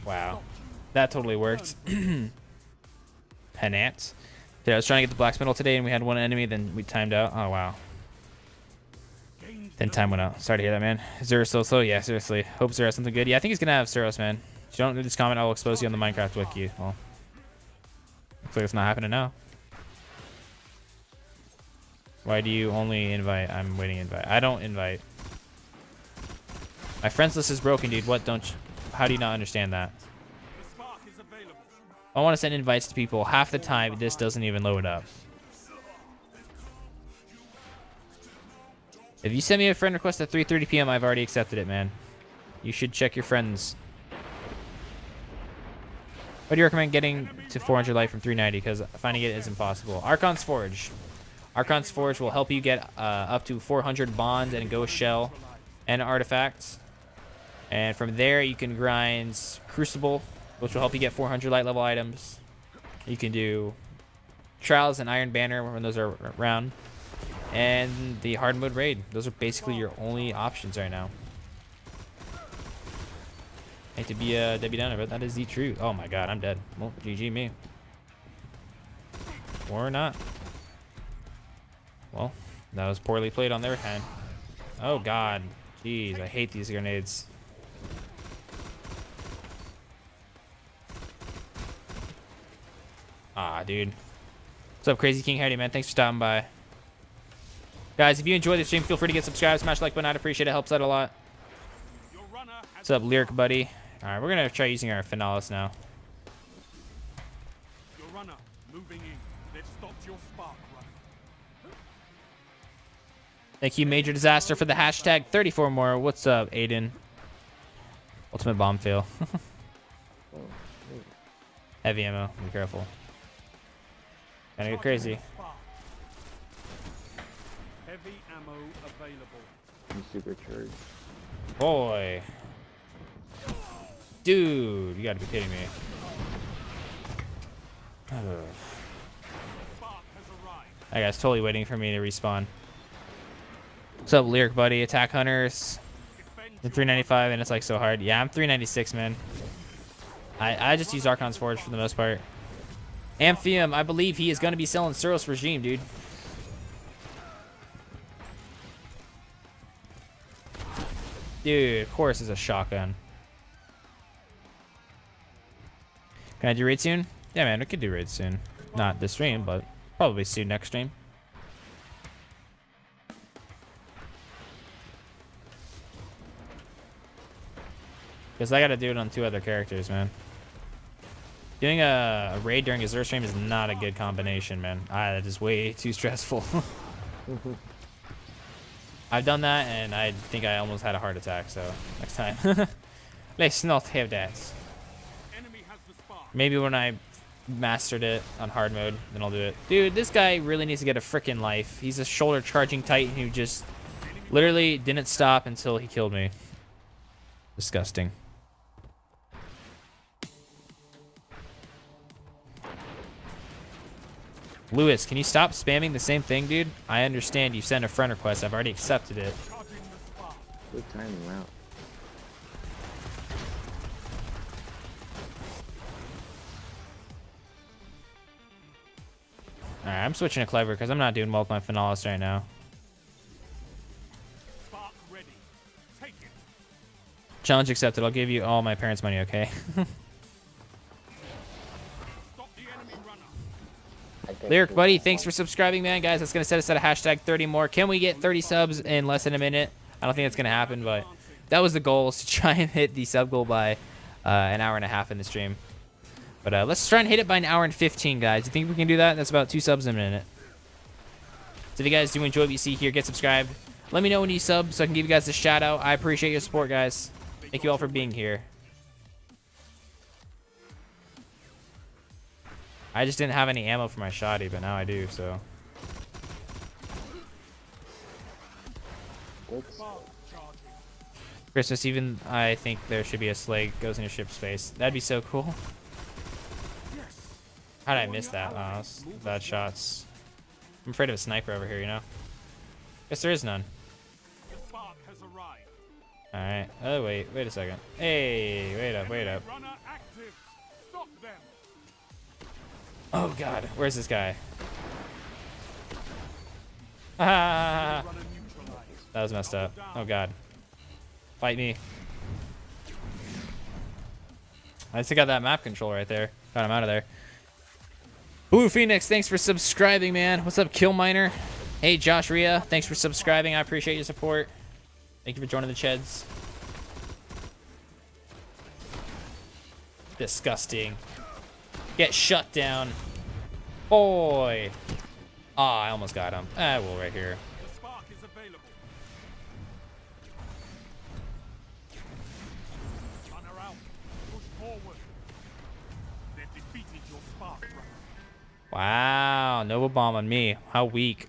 Wow, that totally worked. Penance. Yeah, I was trying to get the Black Spindle today, and we had one enemy. Then we timed out. Oh wow. Then time went out. Sorry to hear that, man. Is there still slow? Yeah, seriously. Hope Zero has something good. Yeah, I think he's gonna have Suros, man. If you don't do this comment, I'll expose you on the Minecraft wiki. Well, looks like it's not happening now. Why do you only invite? I'm waiting to invite. I don't invite. My friends list is broken, dude. What don't you? How do you not understand that? I want to send invites to people. Half the time, this doesn't even load up. If you send me a friend request at 3:30 p.m., I've already accepted it, man. You should check your friends. What do you recommend getting to 400 light from 390? Because finding it is impossible. Archon's Forge. Archon's Forge will help you get up to 400 bonds and ghost shell and artifacts. And from there, you can grind Crucible, which will help you get 400 light level items. You can do Trials and Iron Banner when those are around. And the hard mode raid. Those are basically your only options right now. Hate to be a Debbie Downer, but that is the truth. Oh my god, I'm dead. Well, GG me. Or not. Well, that was poorly played on their time. Oh god. Jeez, I hate these grenades. Ah, dude. What's up, Crazy King Hardy, man? Thanks for stopping by. Guys, if you enjoyed the stream, feel free to get subscribed, smash the like button. I'd appreciate it. Helps out a lot. What's up, Lyric Buddy? All right, we're gonna try using our Finalis now. Your runner moving in. They've stopped your spark run. Thank you, Major Disaster, for the hashtag 34 more. What's up, Aiden? Ultimate bomb fail. Heavy ammo. Be careful. Gonna get crazy. Heavy ammo available. I'm supercharged. Boy. Dude, you gotta be kidding me. That guy's totally waiting for me to respawn. What's up, Lyric Buddy? Attack Hunters. I'm 395 and it's like so hard. Yeah, I'm 396, man. I just use Archon's Forge for the most part. Amphium, I believe he is going to be selling Suros Regime, dude. Dude, of course it's a shotgun. Can I do raid soon? Yeah, man, we could do raid soon. Not this stream, but probably soon next stream. Because I got to do it on 2 other characters, man. Doing a raid during a Xur stream is not a good combination, man. That is way too stressful. I've done that, and I think I almost had a heart attack, so next time. Let's not have that. Maybe when I mastered it on hard mode, then I'll do it. Dude, this guy really needs to get a frickin' life. He's a shoulder-charging titan who just literally didn't stop until he killed me. Disgusting. Lewis, can you stop spamming the same thing, dude? I understand you sent a friend request. I've already accepted it. Good timing out. Alright, I'm switching to Clever because I'm not doing well with my Finalis right now. Challenge accepted. I'll give you all my parents' money, okay? Lyric Buddy, thanks for subscribing, man. Guys, that's going to set us at a hashtag 30 more. Can we get 30 subs in less than a minute? I don't think that's going to happen, but that was the goal, is to try and hit the sub goal by an hour and a half in the stream. But let's try and hit it by an hour and 15, guys. You think we can do that? That's about 2 subs in a minute. So if you guys do enjoy what you see here, get subscribed. Let me know when you sub so I can give you guys a shout out. I appreciate your support, guys. Thank you all for being here. I just didn't have any ammo for my shoddy, but now I do, so. Oops. Christmas, even I think there should be a sleigh goes into ship space. That'd be so cool. How did I miss that? Oh, that's bad shots. I'm afraid of a sniper over here, you know? Guess there is none. Alright. Oh, wait. Wait a second. Hey, wait up, wait up. Oh, God. Where's this guy? Ah! That was messed up. Oh, God. Fight me. I still got that map control right there. Got him out of there. Blue Phoenix, thanks for subscribing, man. What's up, Killminer? Hey, Josh Rhea, thanks for subscribing. I appreciate your support. Thank you for joining the Cheds. Disgusting. Get shut down. Boy. Ah, I almost got him. Ah, well, right here. Wow, Nova Bomb on me. How weak.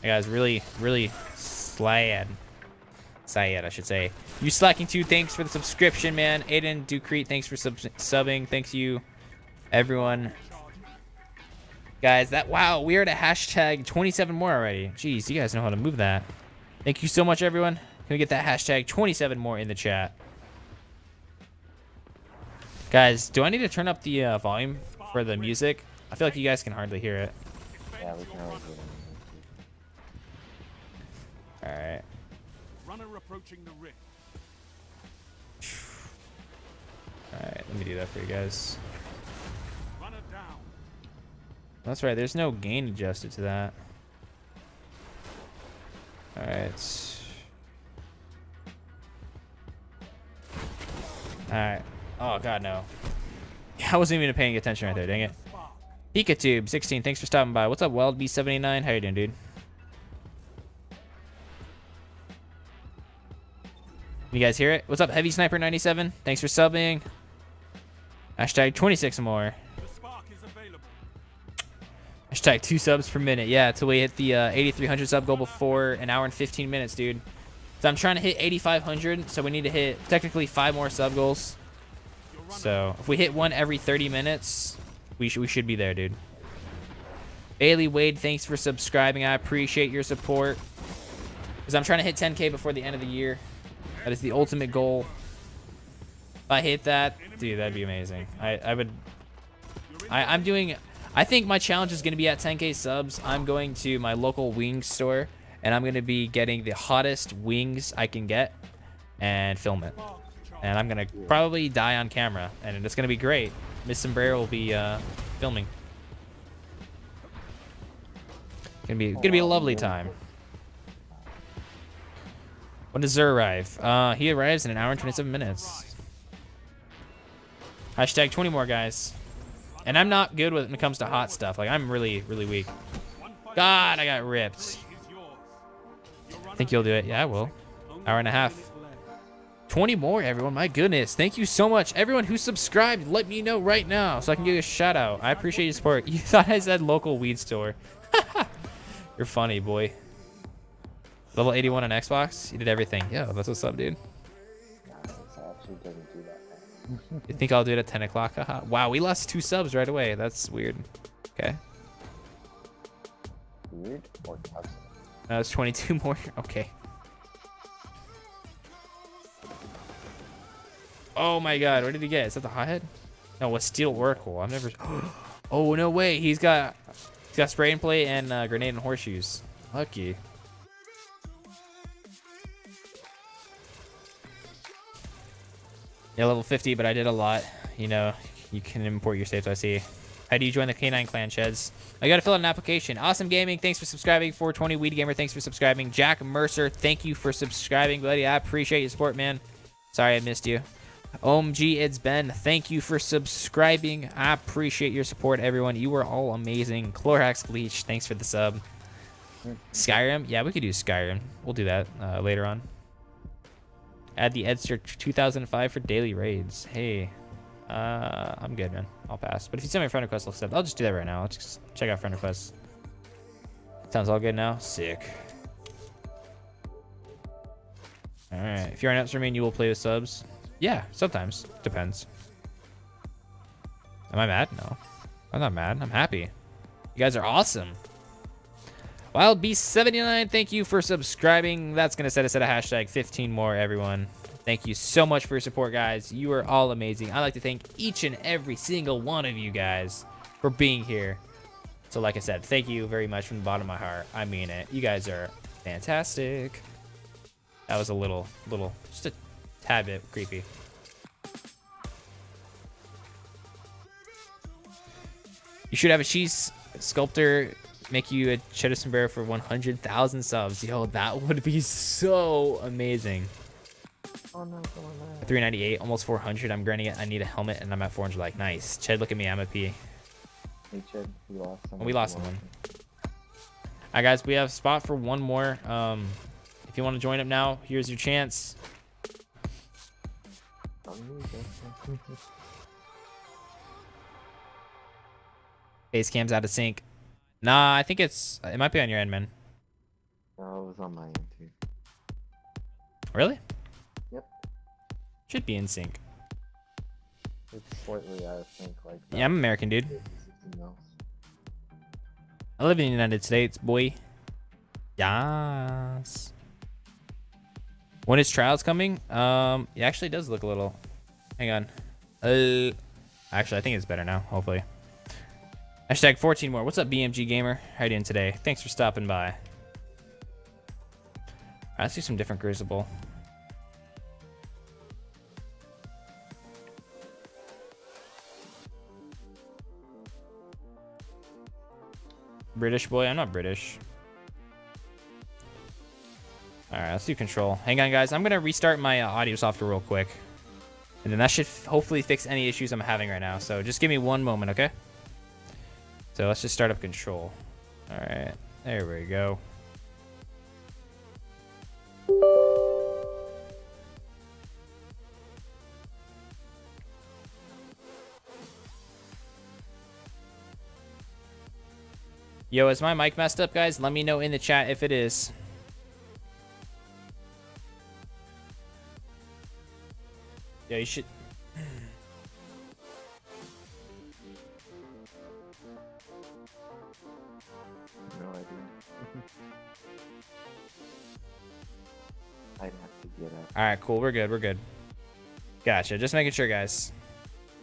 That guy's really, really sad. Sad, I should say. You slacking too, thanks for the subscription, man. Aiden Ducrete, thanks for subbing. Thanks you, everyone. Guys, that, wow, we are at a hashtag 27 more already. Jeez, you guys know how to move that. Thank you so much, everyone. Can we get that hashtag 27 more in the chat? Guys, do I need to turn up the volume for the music? I feel like you guys can hardly hear it. Yeah, we can always hear it. Alright. Runner approaching the rift. Alright, let me do that for you guys. Runner down. That's right, there's no gain adjusted to that. Alright. Alright. Oh god, no. I wasn't even paying attention right there, dang it. PikaTube16, thanks for stopping by. What's up, WildB79? How you doing, dude? You guys hear it? What's up, Heavy Sniper97? Thanks for subbing. Hashtag 26 more. Hashtag 2 subs per minute. Yeah, till we hit the 8,300 sub goal before an hour and 15 minutes, dude. So I'm trying to hit 8,500, so we need to hit technically 5 more sub goals. So if we hit one every 30 minutes, we should be there, dude. Bailey Wade, thanks for subscribing. I appreciate your support. Because I'm trying to hit 10K before the end of the year. That is the ultimate goal. If I hit that, dude, that'd be amazing. I think my challenge is going to be at 10K subs. I'm going to my local wings store, and I'm going to be getting the hottest wings I can get and film it. And I'm going to probably die on camera, and it's going to be great. Miss Sombrero will be filming. Gonna be a lovely time. When does Xur arrive? He arrives in an hour and 27 minutes. Hashtag 20 more, guys. And I'm not good when it comes to hot stuff. Like, I'm really, really weak. God, I got ripped. I think you'll do it. Yeah, I will. Hour and a half. 20 more, everyone. My goodness. Thank you so much. Everyone who subscribed, let me know right now so I can give you a shout out. I appreciate your support. You thought I said local weed store. You're funny, boy. Level 81 on Xbox? You did everything. Yeah, that's what's up, dude. You think I'll do it at 10 o'clock? Haha. Wow, we lost 2 subs right away. That's weird. Okay. Weird or toxic? No, it's 22 more. Okay. Oh my god, what did he get? Is that the hothead? No, a Steel Oracle. I've never... Oh, no way. He's got spray and play and grenade and horseshoes. Lucky. Yeah, level 50, but I did a lot. You know, you can import your saves, I see. How do you join the K9 clan, Cheds? I gotta fill out an application. Awesome Gaming, thanks for subscribing. 420 Weed Gamer, thanks for subscribing. Jack Mercer, thank you for subscribing, buddy. I appreciate your support, man. Sorry I missed you. OMG, it's Ben. Thank you for subscribing. I appreciate your support, everyone. You are all amazing. Clorax Bleach, thanks for the sub. Skyrim? Yeah, we could do Skyrim. We'll do that later on. Add the Edster 2005 for daily raids. Hey, I'm good, man. I'll pass. But if you send me a friend request, I'll accept. I'll just do that right now. Let's just check out friend requests. Sounds all good now? Sick. All right. If you're an Upstream, you will play with subs? Yeah, sometimes. Depends. Am I mad? No. I'm not mad. I'm happy. You guys are awesome. Wild Beast 79, thank you for subscribing. That's going to set us at a hashtag 15 more, everyone. Thank you so much for your support, guys. You are all amazing. I'd like to thank each and every single one of you guys for being here. So like I said, thank you very much from the bottom of my heart. I mean it. You guys are fantastic. That was a little, just a tad bit creepy. You should have a cheese sculptor make you a CheddarSombrero for 100,000 subs. Yo, that would be so amazing. Oh, no, 398, almost 400. I'm grinding it. I need a helmet, and I'm at 400. Like, nice. Ched, look at me. I'm a P. Hey, Ched, we lost someone. We lost someone. All right, guys, we have spot for one more. If you want to join up now, here's your chance. Face cam's out of sync. Nah, I think it might be on your end, man. No, it was on my end, too. Really? Yep. Should be in sync. It's slightly out of sync like that. Yeah, I'm American, dude. I live in the United States, boy. Yes. When is Trials coming? It actually does look a little... Hang on. Actually, I think it's better now, hopefully. Hashtag 14 more. What's up, BMG Gamer? How you doing today? Thanks for stopping by. All right, let's do some different Crucible. British boy? I'm not British. All right, let's do Control. Hang on, guys. I'm going to restart my audio software real quick. And then that should hopefully fix any issues I'm having right now. So just give me one moment, okay? So let's just start up Control. All right, there we go. Yo, is my mic messed up, guys? Let me know in the chat if it is. Yeah, you should... All right, cool. We're good. We're good. Gotcha. Just making sure, guys.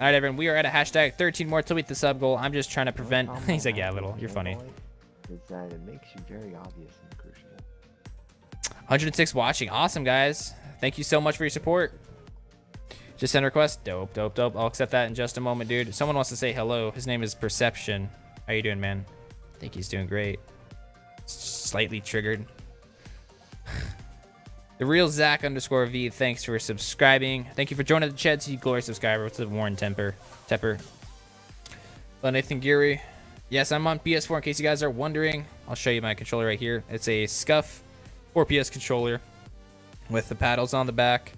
All right, everyone. We are at a hashtag 13 more till we hit the sub goal. I'm just trying to prevent... He's like, yeah, little. You're funny. That it makes you very obvious and crucial. 106 watching. Awesome, guys. Thank you so much for your support. Just send a request. Dope, dope, dope. I'll accept that in just a moment, dude. Someone wants to say hello. His name is Perception. How you doing, man? I think he's doing great. Slightly triggered. The real Zach _V, thanks for subscribing. Thank you for joining the chat, you glory subscriber. What's up, Warren Tepper? Nathan Geary. Yes, I'm on PS4 in case you guys are wondering. I'll show you my controller right here. It's a SCUF 4PS controller with the paddles on the back.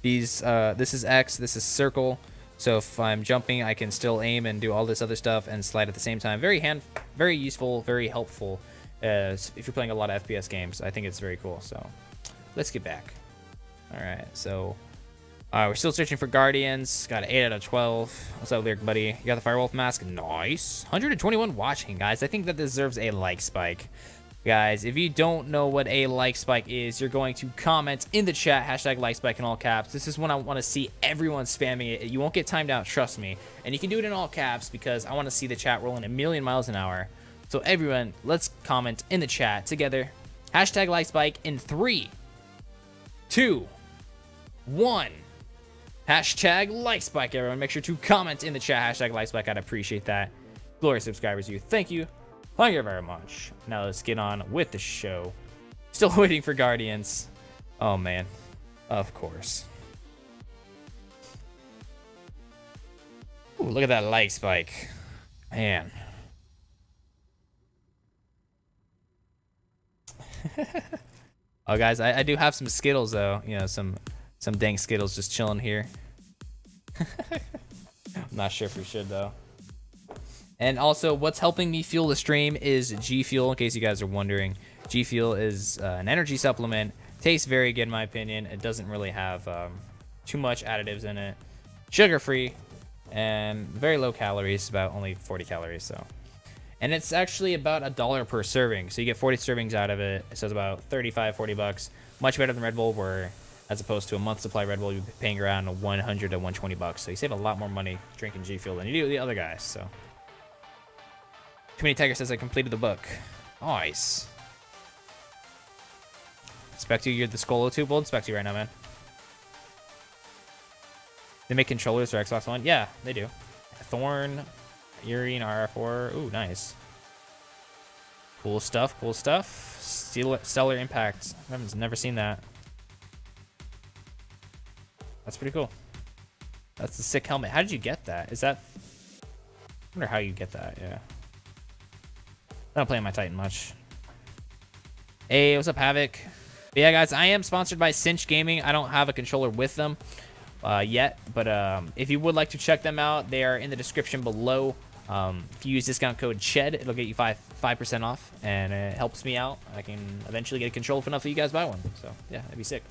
These, this is X, this is circle. So if I'm jumping, I can still aim and do all this other stuff and slide at the same time. Very useful, very helpful. If you're playing a lot of FPS games, I think it's very cool, so. Let's get back. All right, so we're still searching for Guardians. Got an 8 out of 12. What's up, Lyric Buddy? You got the Firewolf mask? Nice. 121 watching, guys. I think that deserves a like spike. Guys, if you don't know what a like spike is, you're going to comment in the chat, hashtag like spike in all caps. This is when I want to see everyone spamming it. You won't get timed out, trust me. And you can do it in all caps because I want to see the chat rolling a million miles an hour. So everyone, let's comment in the chat together. Hashtag like spike in 3, 2, 1. Hashtag like spike, everyone. Make sure to comment in the chat. Hashtag like spike. I'd appreciate that. Glory subscribers, you. Thank you. Thank you very much. Now let's get on with the show. Still waiting for Guardians. Oh, man. Of course. Ooh, look at that like spike. Man. Oh, guys, I do have some Skittles, though. You know, some dang Skittles just chilling here. I'm not sure if we should, though. And also, what's helping me fuel the stream is G Fuel, in case you guys are wondering. G Fuel is an energy supplement. Tastes very good, in my opinion. It doesn't really have too much additives in it. Sugar-free and very low calories, about only 40 calories. So, and it's actually about $1 per serving, so you get 40 servings out of it. So it's about 35-40 bucks. Much better than Red Bull, where as opposed to a month supply Red Bull, you'd be paying around 100 to 120 bucks. So you save a lot more money drinking G Fuel than you do with the other guys. So, Community Tiger says I completed the book. Nice. Spectre, you're the Skolo too. We'll inspect you right now, man. They make controllers for Xbox One? Yeah, they do. Thorn, Urine, RF4. Ooh, nice. Cool stuff, cool stuff. Stellar Impact. I've never seen that. That's pretty cool. That's a sick helmet. How did you get that? Is that... I wonder how you get that, yeah. I'm not playing my Titan much. Hey, what's up, Havoc? But yeah, guys, I am sponsored by Cinch Gaming. I don't have a controller with them. Yet, but if you would like to check them out, they are in the description below. If you use discount code CHED, it'll get you 5% off, and it helps me out. I can eventually get a controller if enough of you guys buy one. So yeah, that'd be sick.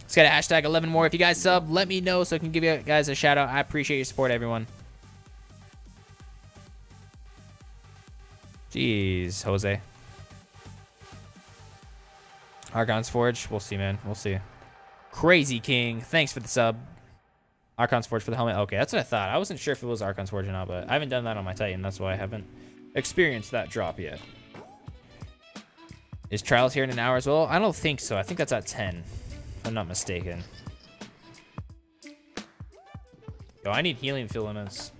Let's get a hashtag 11 more. If you guys sub, let me know so I can give you guys a shout out. I appreciate your support, everyone. Jeez, Jose. Archon's Forge. We'll see, man. We'll see. Crazy King, thanks for the sub. Archon's Forge for the helmet. Okay, that's what I thought. I wasn't sure if it was Archon's Forge or not, but I haven't done that on my Titan. That's why I haven't experienced that drop yet. Is Trials here in an hour as well? I don't think so. I think that's at 10, if I'm not mistaken. Yo, I need helium filaments.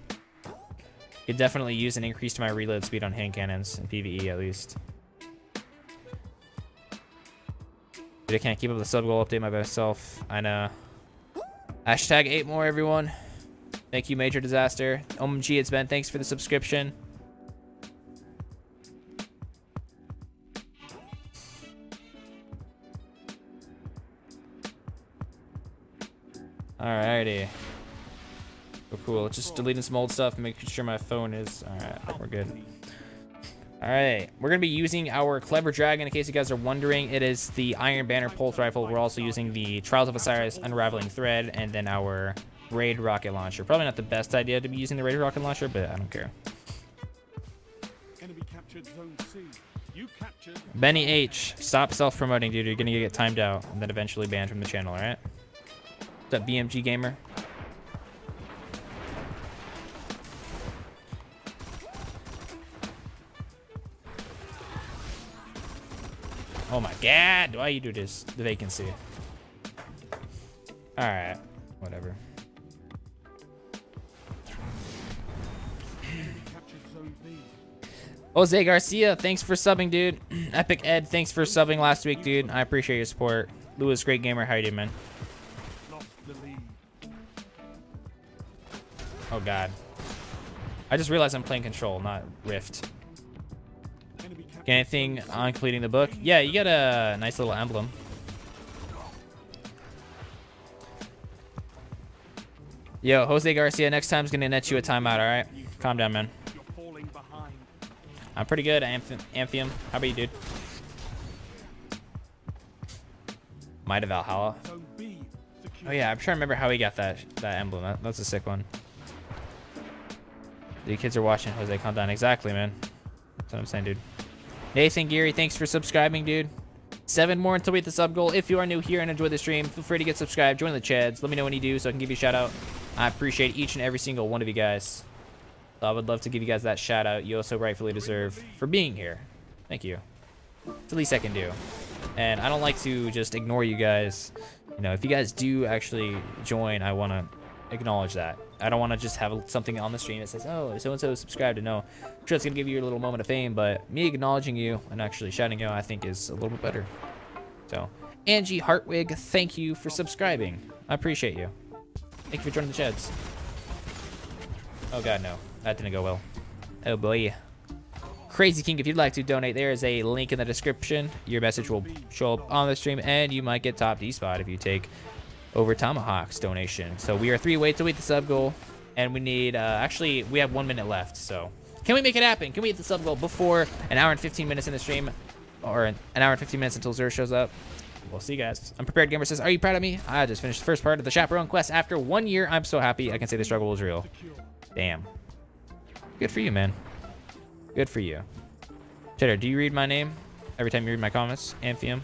Could definitely use an increase to my reload speed on hand cannons, and PvE at least. Dude, I can't keep up the sub goal update by myself. I know. Hashtag 8 more, everyone. Thank you, Major Disaster. OMG, it's Ben. Thanks for the subscription. Alrighty. Oh, cool. Just deleting some old stuff and making sure my phone is... Alright, we're good. All right, we're going to be using our Clever Dragon, in case you guys are wondering. It is the Iron Banner Pulse Rifle. We're also using the Trials of Osiris, Unraveling Thread, and then our Raid Rocket Launcher. Probably not the best idea to be using the Raid Rocket Launcher, but I don't care. Enemy captured Zone C. You captured... Benny H, stop self-promoting, dude. You're going to get timed out and then eventually banned from the channel, all right? What's up, BMG Gamer? Oh my god, why you do this? The vacancy. Alright, whatever. Jose Garcia, thanks for subbing, dude. Epic Ed, thanks for subbing last week, dude. I appreciate your support. Lewis, great gamer, how you doing, man? Oh god. I just realized I'm playing Control, not Rift. Anything on completing the book? Yeah, you got a nice little emblem. Yo, Jose Garcia, next time's gonna net you a timeout, all right? Calm down, man. I'm pretty good at Amphium. How about you, dude? Might of Valhalla. Oh yeah, I'm trying to remember how he got that emblem. That's a sick one. The kids are watching, Jose. Calm down. Exactly, man. That's what I'm saying, dude. Nathan Geary, thanks for subscribing, dude. 7 more until we hit the sub goal. If you are new here and enjoy the stream, feel free to get subscribed, join the Cheds. Let me know when you do so I can give you a shout out. I appreciate each and every single one of you guys. So I would love to give you guys that shout out you also rightfully deserve for being here. Thank you. It's the least I can do. And I don't like to just ignore you guys. You know, if you guys do actually join, I want to acknowledge that. I don't want to just have something on the stream that says, oh, so-and-so subscribed, and no. I'm sure it's going to give you a little moment of fame, but me acknowledging you and actually shouting you out, I think, is a little bit better. So, Angie Hartwig, thank you for subscribing. I appreciate you. Thank you for joining the Cheds. Oh, God, no. That didn't go well. Oh, boy. Crazy King, if you'd like to donate, there is a link in the description. Your message will show up on the stream, and you might get top D spot if you take over Tomahawk's donation. So we are 3 ways to hit the sub goal, and we need actually we have 1 minute left. So can we make it happen? Can we hit the sub goal before an hour and 15 minutes in the stream, or an hour and 15 minutes until Xur shows up? We'll see, you guys. Unprepared Gamer says, "Are you proud of me? I just finished the first part of the chaperone quest after 1 year. I'm so happy. I can say the struggle was real." Damn. Good for you, man. Good for you. Cheddar, do you read my name every time you read my comments? Amphium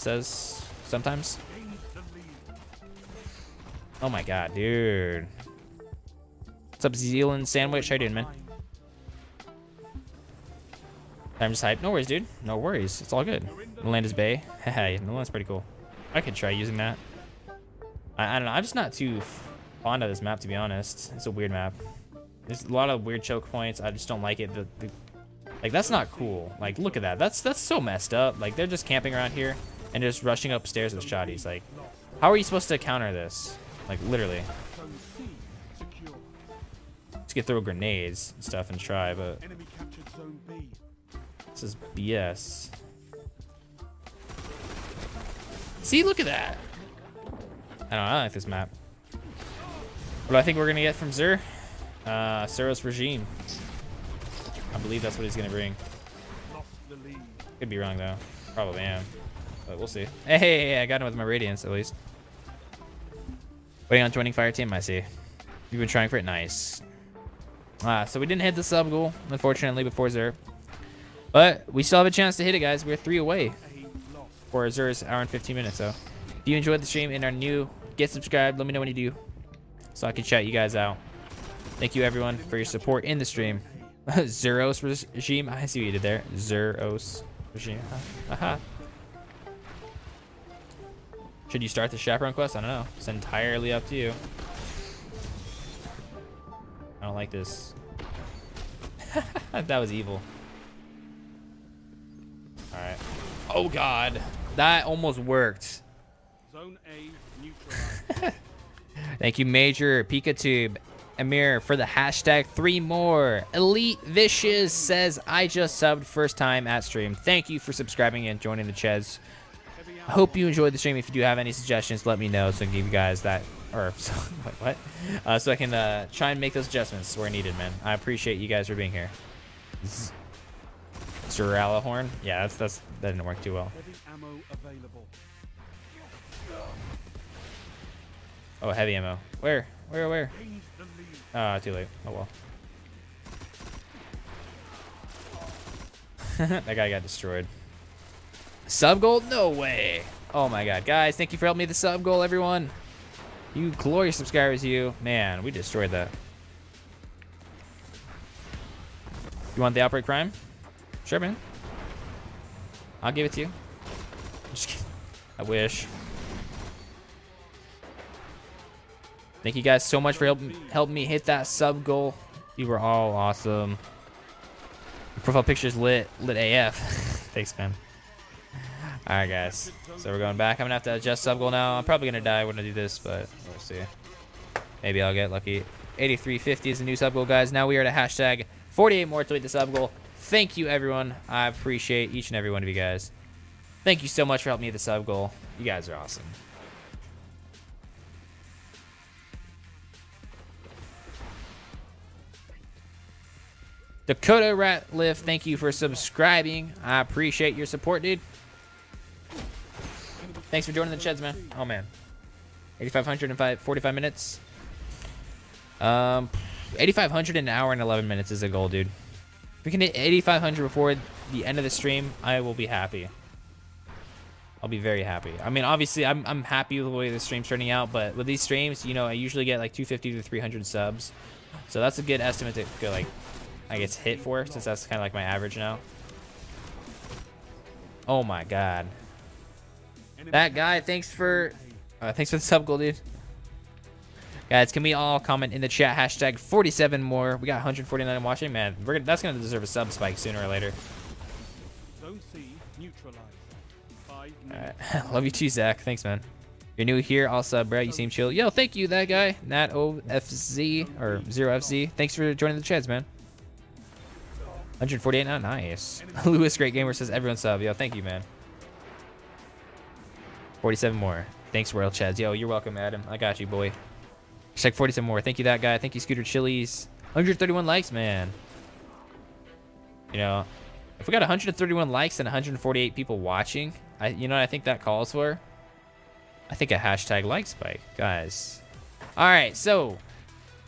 says sometimes. Oh my god, dude. What's up, Zealand Sandwich? How you doing, man? I'm just hyped. No worries, dude. No worries. It's all good. Melanda's Bay. Hey, Melanda's pretty cool. I could try using that. I don't know. I'm just not too fond of this map, to be honest. It's a weird map. There's a lot of weird choke points. I just don't like it. Like, that's not cool. Like, look at that. That's so messed up. Like, they're just camping around here and just rushing upstairs with shotties. Like, how are you supposed to counter this? Like, literally. Just get throw grenades and stuff and try, but... This is BS. See, look at that. I like this map. What do I think we're gonna get from Xur? Suros Regime. I believe that's what he's gonna bring. Could be wrong though. Probably am, but we'll see. Hey, I got him with my Radiance at least. Waiting on joining fire team, I see. You've been trying for it, nice. So we didn't hit the sub goal, unfortunately, before Xur. But we still have a chance to hit it, guys. We're 3 away for Xur's hour and 15 minutes. So if you enjoyed the stream and are new, get subscribed. Let me know when you do so I can chat you guys out. Thank you, everyone, for your support in the stream. Suros Regime. I see what you did there. Suros Regime. Aha. Should you start the chaperone quest? I don't know. It's entirely up to you. I don't like this. That was evil. All right. Oh god, that almost worked. Zone A neutralized. Thank you, Major Pikatube Amir, for the hashtag 3 more. Elite Vicious says, "I just subbed first time at stream. Thank you for subscribing and joining the Cheds. I hope you enjoyed the stream. If you do have any suggestions, let me know so I can give you guys that, or so, what? So I can try and make those adjustments where needed, man. I appreciate you guys for being here." Xuralahorn? Yeah, that didn't work too well. Heavy ammo available. Oh, heavy ammo. Where? Ah, too late. Oh well. That guy got destroyed. Sub goal? No way. Oh my god, guys! Thank you for helping me with the sub goal, everyone. You glorious subscribers, you man. We destroyed that. You want the Outbreak Prime? Sure, man. I'll give it to you. Just kidding. I wish. Thank you guys so much for helping me hit that sub goal. You were all awesome. Your profile picture's lit AF. Thanks, man. All right, guys. So we're going back. I'm gonna have to adjust sub goal now. I'm probably gonna die when I do this, but we'll see. Maybe I'll get lucky. 8350 is the new sub goal, guys. Now we are at a hashtag 48 more to hit the sub goal. Thank you, everyone. I appreciate each and every one of you guys. Thank you so much for helping me with the sub goal. You guys are awesome. Dakota Ratliff, thank you for subscribing. I appreciate your support, dude. Thanks for joining the Cheds, man. Oh, man. 8,500 in 45 minutes. 8,500 in an hour and 11 minutes is a goal, dude. If we can hit 8,500 before the end of the stream, I will be happy. I'll be very happy. I mean, obviously, I'm happy with the way the stream's turning out, but with these streams, you know, I usually get like 250 to 300 subs. So that's a good estimate to go, like, I guess hit for, since that's kind of like my average now. Oh my god. That guy, thanks for the sub goal, dude. Guys, can we all comment in the chat? Hashtag 47 more. We got 149 watching. Man, that's going to deserve a sub spike sooner or later. Zone C neutralized. All right. Love you too, Zach. Thanks, man. You're new here. I'll sub, bro. You seem chill. Yo, thank you, that guy. NatOFZ or 0FC. Thanks for joining the chats, man. 148 now, nice. Lewis Great Gamer says everyone sub. Yo, thank you, man. 47 more. Thanks, Royal Chads. Yo, you're welcome, Adam. I got you, boy. Check 47 more. Thank you, that guy. Thank you, Scooter Chili's. 131 likes, man. You know, if we got 131 likes and 148 people watching, you know what I think that calls for? I think a hashtag like spike, guys. All right, so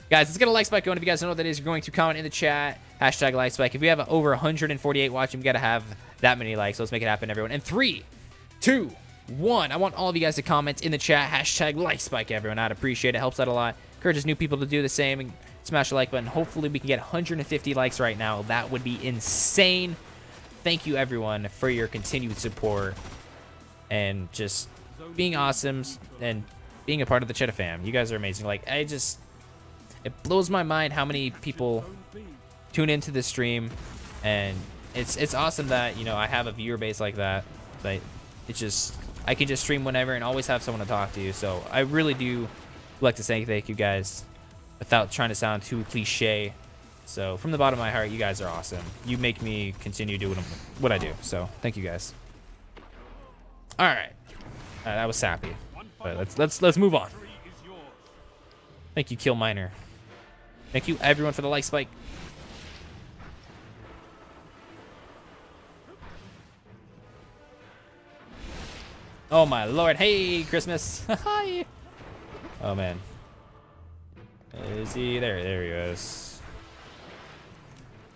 guys, let's get a like spike going. If you guys don't know what that is, you're going to comment in the chat, hashtag like spike. If we have over 148 watching, we got to have that many likes. So let's make it happen, everyone. And 3, 2, 1. I want all of you guys to comment in the chat, hashtag like spike, everyone. I'd appreciate it. Helps out a lot. Encourages new people to do the same and smash the like button. Hopefully we can get 150 likes right now. That would be insane. Thank you, everyone, for your continued support and just being awesome and being a part of the Cheddar fam. You guys are amazing. Like, I just, it blows my mind how many people tune into this stream, and it's awesome that, you know, I have a viewer base like that. Like, it's just, I can just stream whenever and always have someone to talk to. So I really do like to say thank you, guys, without trying to sound too cliche. So from the bottom of my heart, you guys are awesome. You make me continue doing what I do. So thank you, guys. All right, that was sappy. But let's move on. Thank you, Kill Miner. Thank you, everyone, for the like spike. Oh my lord! Hey, Christmas! Hi. Oh man. Is he there? There he goes.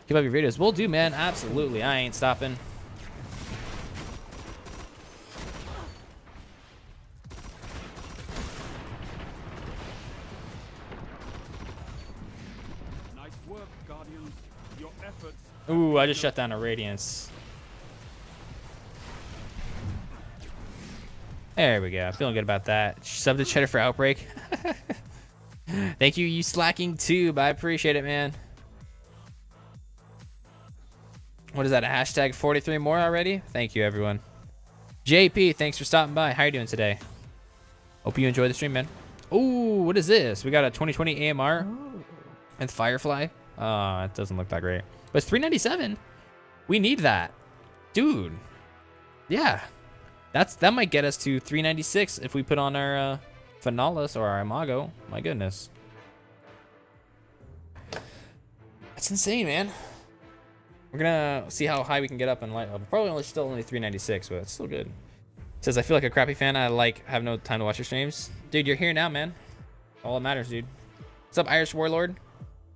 Keep up your videos. We'll do, man. Absolutely. I ain't stopping. Ooh, I just shut down a Radiance. There we go. I'm feeling good about that. Sub to Cheddar for Outbreak. Thank you, you slacking tube. I appreciate it, man. What is that? A hashtag 43 more already? Thank you, everyone. JP, thanks for stopping by. How are you doing today? Hope you enjoy the stream, man. Ooh, what is this? We got a 2020 AMR and Firefly. Ah, it doesn't look that great. But it's 397. We need that, dude. Yeah, that might get us to 396 if we put on our Finalis or our Imago. My goodness, that's insane, man. We're gonna see how high we can get up in light level. Probably only still only 396, but it's still good. It says I feel like a crappy fan. I like have no time to watch your streams, dude. You're here now, man. All that matters, dude. What's up, Irish Warlord?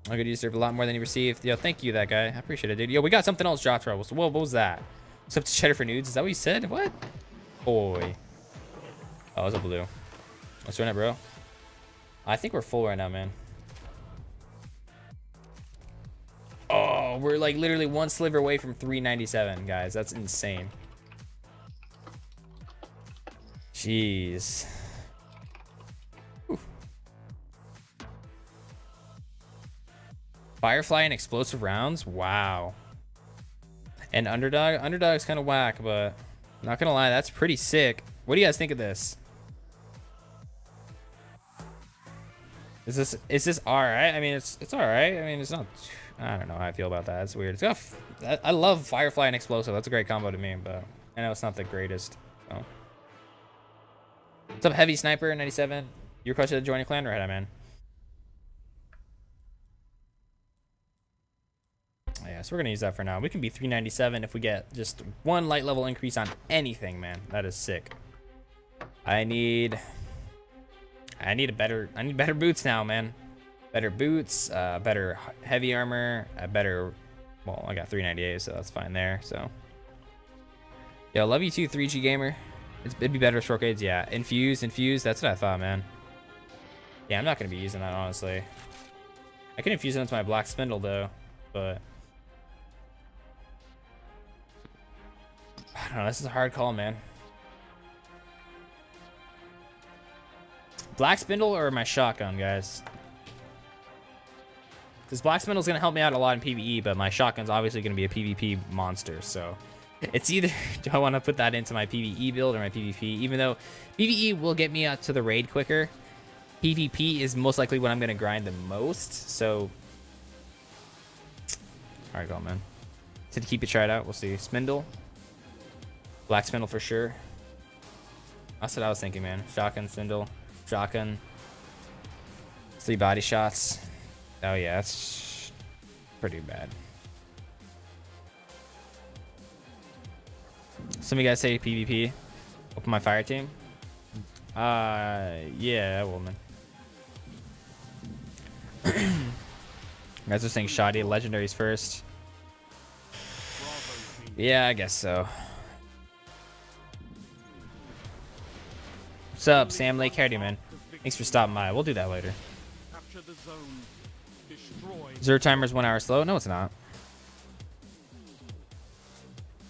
I'm gonna deserve a lot more than you received. Yo, thank you, that guy. I appreciate it, dude. Yo, we got something else dropped. Whoa, what was that? What's up to Cheddar for nudes? Is that what you said? What? Boy. Oh, it's a blue. What's doing it, bro? I think we're full right now, man. Oh, we're like literally one sliver away from 397, guys. That's insane. Jeez. Firefly and explosive rounds, wow. And underdog's kind of whack, but I'm not gonna lie, that's pretty sick. What do you guys think of this? Is this all right? I mean, it's all right. I mean, it's not, I don't know how I feel about that. It's weird. It's got, I love Firefly and explosive. That's a great combo to me, but I know it's not the greatest. So. What's up, Heavy Sniper 97? You requested to join a clan, right, man? Yeah, so we're gonna use that for now. We can be 397 if we get just one light level increase on anything, man. That is sick. I need better boots now, man. Better boots, better heavy armor, a better, well, I got 398, so that's fine there. So yo, love you too, 3G Gamer. It'd be better with short aids, yeah. Infuse, that's what I thought, man. Yeah, I'm not gonna be using that, honestly. I can infuse it into my Black Spindle though, but I don't know, this is a hard call, man. Black Spindle or my shotgun, guys? Because Black Spindle's gonna help me out a lot in PvE, but my shotgun's obviously gonna be a PvP monster, so it's either do I want to put that into my PvE build or my PvP, even though PvE will get me out to the raid quicker. PvP is most likely what I'm gonna grind the most, so hard call, man. Said keep a try it out. We'll see. Spindle. Black Spindle for sure. That's what I was thinking, man. Shotgun, Spindle. Shotgun. 3 body shots. Oh, yeah. That's pretty bad. Some of you guys say PvP. Open my fire team. Yeah, woman. Guys are saying shoddy legendaries first. Yeah, I guess so. What's up, Sam Lake Hardy, man? Thanks for stopping by. We'll do that later. Xur timer's 1 hour slow. No, it's not.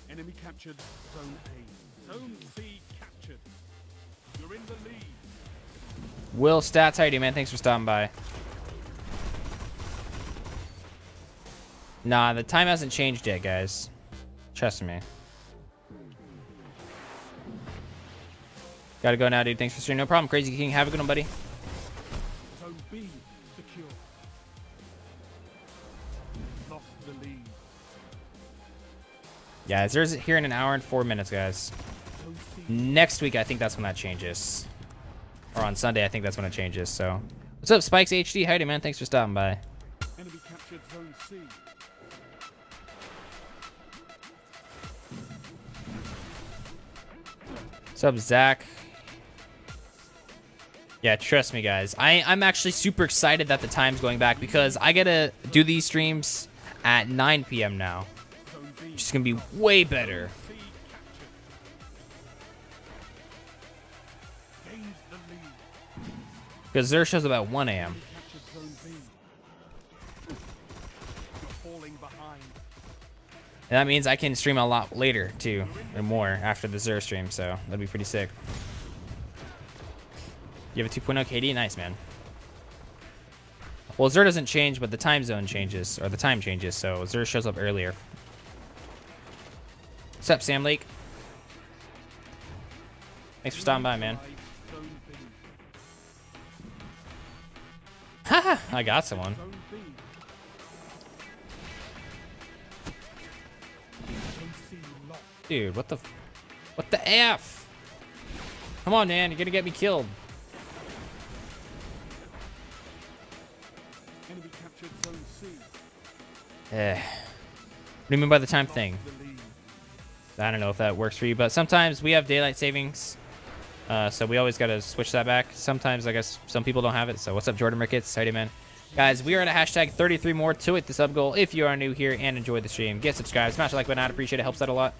Enemy captured zone A. Zone C captured. You're in the lead. Will Stats, how you do, man? Thanks for stopping by. Nah, the time hasn't changed yet, guys. Trust me. Gotta go now, dude. Thanks for streaming. No problem, Crazy King. Have a good one, buddy. Zone B secure. Lost the lead. Yeah, there's here in 1 hour and 4 minutes, guys. Next week, I think that's when that changes. Or on Sunday, I think that's when it changes. So, what's up, Spikes HD? Howdy, man. Thanks for stopping by. Enemy captured zone C. What's up, Zach? Yeah, trust me, guys. I'm actually super excited that the time's going back because I gotta do these streams at 9 p.m. now. Which is gonna be way better. Because their show's about 1 a.m. And that means I can stream a lot later, too, or more, after the Xur stream, so that'd be pretty sick. You have a 2.0 KD? Nice, man. Well, Xur doesn't change, but the time zone changes, or the time changes, so Xur shows up earlier. What's up, Sam Lake? Thanks for stopping by, man. Haha, I got someone. Dude, what the F? Come on, man, you're gonna get me killed. Enemy captured zone C. What do you mean by the time thing? I don't know if that works for you, but sometimes we have daylight savings, so we always gotta switch that back. Sometimes I guess some people don't have it. So what's up, Jordan Ricketts? Howdy, man. Guys, we are at a hashtag 33 more to hit the sub goal. If you are new here and enjoyed the stream, get subscribed, smash the like button. I'd appreciate it. Helps out a lot.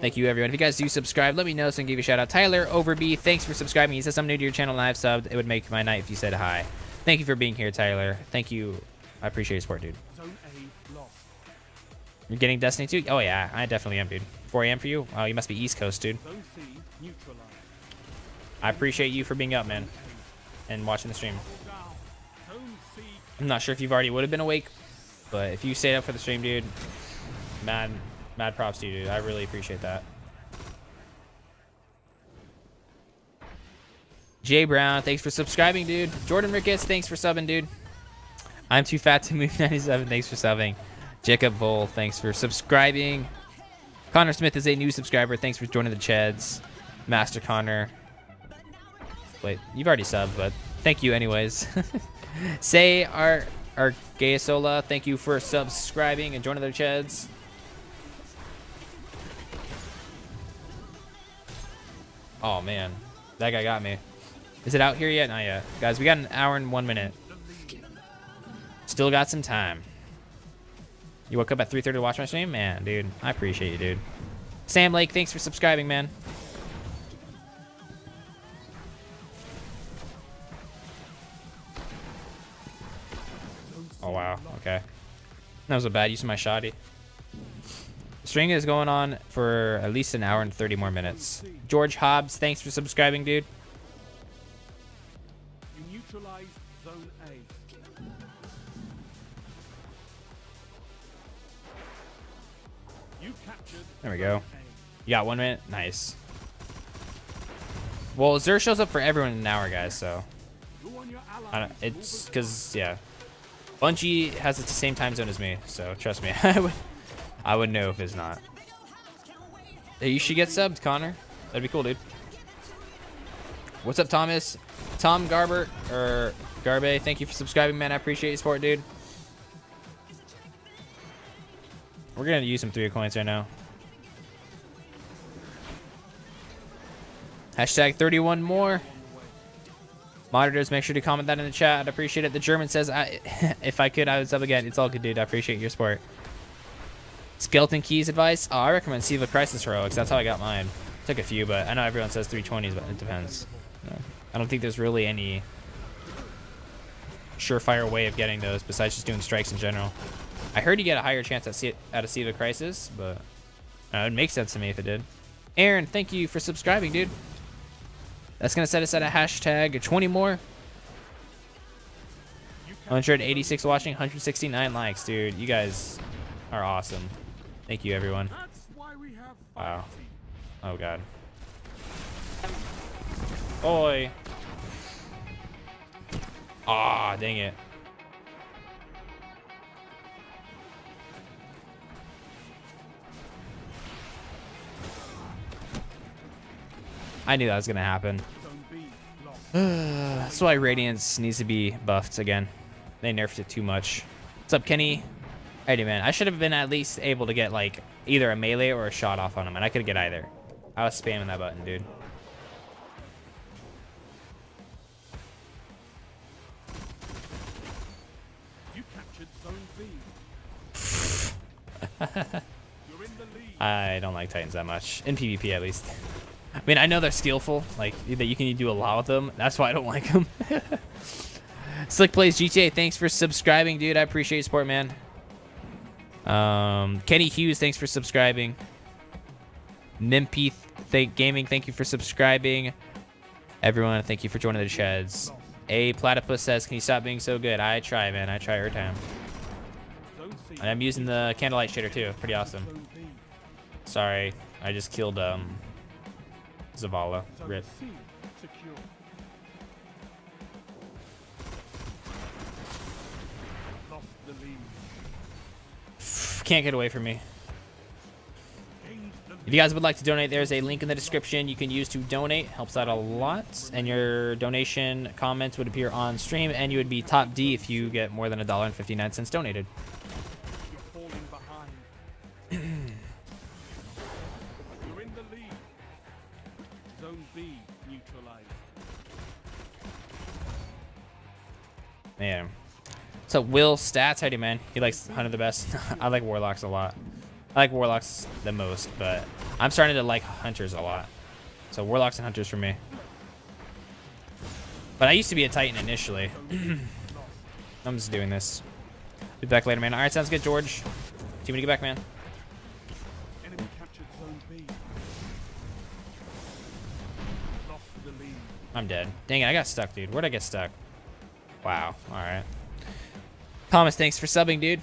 Thank you, everyone. If you guys do subscribe, let me know so I can give you a shout out. Tyler Overby, thanks for subscribing. He says, I'm new to your channel and I've subbed. It would make my night if you said hi. Thank you for being here, Tyler. Thank you. I appreciate your support, dude. You're getting Destiny too? Oh, yeah. I definitely am, dude. 4 a.m. for you? Oh, you must be East Coast, dude. I appreciate you for being up, man, and watching the stream. I'm not sure if you've already would have been awake, but if you stayed up for the stream, dude, mad props to you, dude. I really appreciate that. Jay Brown, thanks for subscribing, dude. Jordan Ricketts, thanks for subbing, dude. I'm too fat to move 97, thanks for subbing. Jacob Bull, thanks for subscribing. Connor Smith is a new subscriber. Thanks for joining the Cheds. Master Connor. Wait, you've already subbed, but thank you anyways. Say our Gayasola, thank you for subscribing and joining the Cheds. Oh man, that guy got me. Is it out here yet? Not yet. Guys, we got 1 hour and 1 minute. Still got some time. You woke up at 3:30 to watch my stream? Man, dude, I appreciate you, dude. Sam Lake, thanks for subscribing, man. Oh, wow. Okay. That was a bad use of my shoddy. The string is going on for at least 1 hour and 30 more minutes. George Hobbs, thanks for subscribing, dude. You neutralized zone A. You captured. There we go. You got 1 minute? Nice. Well, Xur shows up for everyone in 1 hour, guys, so. It's because, yeah. Bungie has the same time zone as me, so trust me. I would, I would know if it's not. Hey, you should get subbed, Connor. That'd be cool, dude. What's up, Thomas? Tom Garber, or Garbe, thank you for subscribing, man. I appreciate your support, dude. We're going to use some 3 of coins right now. Hashtag 31 more. Moderators, make sure to comment that in the chat. I'd appreciate it. The German says, if I could, I would sub again. It's all good, dude. I appreciate your support. Skeleton Key's advice? Oh, I recommend Siva Crisis Heroics. That's how I got mine. Took a few, but I know everyone says 320s, but it depends. No. I don't think there's really any surefire way of getting those besides just doing strikes in general. I heard you get a higher chance at a Siva Crisis, but it would make sense to me if it did. Aaron, thank you for subscribing, dude. That's going to set us at a hashtag 20 more. 186 watching, 169 likes, dude. You guys are awesome. Thank you, everyone. Wow. Oh, God. Oi. Ah, dang it. I knew that was going to happen. That's why Radiance needs to be buffed again. They nerfed it too much. What's up, Kenny? Hey, man. I should have been at least able to get, like, either a melee or a shot off on him, and I couldn't get either. I was spamming that button, dude. You captured zone B. You're in the lead. I don't like Titans that much. In PvP, at least. I mean, I know they're skillful, like, that you can do a lot with them. That's why I don't like them. Slick Plays GTA, thanks for subscribing, dude. I appreciate your support, man. Kenny Hughes, thanks for subscribing. Mimpy Gaming, thank you for subscribing. Everyone, thank you for joining the sheds. A Platypus says, can you stop being so good? I try, man. I try every time. And I'm using the Candlelight shader, too. Pretty awesome. Sorry, I just killed, Zavala. Rip. Can't get away from me. If you guys would like to donate, there's a link in the description you can use to donate. Helps out a lot. And your donation comments would appear on stream, and you would be top D if you get more than $1.59 donated. Man. So Will Stats, howdy, man. He likes Hunter the best. I like Warlocks a lot. I like Warlocks the most, but I'm starting to like Hunters a lot. So Warlocks and Hunters for me. But I used to be a Titan initially. I'm just doing this. Be back later, man. All right, sounds good, George. Team, get back, man. I'm dead. Dang it, I got stuck, dude. Where'd I get stuck? Wow. All right. Thomas, thanks for subbing, dude.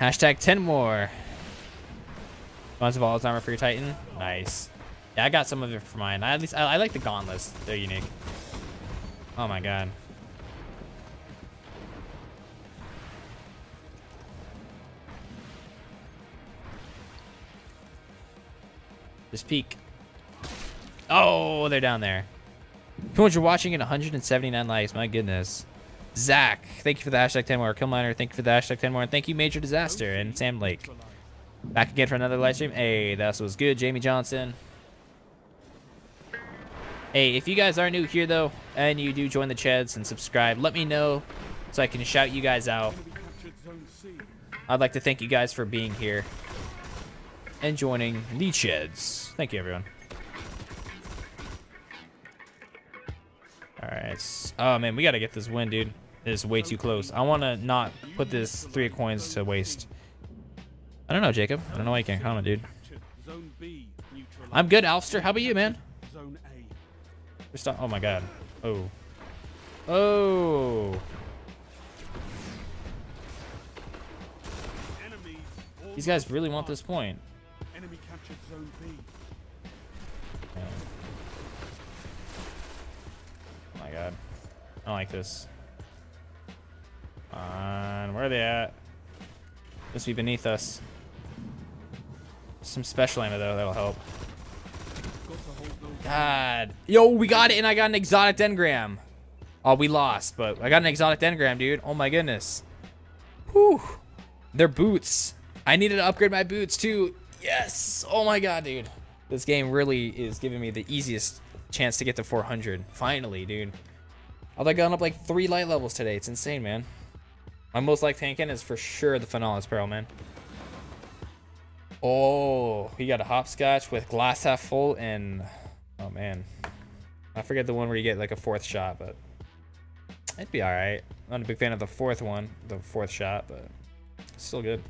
Hashtag 10 more. Bunch of all armor for your Titan. Nice. Yeah, I got some of it for mine. I like the gauntlets. They're unique. Oh my God. Just peek. Oh, they're down there. 200 watching and 179 likes. My goodness. Zach, thank you for the hashtag 10 more. Killminer, thank you for the hashtag 10 more. And thank you, Major Disaster and Sam Lake. Back again for another live stream. Hey, that was good. Jamie Johnson. Hey, if you guys are new here, though, and you do join the Cheds and subscribe, let me know so I can shout you guys out. I'd like to thank you guys for being here and joining the Cheds. Thank you, everyone. All right. Oh, man, we got to get this win, dude. It's way too close. I want to not put this 3 coins to waste. I don't know, Jacob. I don't know why you can't comment, dude. I'm good, Alfster. How about you, man? Oh, my God. Oh. Oh. These guys really want this point. Yeah. Oh my God. I don't like this. Come on, where are they at? Must be beneath us. some special ammo, though. That'll help. God. Yo, we got it, and I got an exotic engram. Oh, we lost, but I got an exotic engram, dude. Oh, my goodness. Whew. They're boots. I needed to upgrade my boots, too. Yes. Oh, my God, dude. This game really is giving me the easiest chance to get to 400. Finally, dude. I've gone up like 3 light levels today. It's insane, man. My most liked tank in is for sure the Finalis Peril, man. Oh, he got a hopscotch with glass half full and... Oh, man. I forget the one where you get like a 4th shot, but... It'd be alright. Not a big fan of the 4th one, the 4th shot, but... Still good.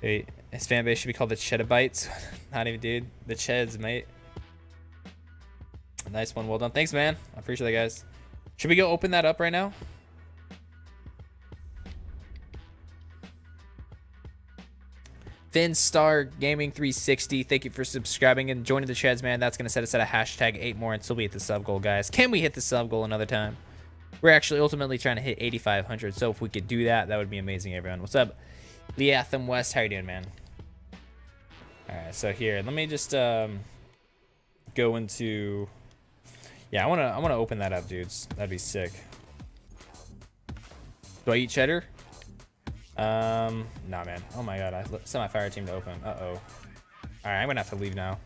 Hey, his fan base should be called the Cheddabites. Not even, dude. The Cheds, mate. Nice one. Well done. Thanks, man. I appreciate that, guys. Should we go open that up right now? Finstar Gaming 360, thank you for subscribing and joining the Cheds, man. That's going to set us at a hashtag 8 more until we hit the sub goal, guys. Can we hit the sub goal another time? We're actually ultimately trying to hit 8,500, so if we could do that, that would be amazing, everyone. What's up, Leatham West? How you doing, man? All right, so here, let me just go into... Yeah, I want to open that up, dudes. That'd be sick. Do I eat cheddar? Nah, man. Oh my god, I sent my fire team to open. Uh-oh. All right, I'm gonna have to leave now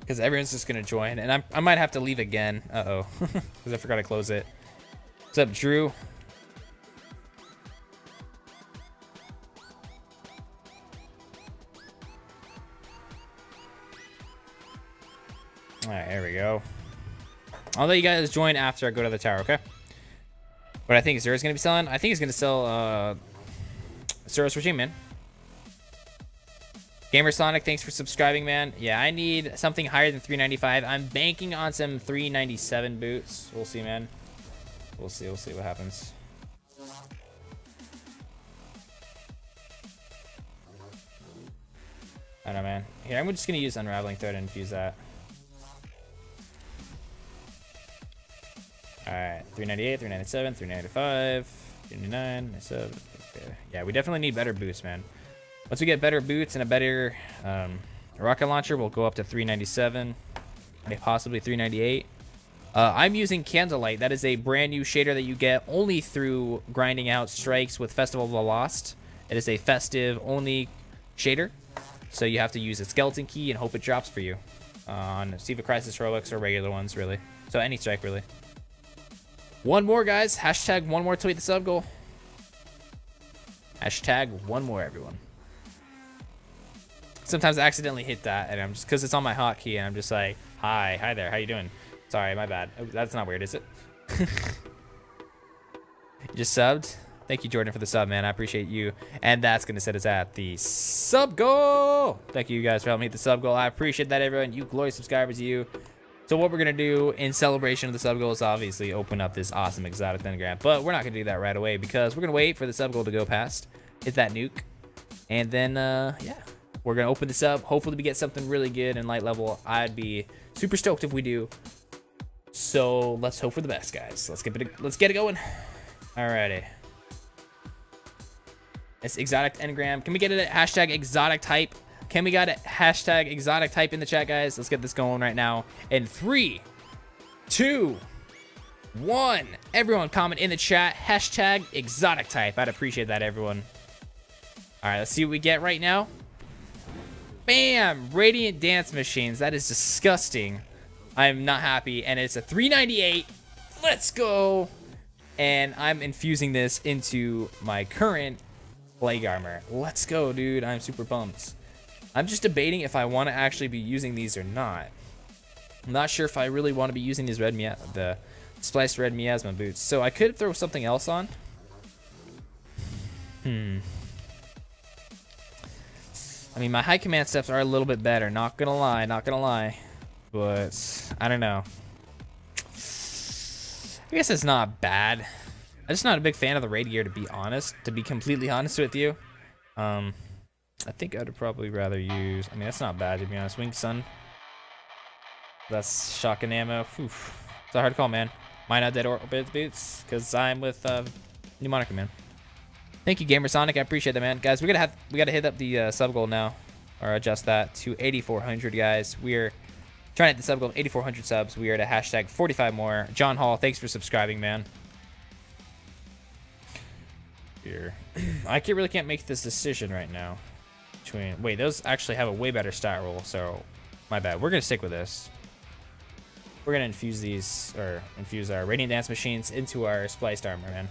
because everyone's just gonna join, and I might have to leave again. Uh-oh, because I forgot to close it. What's up, Drew? All right, here we go. I'll let you guys join after I go to the tower, okay? What I think Xur is going to be selling? I think he's going to sell Suros Regime, man. GamerSonic, thanks for subscribing, man. Yeah, I need something higher than 395. I'm banking on some 397 boots. We'll see, man. We'll see what happens. I don't know, man. Here, I'm just going to use Unraveling Thread and infuse that. All right, 398, 397, 395, 399, 97. Okay. Yeah, we definitely need better boots, man. Once we get better boots and a better rocket launcher, we'll go up to 397, maybe possibly 398. I'm using Candlelight. That is a brand new shader that you get only through grinding out strikes with Festival of the Lost. It is a festive only shader, so you have to use a skeleton key and hope it drops for you on Siva Crisis heroics or regular ones, really. So any strike, really. One more, guys. Hashtag one more to hit the sub goal. Hashtag one more, everyone. Sometimes I accidentally hit that, and I'm just, because it's on my hotkey, and I'm just like, hi there, how you doing? Sorry, my bad. Oh, that's not weird, is it? You just subbed? Thank you, Jordan, for the sub, man. I appreciate you. And that's going to set us at the sub goal. Thank you, guys, for helping me hit the sub goal. I appreciate that, everyone. You glorious subscribers, you. So what we're going to do in celebration of the sub goal is obviously open up this awesome exotic engram. But we're not going to do that right away because we're going to wait for the sub goal to go past. Hit that nuke. And then, yeah, we're going to open this up. Hopefully we get something really good and light level. I'd be super stoked if we do. So let's hope for the best, guys. Let's get it going. Alrighty. It's exotic engram. Can we get it at hashtag exotic type? Can we got a hashtag exotic type in the chat, guys? Let's get this going right now. In 3, 2, 1. Everyone comment in the chat. Hashtag exotic type. I'd appreciate that, everyone. All right, let's see what we get right now. Bam! Radiant Dance Machines. That is disgusting. I'm not happy. And it's a 398. Let's go. And I'm infusing this into my current plague armor. Let's go, dude. I'm super pumped. I'm just debating if I want to actually be using these or not. I'm not sure if I really want to be using these the spliced red miasma boots. So I could throw something else on. I mean, my high command steps are a little bit better. Not gonna lie. But I don't know. I guess it's not bad. I'm just not a big fan of the raid gear, to be honest. To be completely honest with you. I think I'd probably rather use... I mean, that's not bad, to be honest. Wing Sun. That's shotgun ammo. Oof. It's a hard call, man. Mine not dead orbit boots, because I'm with New Monica, man. Thank you, Gamer Sonic. I appreciate that, man. Guys, we gotta hit up the sub goal now, or adjust that to 8,400, guys. We're trying to hit the sub goal of 8,400 subs. We are at a hashtag 45 more. John Hall, thanks for subscribing, man. Here, I really can't make this decision right now. Between wait, those actually have a way better stat roll, so my bad. We're gonna stick with this. We're gonna infuse these, or infuse our Radiant Dance machines into our spliced armor, man.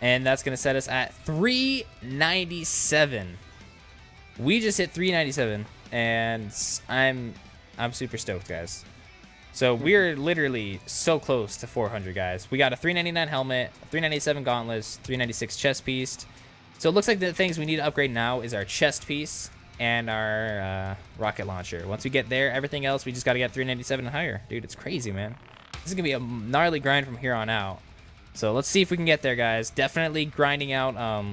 And that's gonna set us at 397. We just hit 397, and I'm super stoked, guys. So we're literally so close to 400, guys. We got a 399 helmet, 397 gauntlets, 396 chest piece. So it looks like the things we need to upgrade now is our chest piece and our rocket launcher. Once we get there, everything else, we just got to get 397 and higher. Dude, it's crazy, man. This is going to be a gnarly grind from here on out. So let's see if we can get there, guys. Definitely grinding out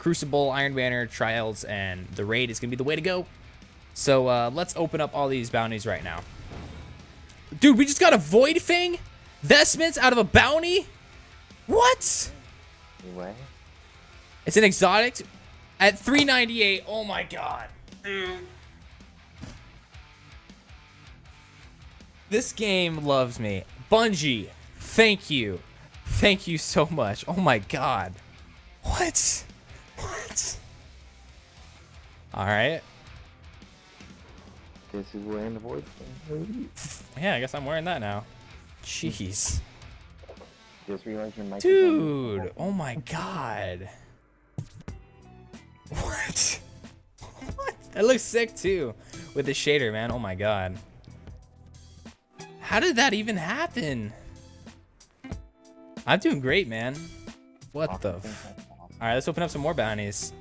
Crucible, Iron Banner, Trials, and the raid is going to be the way to go. So let's open up all these bounties right now. Dude, we just got a Void Fang Vestments out of a bounty? What? What? It's an exotic at 398. Oh my god. Dude. This game loves me. Bungie, thank you. Thank you so much. Oh my god. What? What? Alright. Guess who's wearing the Void Fang? Yeah, I guess I'm wearing that now. Jeez. Dude, oh my god. What? What? That looks sick too with the shader, man. Oh my god. How did that even happen? I'm doing great, man. What the f. Alright, let's open up some more bounties.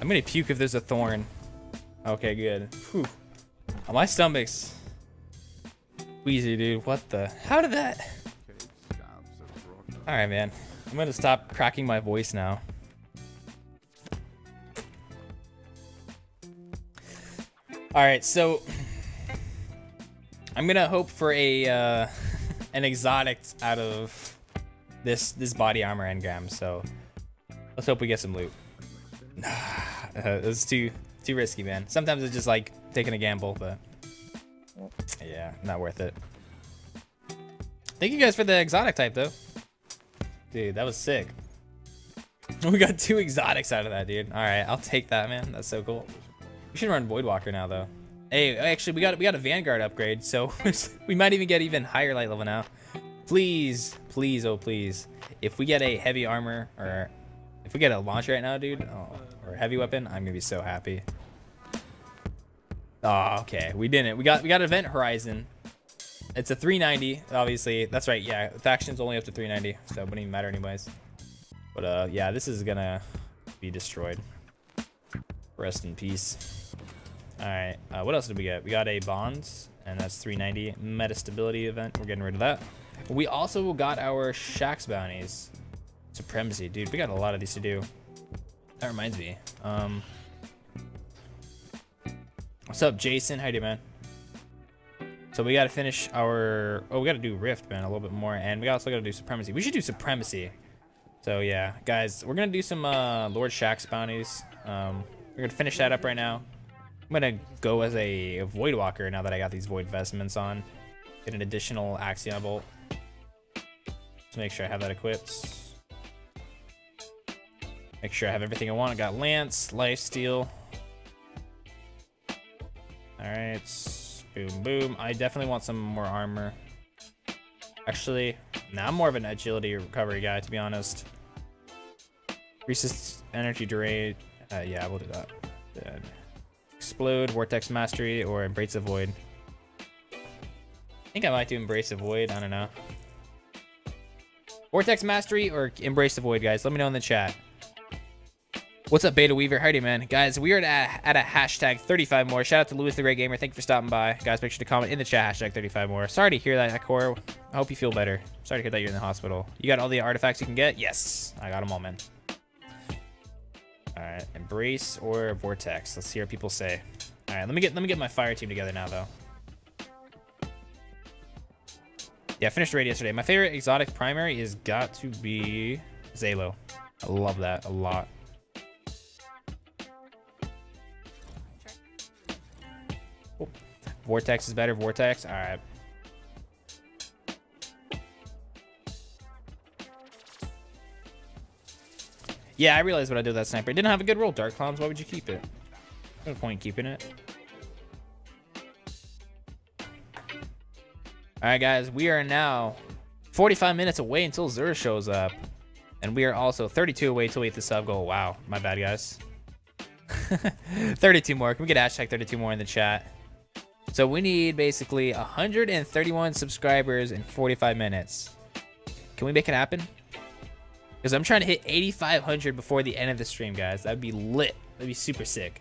I'm gonna puke if there's a thorn. Okay, good. Whew. Oh, my stomach's wheezy, dude. What the? How did that? All right, man. I'm gonna stop cracking my voice now. All right, so I'm gonna hope for a an exotic out of this body armor engram. So let's hope we get some loot. Those two. Too risky, man. Sometimes it's just like taking a gamble, but yeah, not worth it. Thank you guys for the exotic type, though. Dude, that was sick. We got two exotics out of that, dude. All right, I'll take that, man. That's so cool. We should run Voidwalker now, though. Hey, actually, we got a Vanguard upgrade, so we might even get even higher light level now. Please, please, oh please. If we get a heavy armor, or if we get a launch right now, dude, oh, or a heavy weapon, I'm gonna be so happy. Oh, okay, we didn't. We got Event Horizon. It's a 390, obviously. That's right. Yeah, faction's only up to 390, so it wouldn't even matter anyways. But yeah, this is gonna be destroyed. Rest in peace. All right. What else did we get? We got a Bonds, and that's 390 meta stability event. We're getting rid of that. We also got our Shax bounties. Supremacy, dude. We got a lot of these to do. That reminds me. What's up, Jason? How you doing, man? So we gotta finish our. Oh, we gotta do Rift, man, a little bit more, and we also gotta do Supremacy. We should do Supremacy. So yeah, guys, we're gonna do some Lord Shax bounties. We're gonna finish that up right now. I'm gonna go as a Voidwalker now that I got these Void Vestments on. Get an additional Axion Bolt. Let's make sure I have that equipped. Make sure I have everything I want. I got Lance, Lifesteal. Alright. Boom, boom. I definitely want some more armor. Actually, nah, I'm more of an agility recovery guy, to be honest. Resist energy drain. Yeah, we'll do that. Dead. Explode, Vortex Mastery, or Embrace the Void. I think I might do Embrace the Void. I don't know. Vortex Mastery or Embrace the Void, guys. Let me know in the chat. What's up, Beta Weaver? Howdy, man. Guys, we are at a hashtag 35 more. Shout out to Lewis the Great Gamer. Thank you for stopping by. Guys, make sure to comment in the chat, hashtag 35 more. Sorry to hear that, Akor. I hope you feel better. Sorry to hear that you're in the hospital. You got all the artifacts you can get? Yes. I got them all, man. All right. Embrace or Vortex. Let's hear what people say. All right. Let me get my fire team together now, though. Yeah, I finished raid yesterday. My favorite exotic primary is got to be Xalo. I love that a lot. Oh, Vortex is better. Vortex. All right. Yeah, I realized what I did with that sniper. It didn't have a good roll. Dark Clowns, why would you keep it? No point keeping it. All right, guys, we are now 45 minutes away until Xur shows up. And we are also 32 away to wait the sub goal. Wow, my bad, guys. 32 more. Can we get hashtag 32 more in the chat? So we need basically 131 subscribers in 45 minutes. Can we make it happen? Because I'm trying to hit 8,500 before the end of the stream, guys. That'd be lit. That'd be super sick.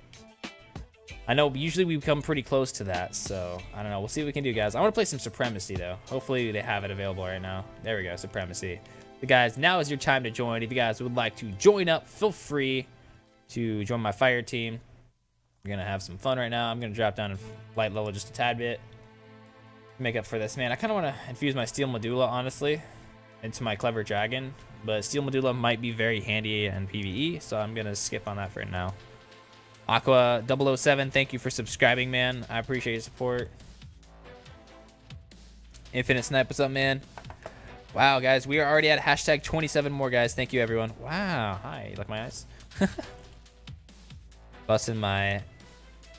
I know usually we come pretty close to that, so I don't know. We'll see what we can do, guys. I want to play some Supremacy, though. Hopefully they have it available right now. There we go, Supremacy. But guys, now is your time to join. If you guys would like to join up, feel free to join my fire team. We're going to have some fun right now. I'm going to drop down in light level just a tad bit. Make up for this, man. I kind of want to infuse my Steel Medulla, honestly, into my Clever Dragon, but Steel Medulla might be very handy in PvE, so I'm gonna skip on that for now. Aqua 007, thank you for subscribing, man. I appreciate your support. Infinite Snipe, what's up, man? Wow, guys, we are already at hashtag 27 more, guys. Thank you, everyone. Wow, hi, you like my eyes? Busting my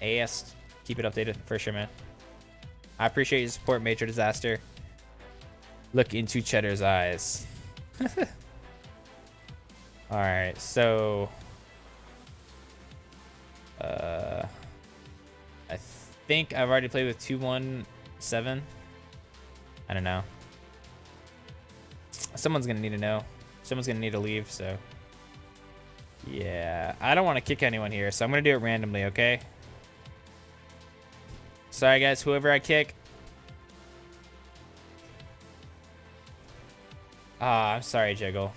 AS. Keep it updated for sure, man. I appreciate your support, Major Disaster. Look into Cheddar's eyes. All right, so I think I've already played with 217. I don't know. Someone's gonna need to know. Someone's gonna need to leave. So yeah, I don't want to kick anyone here, so I'm gonna do it randomly. Okay. Sorry, guys. Whoever I kick. Ah, I'm sorry, Jiggle.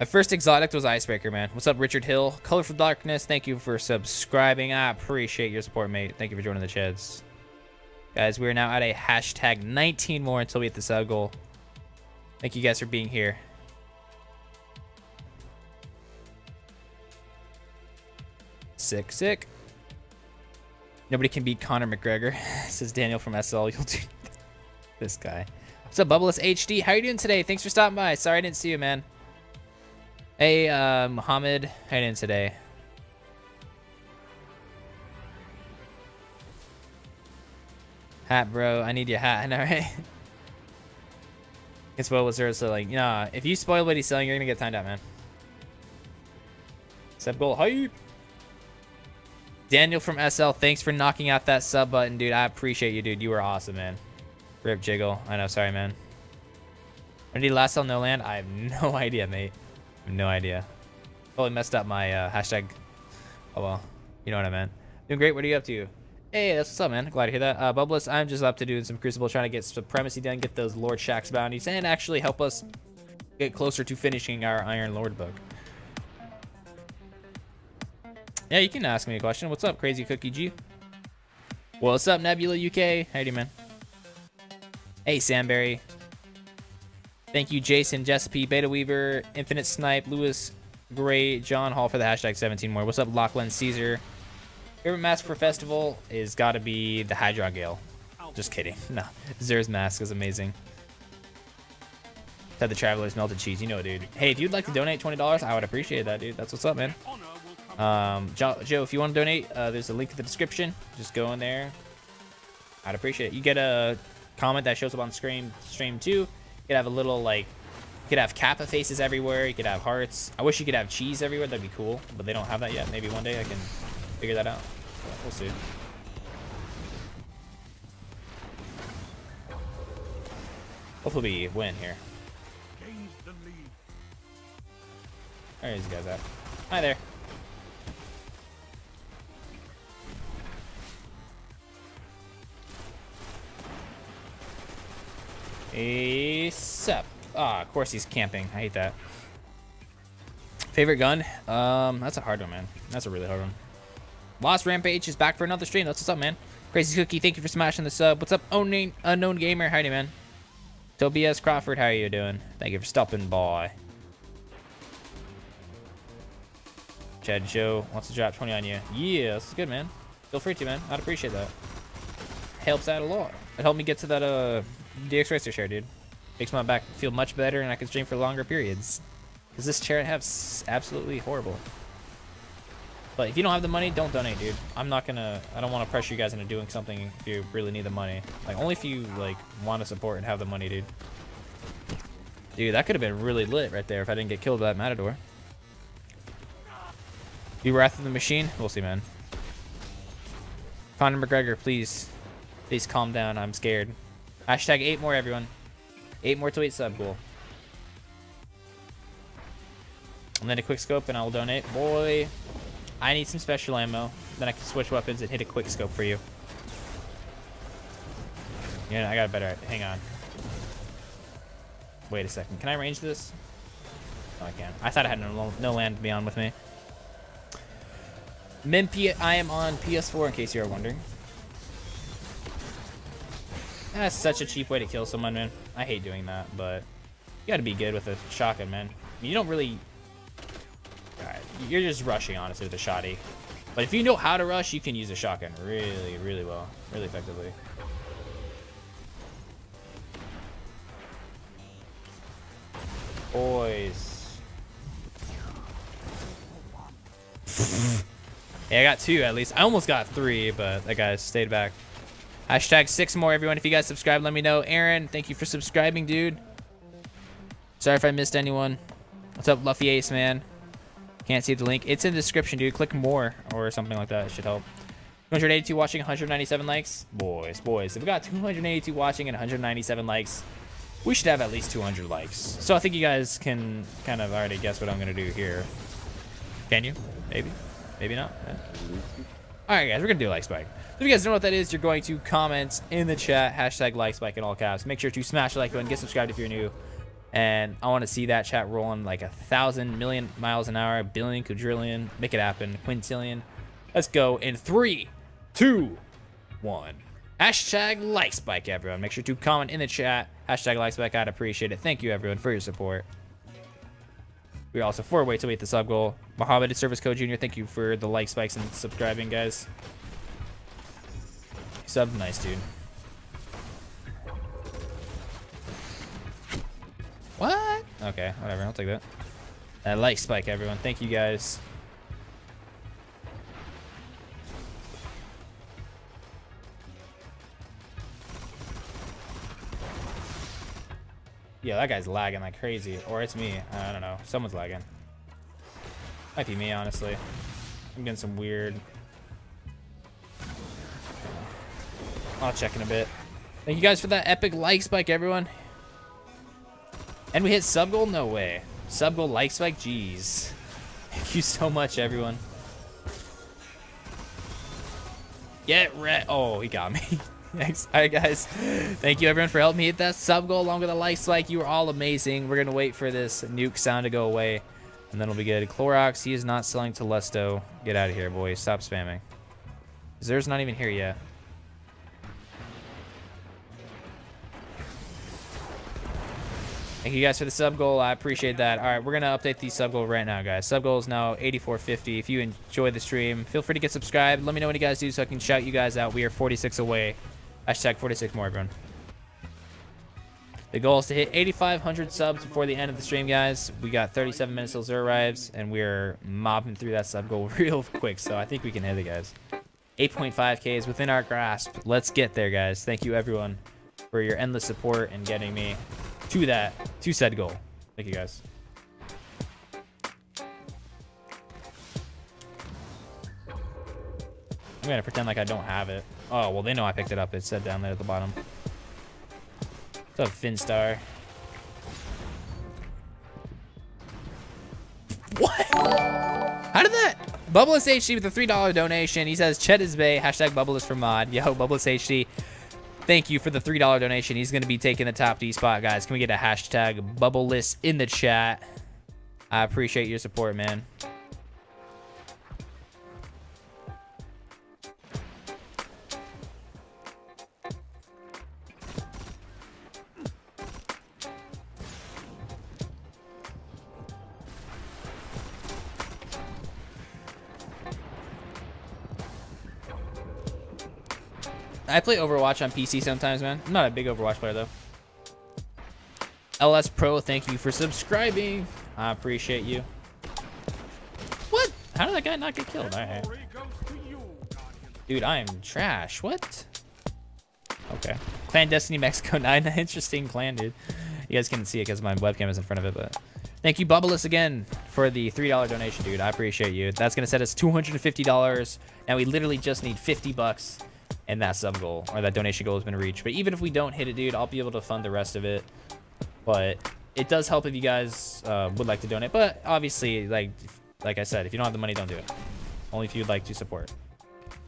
My first exotic was Icebreaker, man. What's up, Richard Hill? Colorful Darkness, thank you for subscribing. I appreciate your support, mate. Thank you for joining the cheds. Guys, we are now at a hashtag 19 more until we hit the sub goal. Thank you guys for being here. Sick, sick. Nobody can beat Conor McGregor, says Daniel from SL. You'll do this guy. What's up, Bubbleless HD? How are you doing today? Thanks for stopping by. Sorry I didn't see you, man. Hey, Muhammad, how are you doing today? Hat, bro. I need your hat. I know, right? It's what was there, so like, nah. If you spoil what he's selling, you're gonna get timed out, man. Sub goal hype. Daniel from SL, thanks for knocking out that sub button, dude. I appreciate you, dude. You were awesome, man. Rip Jiggle. I know. Sorry, man. When did he last sell no land? I have no idea, mate. I have no idea. Totally messed up my hashtag. Oh, well. You know what I meant. Doing great. What are you up to? Hey, that's what's up, man. Glad to hear that. Bubbleless, I'm just up to doing some Crucible, trying to get Supremacy done, get those Lord Shacks bounties, and actually help us get closer to finishing our Iron Lord book. Yeah, you can ask me a question. What's up, Crazy Cookie G? Well, what's up, Nebula UK? How you doing, man? Hey, Samberry. Thank you, Jason, Jessp, Beta Weaver, Infinite Snipe, Lewis Gray, John Hall for the hashtag 17 more. What's up, Lachlan Caesar? Favorite mask for festival is gotta be the Hydra Gale. Just kidding. No, Xur's mask is amazing. Said the Traveler's melted cheese. You know, dude. Hey, if you'd like to donate $20, I would appreciate that, dude. That's what's up, man. Joe, if you want to donate, there's a link in the description. Just go in there. I'd appreciate it. You get a comment that shows up on stream too. You could have a little, like, you could have Kappa faces everywhere. You could have hearts. I wish you could have cheese everywhere. That'd be cool, but they don't have that yet. Maybe one day I can figure that out. We'll see. Hopefully we win here. Where are these guys at? Hi there. Sup. Ah, of course he's camping. I hate that. Favorite gun? That's a hard one, man. That's a really hard one. Lost Rampage is back for another stream. That's what's up, man. Crazy Cookie, thank you for smashing the sub. What's up, Unknown Gamer? Howdy, man. Tobias Crawford, how are you doing? Thank you for stopping by. Chad Joe wants to drop 20 on you. Yeah, this is good, man. Feel free to, man. I'd appreciate that. Helps out a lot. It helped me get to that DX Racer share, dude. Makes my back feel much better, and I can stream for longer periods. Because this chair I have is absolutely horrible. But if you don't have the money, don't donate, dude. I'm not gonna, I don't want to pressure you guys into doing something if you really need the money. Like, only if you, like, want to support and have the money, dude. Dude, that could have been really lit right there if I didn't get killed by that Matador. You Wrath of the Machine? We'll see, man. Conor McGregor, please. Please calm down, I'm scared. Hashtag 8 more, everyone. 8 more to 8 sub goal. And then a quick scope and I'll donate. Boy. I need some special ammo, then I can switch weapons and hit a quick scope for you. Yeah, I got a better, hang on. Wait a second, can I range this? No, I can't. I thought I had no land to be on with me. Mimpy, I am on PS4 in case you are wondering. That's such a cheap way to kill someone, man. I hate doing that, but you gotta be good with a shotgun, man. I mean, you don't really... Alright, you're just rushing, honestly, with a shotty. But if you know how to rush, you can use a shotgun really, really well. Really effectively. Boys. Yeah, I got 2 at least. I almost got 3, but that guy stayed back. Hashtag 6 more, everyone. If you guys subscribe, let me know. Aaron, thank you for subscribing, dude. Sorry if I missed anyone. What's up, Luffy Ace, man? Can't see the link. It's in the description, dude. Click more or something like that. It should help. 282 watching, 197 likes. Boys, boys. If we got 282 watching and 197 likes, we should have at least 200 likes. So I think you guys can kind of already guess what I'm going to do here. Can you? Maybe. Maybe not. Yeah. All right, guys. We're going to do a like spike. If you guys don't know what that is, you're going to comment in the chat. Hashtag like spike in all caps. Make sure to smash the like button. Get subscribed if you're new. And I want to see that chat rolling like 1,000 million miles an hour, billion, quadrillion, make it happen, quintillion. Let's go in 3, 2, 1. Hashtag like spike, everyone. Make sure to comment in the chat. Hashtag like spike. I'd appreciate it. Thank you, everyone, for your support. We're also 4 away to meet the sub goal. Mohammed is Service Code Jr. Thank you for the like spikes and subscribing, guys. Sub, nice, dude. What? Okay, whatever. I'll take that. That like spike, everyone. Thank you, guys. Yeah, that guy's lagging like crazy. Or it's me. I don't know. Someone's lagging. Might be me, honestly. I'm getting some weird... I'll check in a bit. Thank you guys for that epic like spike, everyone. And we hit sub goal? No way. Sub goal, like spike? Jeez. Thank you so much, everyone. Get red. Oh, he got me. Thanks. All right, guys. Thank you, everyone, for helping me hit that sub goal along with a like spike. You are all amazing. We're going to wait for this nuke sound to go away, and then it'll be good. Clorox, he is not selling to Lesto. Get out of here, boys. Stop spamming. Xur's not even here yet. Thank you guys for the sub goal. I appreciate that. All right, we're going to update the sub goal right now, guys. Sub goal is now 84.50. If you enjoy the stream, feel free to get subscribed. Let me know what you guys do so I can shout you guys out. We are 46 away. Hashtag 46 more, everyone. The goal is to hit 8,500 subs before the end of the stream, guys. We got 37 minutes till Xur arrives, and we're mobbing through that sub goal real quick, so I think we can hit it, guys. 8.5K is within our grasp. Let's get there, guys. Thank you, everyone, for your endless support and getting me to that, to said goal. Thank you, guys. I'm gonna pretend like I don't have it. Oh, well, they know I picked it up. It said down there at the bottom. What's up, Finstar? What? How did that? Bubbleless HD with a $3 donation. He says, Ched is Bay, hashtag Bubbleless for mod. Yo, Bubbleless HD. Thank you for the $3 donation. He's going to be taking the top D spot, guys. Can we get a hashtag Bubbleless in the chat? I appreciate your support, man. I play Overwatch on PC sometimes, man. I'm not a big Overwatch player, though. LS Pro, thank you for subscribing. I appreciate you. What? How did that guy not get killed? All right. Dude, I am trash. What? Okay. Clan Destiny Mexico 9. Interesting clan, dude. You guys can't see it because my webcam is in front of it, but... Thank you, Bubbleless, again for the $3 donation, dude. I appreciate you. That's going to set us $250. Now we literally just need 50 bucks, and that sub goal, or that donation goal, has been reached. But even if we don't hit it, dude, I'll be able to fund the rest of it. But it does help if you guys would like to donate. But obviously, like I said, if you don't have the money, don't do it. Only if you'd like to support.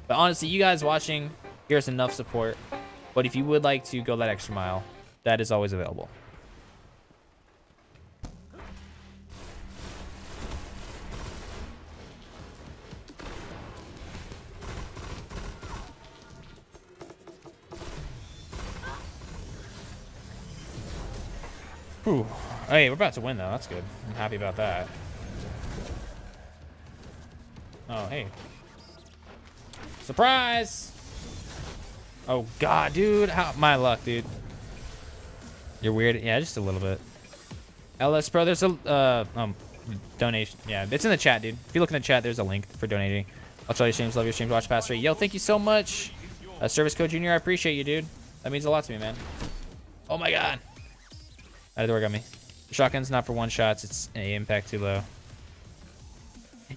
But honestly, you guys watching, here's enough support. But if you would like to go that extra mile, that is always available. Ooh. Hey, we're about to win, though. That's good. I'm happy about that. Oh, hey. Surprise! Oh, God, dude. How, my luck, dude. You're weird. Yeah, just a little bit. LS Pro, there's a donation. Yeah, it's in the chat, dude. If you look in the chat, there's a link for donating. I'll tell you streams. Love your streams. Watch past 3. Yo, thank you so much. Service Code Junior, I appreciate you, dude. That means a lot to me, man. Oh, my God. Out of the door got me. The shotgun's not for one shots. It's an impact too low.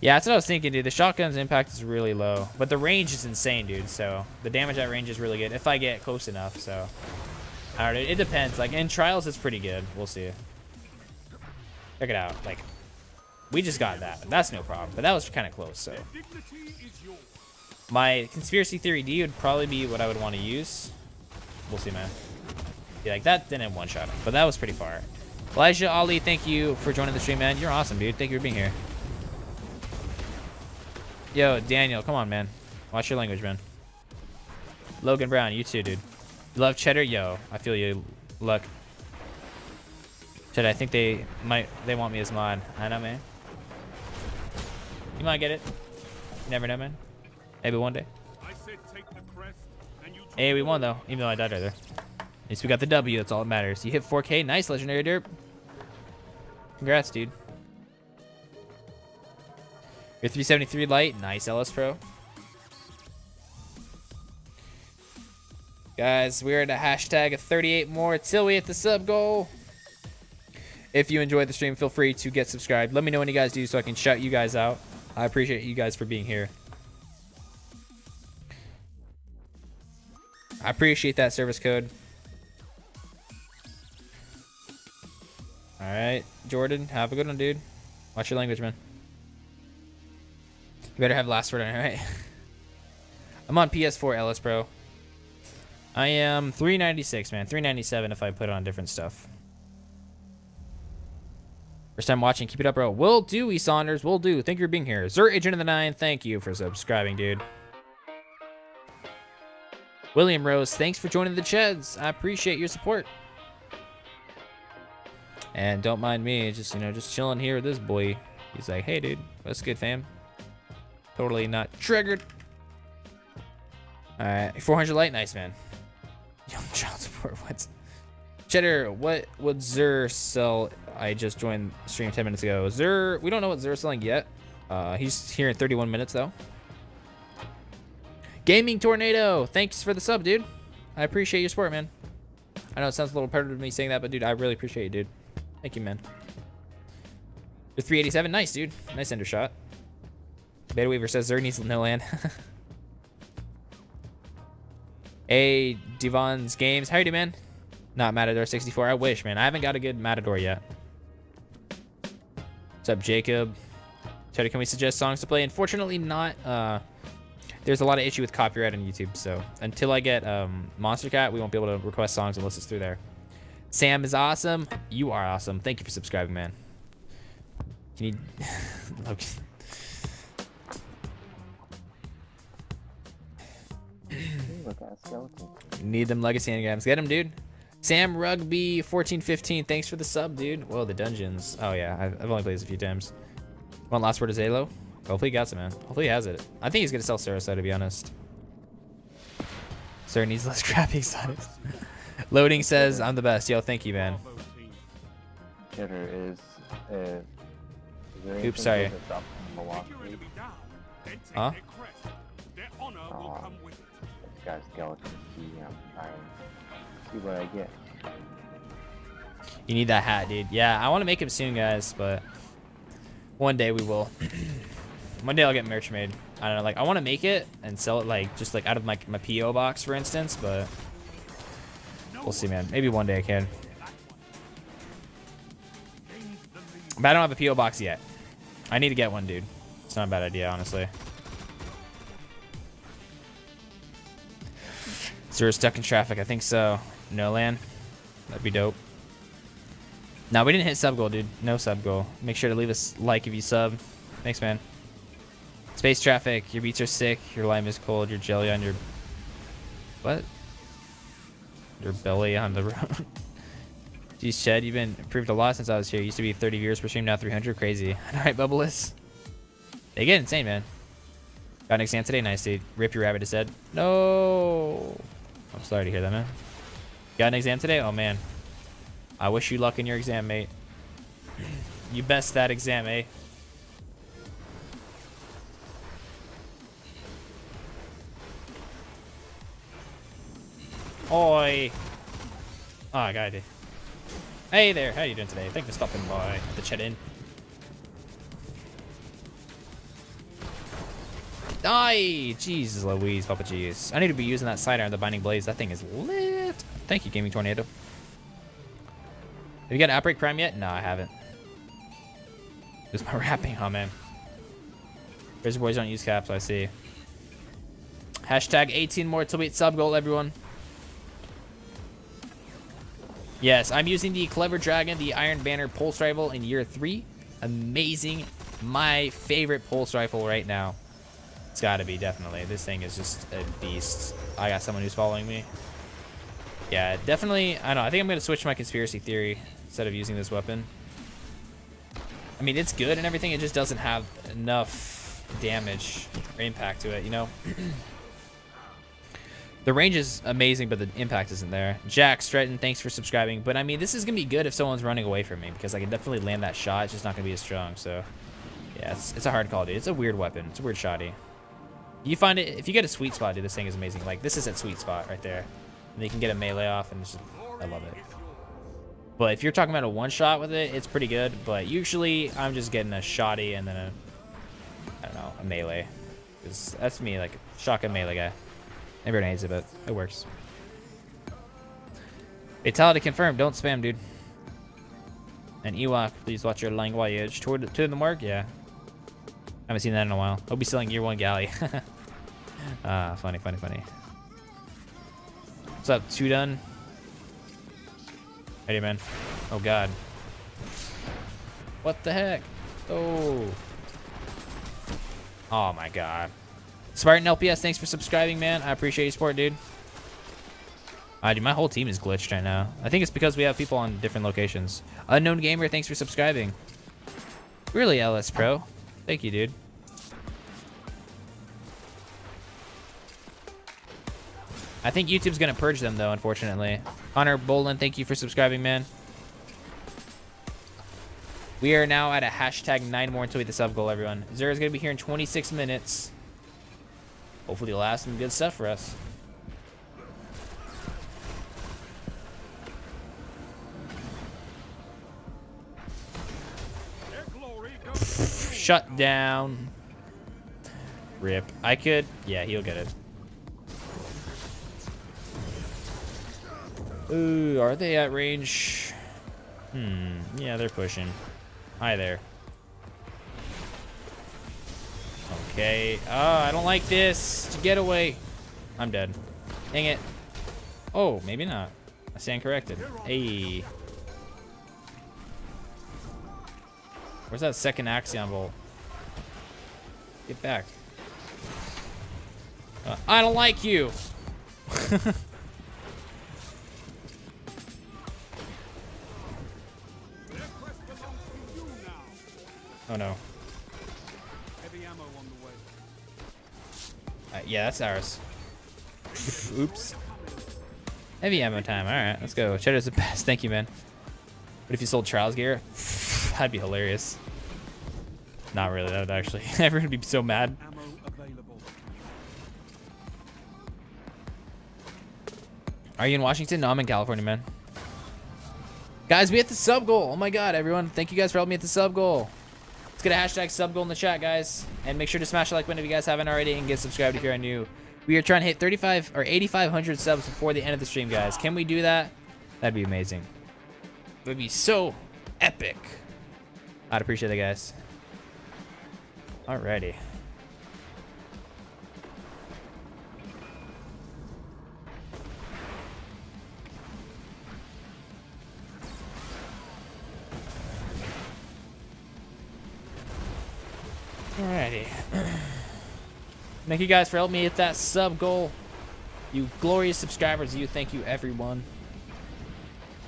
Yeah, that's what I was thinking, dude. The shotgun's impact is really low, but the range is insane, dude. So the damage at range is really good if I get close enough. So all right, it depends. Like in trials, it's pretty good. We'll see. Check it out. Like we just got that. But that's no problem. But that was kind of close. So my Conspiracy Theory D would probably be what I would want to use. We'll see, man. Like that didn't one shot him, but that was pretty far. Elijah Ali, thank you for joining the stream, man. You're awesome, dude. Thank you for being here. Yo, Daniel, come on, man. Watch your language, man. Logan Brown, you too, dude. Love cheddar, yo. I feel you. Luck. Cheddar, I think they want me as mod. I know, man. You might get it. You never know, man. Maybe one day. I said take the crest, and you... Hey, we won though, even though I died right there. At least we got the W. That's all that matters. You hit 4K. Nice, legendary derp. Congrats, dude. Your 373 light. Nice, LS Pro. Guys, we're at a hashtag of 38 more till we hit the sub goal. If you enjoyed the stream, feel free to get subscribed. Let me know when you guys do so I can shout you guys out. I appreciate you guys for being here. I appreciate that service code. All right, Jordan, have a good one, dude. Watch your language, man. You better have last word on it, right? I'm on PS4, LS Pro. I am 396, man. 397 if I put on different stuff. First time watching. Keep it up, bro. Will do, E. Saunders. Will do. Thank you for being here. Xur Agent of the 9, thank you for subscribing, dude. William Rose, thanks for joining the Cheds. I appreciate your support. And don't mind me, just, you know, just chilling here with this boy. He's like, hey, dude, what's good, fam? Totally not triggered. All right, 400 light, nice, man. Young child support, what? Cheddar, what would Xur sell? I just joined the stream 10 minutes ago. Xur, we don't know what Xur's selling yet. He's here in 31 minutes, though. Gaming Tornado, thanks for the sub, dude. I appreciate your support, man. I know it sounds a little repetitive to me saying that, but, dude, I really appreciate it, dude. Thank you, man. The 387, nice, dude. Nice ender shot. Beta Weaver says Xur needs no land. Hey, Devon's Games. How you doing, man? Not Matador 64. I wish, man. I haven't got a good Matador yet. What's up, Jacob? Teddy, can we suggest songs to play? Unfortunately, not. There's a lot of issue with copyright on YouTube, so until I get Monster Cat, we won't be able to request songs unless it's through there. Sam is awesome. You are awesome. Thank you for subscribing, man. Can you... Okay. Need them legacy engrams. Get them, dude. Sam Rugby 1415. Thanks for the sub, dude. Whoa, the dungeons. Oh, yeah. I've only played this a few times. One last word is Halo. Hopefully he got some, man. Hopefully he has it. I think he's going to sell Sarasota, to be honest. Xur needs less crappy exotics. Loading says, I'm the best. Yo, thank you, man. Cheddar is... Oops, sorry. Huh? This guy's Skeleton Key. See what I get. You need that hat, dude. Yeah, I want to make him soon, guys, but one day we will. One day I'll get merch made. I don't know, like, I want to make it and sell it, like, just, like, out of my PO box, for instance, but we'll see, man. Maybe one day I can. But I don't have a PO box yet. I need to get one, dude. It's not a bad idea, honestly. So we're stuck in traffic. I think so. No land. That'd be dope. No, we didn't hit sub goal, dude. No sub goal. Make sure to leave us like if you sub. Thanks, man. Space traffic. Your beats are sick. Your lime is cold. Your jelly on your... What? Your belly on the road. Geez, Ched, you've been improved a lot since I was here. It used to be 30 viewers per stream, now 300. Crazy. All right, Bubbleless. They get insane, man. Got an exam today. Nice, dude. Rip your rabbit to said. No. I'm sorry to hear that, man. Got an exam today? Oh, man. I wish you luck in your exam, mate. You best that exam, eh? Oi. Oh, I got it. Hey there, how you doing today? Thanks for stopping by the Ched Inn. Aye! Jesus Louise, Papa G's. I need to be using that side iron, the Binding Blaze. That thing is lit. Thank you, Gaming Tornado. Have you got Outbreak Prime yet? No, I haven't. There's my rapping, huh, man? Razor Boys don't use caps, I see. Hashtag 18 more till we hit sub goal, everyone. Yes, I'm using the Clever Dragon, the Iron Banner Pulse Rifle in Year 3. Amazing. My favorite Pulse Rifle right now. It's got to be, definitely. This thing is just a beast. I got someone who's following me. Yeah, definitely. I don't know. I think I'm going to switch my Conspiracy Theory instead of using this weapon. I mean, it's good and everything. It just doesn't have enough damage or impact to it, you know? The range is amazing, but the impact isn't there. Jack Stretton, thanks for subscribing. But, I mean, this is going to be good if someone's running away from me because I can definitely land that shot. It's just not going to be as strong. So, yeah, it's a hard call, dude. It's a weird weapon. It's a weird shotty. You find it... If you get a sweet spot, dude, this thing is amazing. Like, this is a sweet spot right there. And you can get a melee off, and just, I love it. But if you're talking about a one-shot with it, it's pretty good. But usually, I'm just getting a shotty and then a... I don't know, a melee. That's me, like, shotgun melee guy. Everyone hates it, but it works. Fatality confirmed. Don't spam, dude. And Ewok, please watch your language. Two in the mark? Yeah. Haven't seen that in a while. I'll be selling Year 1 Galley. Ah, funny, funny, funny. What's up, Two Done? Hey, man. Oh, God. What the heck? Oh. Oh, my God. Spartan LPS, thanks for subscribing, man. I appreciate your support, dude. Dude, my whole team is glitched right now. I think it's because we have people on different locations. Unknown Gamer, thanks for subscribing. Really, LS Pro. Thank you, dude. I think YouTube's going to purge them, though, unfortunately. Hunter Boland, thank you for subscribing, man. We are now at a hashtag 9 more until we hit the sub goal, everyone. Xura's going to be here in 26 minutes. Hopefully he'll have some good stuff for us. Shut down. Rip. I could. Yeah, he'll get it. Ooh, are they at range? Hmm. Yeah, they're pushing. Hi there. Okay. I don't like this. Get away. I'm dead. Dang it. Oh, maybe not. I stand corrected. Hey. Where's that second Axion Bolt? Get back. I don't like you. Oh, no. Yeah, that's ours. Oops. Heavy ammo time. All right, let's go. Cheddar's the best. Thank you, man. But if you sold Trials gear, that'd be hilarious. Not really. That would actually. Everyone would be so mad. Are you in Washington? No, I'm in California, man. Guys, we hit the sub goal. Oh my God, everyone. Thank you guys for helping me at the sub goal. Let's get a hashtag sub goal in the chat, guys. And make sure to smash the like button if you guys haven't already and get subscribed if you're new. We are trying to hit 35 or 8,500 subs before the end of the stream, guys. Can we do that? That'd be amazing. That'd be so epic. I'd appreciate it, guys. Alrighty. Alrighty. Thank you guys for helping me hit that sub goal. You glorious subscribers, you. Thank you, everyone.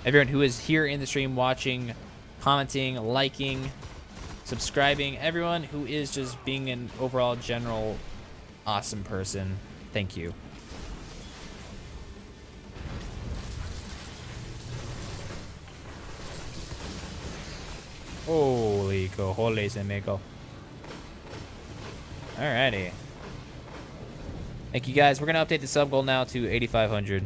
Everyone who is here in the stream watching, commenting, liking, subscribing. Everyone who is just being an overall general awesome person. Thank you. Holy cojones, amigo. Alrighty. Thank you guys. We're gonna update the sub goal now to 8,500.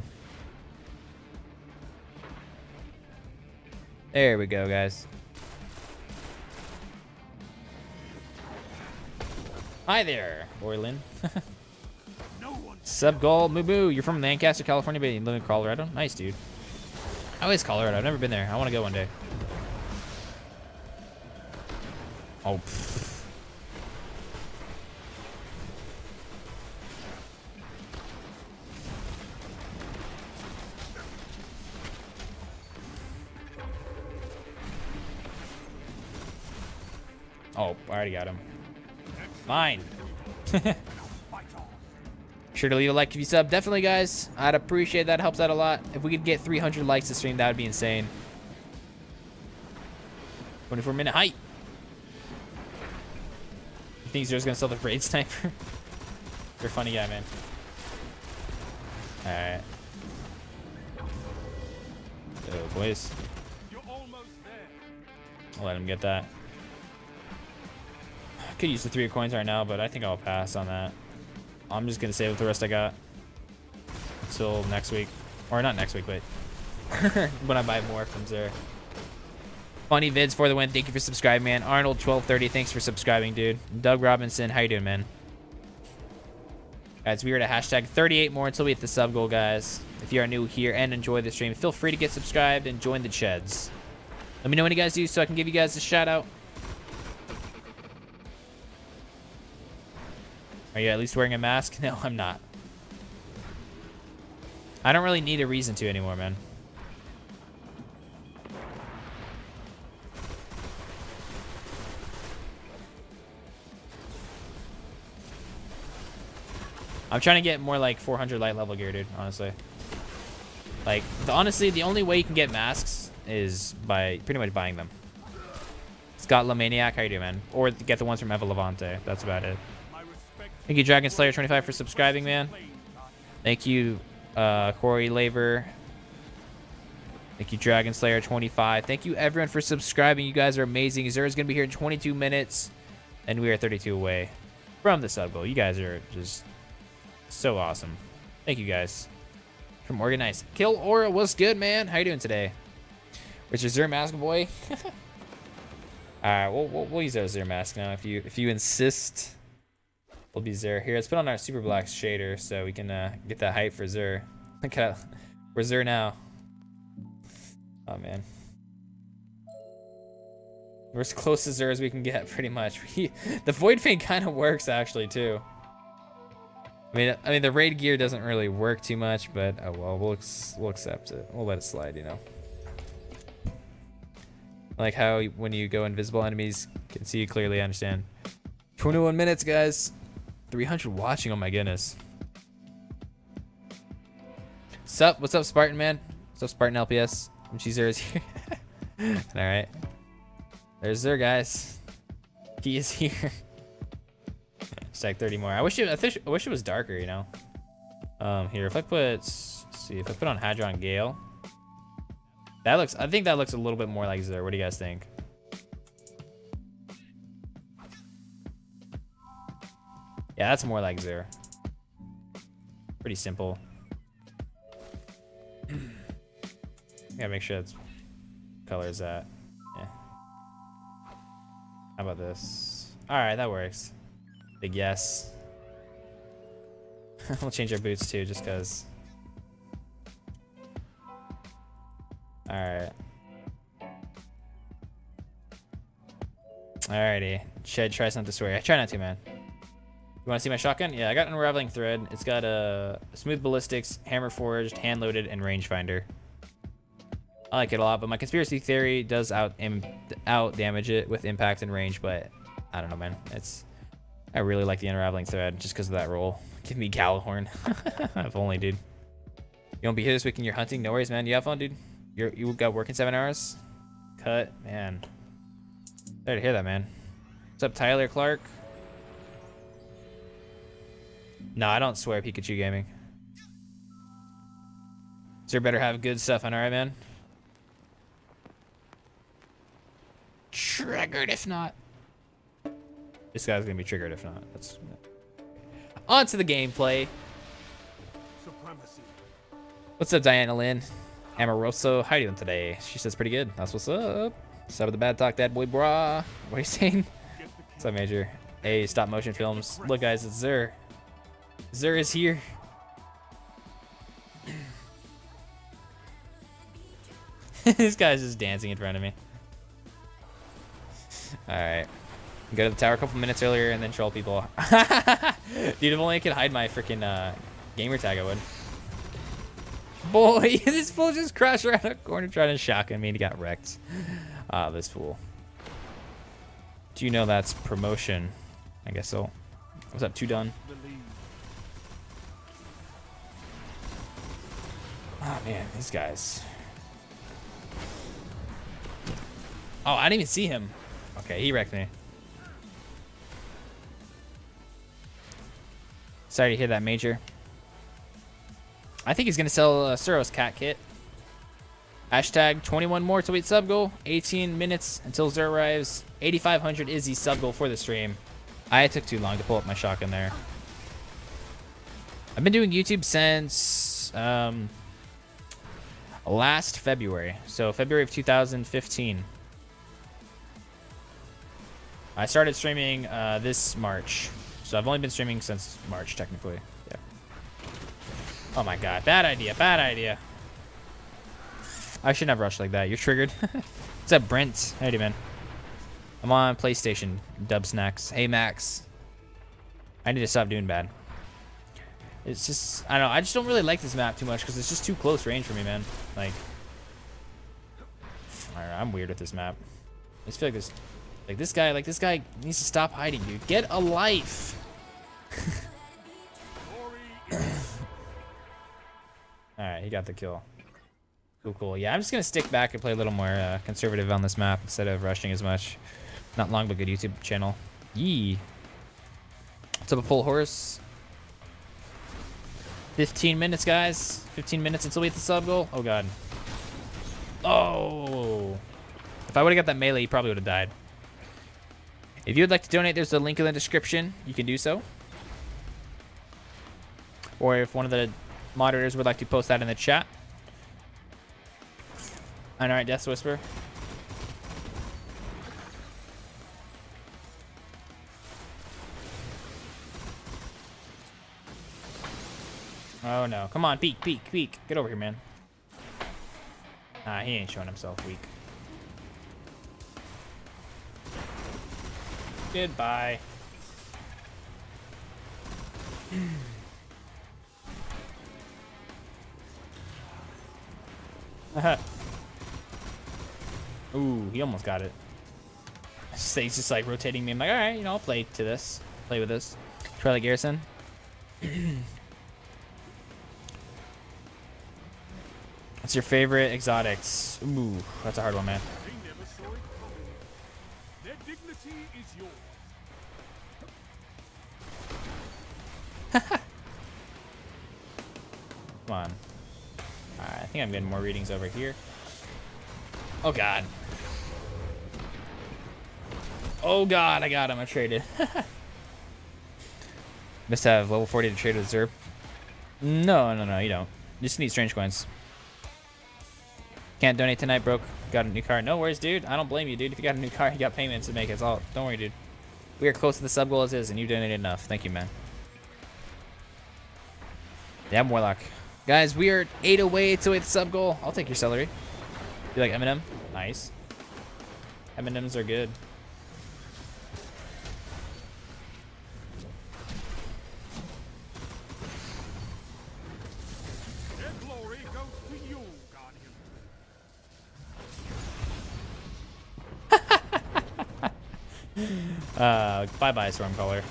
There we go, guys. Hi there, Orlin. Sub goal, Moo Boo. You're from Lancaster, California, but you live in Colorado. Nice, dude. How is Colorado? I've never been there. I want to go one day. Oh. Pfft. Oh, I already got him. Fine. Sure to leave a like if you sub. Definitely, guys. I'd appreciate that. Helps out a lot. If we could get 300 likes to stream, that would be insane. 24-minute height. You think Xur's going to sell the raid sniper? You're a funny guy, man. Alright. Oh, boys. You're almost there. I'll let him get that. Could use the 3 of coins right now, but I think I'll pass on that. I'm just gonna save up the rest I got until next week, or not next week, but when I buy more from Xur. Funny vids for the win. Thank you for subscribing, man. Arnold 1230, thanks for subscribing, dude. Doug Robinson, how you doing, man? Guys, we are at a hashtag 38 more until we hit the sub goal, guys. If you are new here and enjoy the stream, feel free to get subscribed and join the Cheds. Let me know when you guys do so I can give you guys a shout out. Are you at least wearing a mask? No, I'm not. I don't really need a reason to anymore, man. I'm trying to get more like 400 light level gear, dude, honestly. Like, honestly, the only way you can get masks is by pretty much buying them. Scott Lamaniac, how you doing, man? Or get the ones from Eva Levante. That's about it. Thank you, Dragon Slayer 25 for subscribing, man. Thank you, Corey Labor. Thank you, Dragon Slayer 25. Thank you, everyone, for subscribing. You guys are amazing. Xur is gonna be here in 22 minutes, and we are 32 away from the sub goal. You guys are just so awesome. Thank you, guys. From Organized, Kill Aura, what's good, man? How you doing today? Which is Xur Mask Boy? All right, we'll use our Xur Mask now if you insist. We'll be Xur here. Let's put on our super black shader so we can get that hype for Xur. Look at how we're Xur now. Oh man, we're as close to Xur as we can get, pretty much. The Void Fang kind of works actually too. I mean the raid gear doesn't really work too much, but oh well, we'll accept it. We'll let it slide, you know. Like how when you go invisible, enemies can see you clearly. I understand. 21 minutes, guys. 300 watching, oh my goodness. Sup, what's up, Spartan, man? What's up, Spartan LPS? Xur is here. Alright. There's Xur, guys. He is here. Stack 30 more. I wish it was darker, you know? Here, if I put, see, if I put on Hadron Gale, that looks, I think that looks a little bit more like Xur. What do you guys think? Yeah, that's more like Xur. Pretty simple. Gotta make sure that's color is that. Yeah. How about this? All right, that works. Big yes. We'll change our boots too, just cause. All right. Alrighty. Ched tries not to swear. I try not to, man. You wanna see my shotgun? Yeah, I got Unraveling Thread. It's got a smooth ballistics, hammer forged, hand loaded, and rangefinder. I like it a lot, but my Conspiracy Theory does out damage it with impact and range, but I don't know, man. It's, I really like the Unraveling Thread just because of that roll. Give me Galahorn. If only, dude. You won't be here this weekend, you're hunting? No worries, man. You have fun, dude? You got work in 7 hours? Cut, man. Sorry to hear that, man. What's up, Tyler Clark? No, I don't swear, Pikachu Gaming. Xur better have good stuff on, alright, man? Triggered if not. This guy's gonna be triggered if not. That's... On to the gameplay. Supremacy. What's up, Diana Lynn? Amoroso, how you doing today? She says pretty good. That's what's up. Stop with the bad talk, that boy, brah. What are you saying? What's up, Major? Hey, stop motion films. Look, guys, it's Xur. Xur is here. This guy's just dancing in front of me. All right, go to the tower a couple minutes earlier and then troll people. Dude, if only I could hide my freaking gamer tag, I would. Boy, this fool just crashed around a corner trying to shotgun me and he got wrecked. Ah, this fool. Do you know that's promotion? I guess so. What's up, Two Done? Oh man, these guys. Oh, I didn't even see him. Okay, he wrecked me. Sorry to hear that, Major. I think he's gonna sell Suros cat kit. Hashtag 21 more to wait sub goal. 18 minutes until Xur arrives. 8,500 is the sub goal for the stream. I took too long to pull up my shotgun there. I've been doing YouTube since last February, so February of 2015. I started streaming this March, so I've only been streaming since March, technically. Yeah. Oh my god, bad idea, bad idea. I shouldn't have rushed like that. You're triggered. What's up, Brent? Hey, man. I'm on PlayStation. Dub snacks. Hey, Max. I need to stop doing bad. It's just, I don't know. I just don't really like this map too much because it's just too close range for me, man. Like, I don't know, I'm weird with this map. I just feel like this. Like this guy needs to stop hiding, dude. Get a life. Alright, he got the kill. Cool, cool. Yeah, I'm just gonna stick back and play a little more conservative on this map instead of rushing as much. Not long, but good YouTube channel. Yee. What's up, a pull horse? 15 minutes, guys. 15 minutes until we hit the sub goal. Oh, God. Oh. If I would've got that melee, he probably would've died. If you would like to donate, there's a link in the description. You can do so. Or if one of the moderators would like to post that in the chat. And all right, Death Whisper. Oh no, come on, peek, peek, peek. Get over here, man. Ah, he ain't showing himself weak. Goodbye. Ooh, he almost got it. So he's just like rotating me. I'm like, all right, you know, I'll play to this. Play with this. Twilight Garrison. What's your favorite exotics? Ooh, that's a hard one, man. Come on. Alright, I think I'm getting more readings over here. Oh god. Oh god, I got him. I traded. Must have level 40 to trade with Xur. No, no, no, you don't. You just need strange coins. Can't donate tonight, broke. Got a new car. No worries, dude. I don't blame you, dude. If you got a new car, you got payments to make. It's all. Don't worry, dude. We are close to the sub goal as is, and you donated enough. Thank you, man. Yeah, Warlock. Guys, we are 8 away to the sub goal. I'll take your celery. You like M&M? Nice. M&Ms are good. Bye-bye, Stormcaller.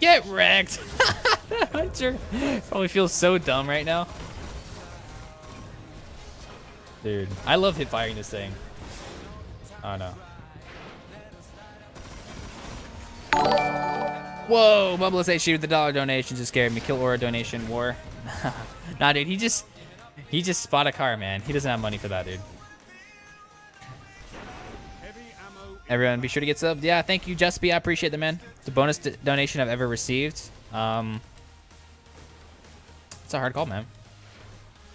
Get wrecked! Hunter probably feels so dumb right now. Dude, I love hit-firing this thing. Oh, no. Whoa, Bubbles HD with the dollar donation just scared me. Kill Aura donation, war. Nah, dude, he just spot a car, man. He doesn't have money for that, dude. Everyone, be sure to get subbed. Yeah, thank you, Justby. I appreciate the man. It's the bonus donation I've ever received. It's a hard call, man.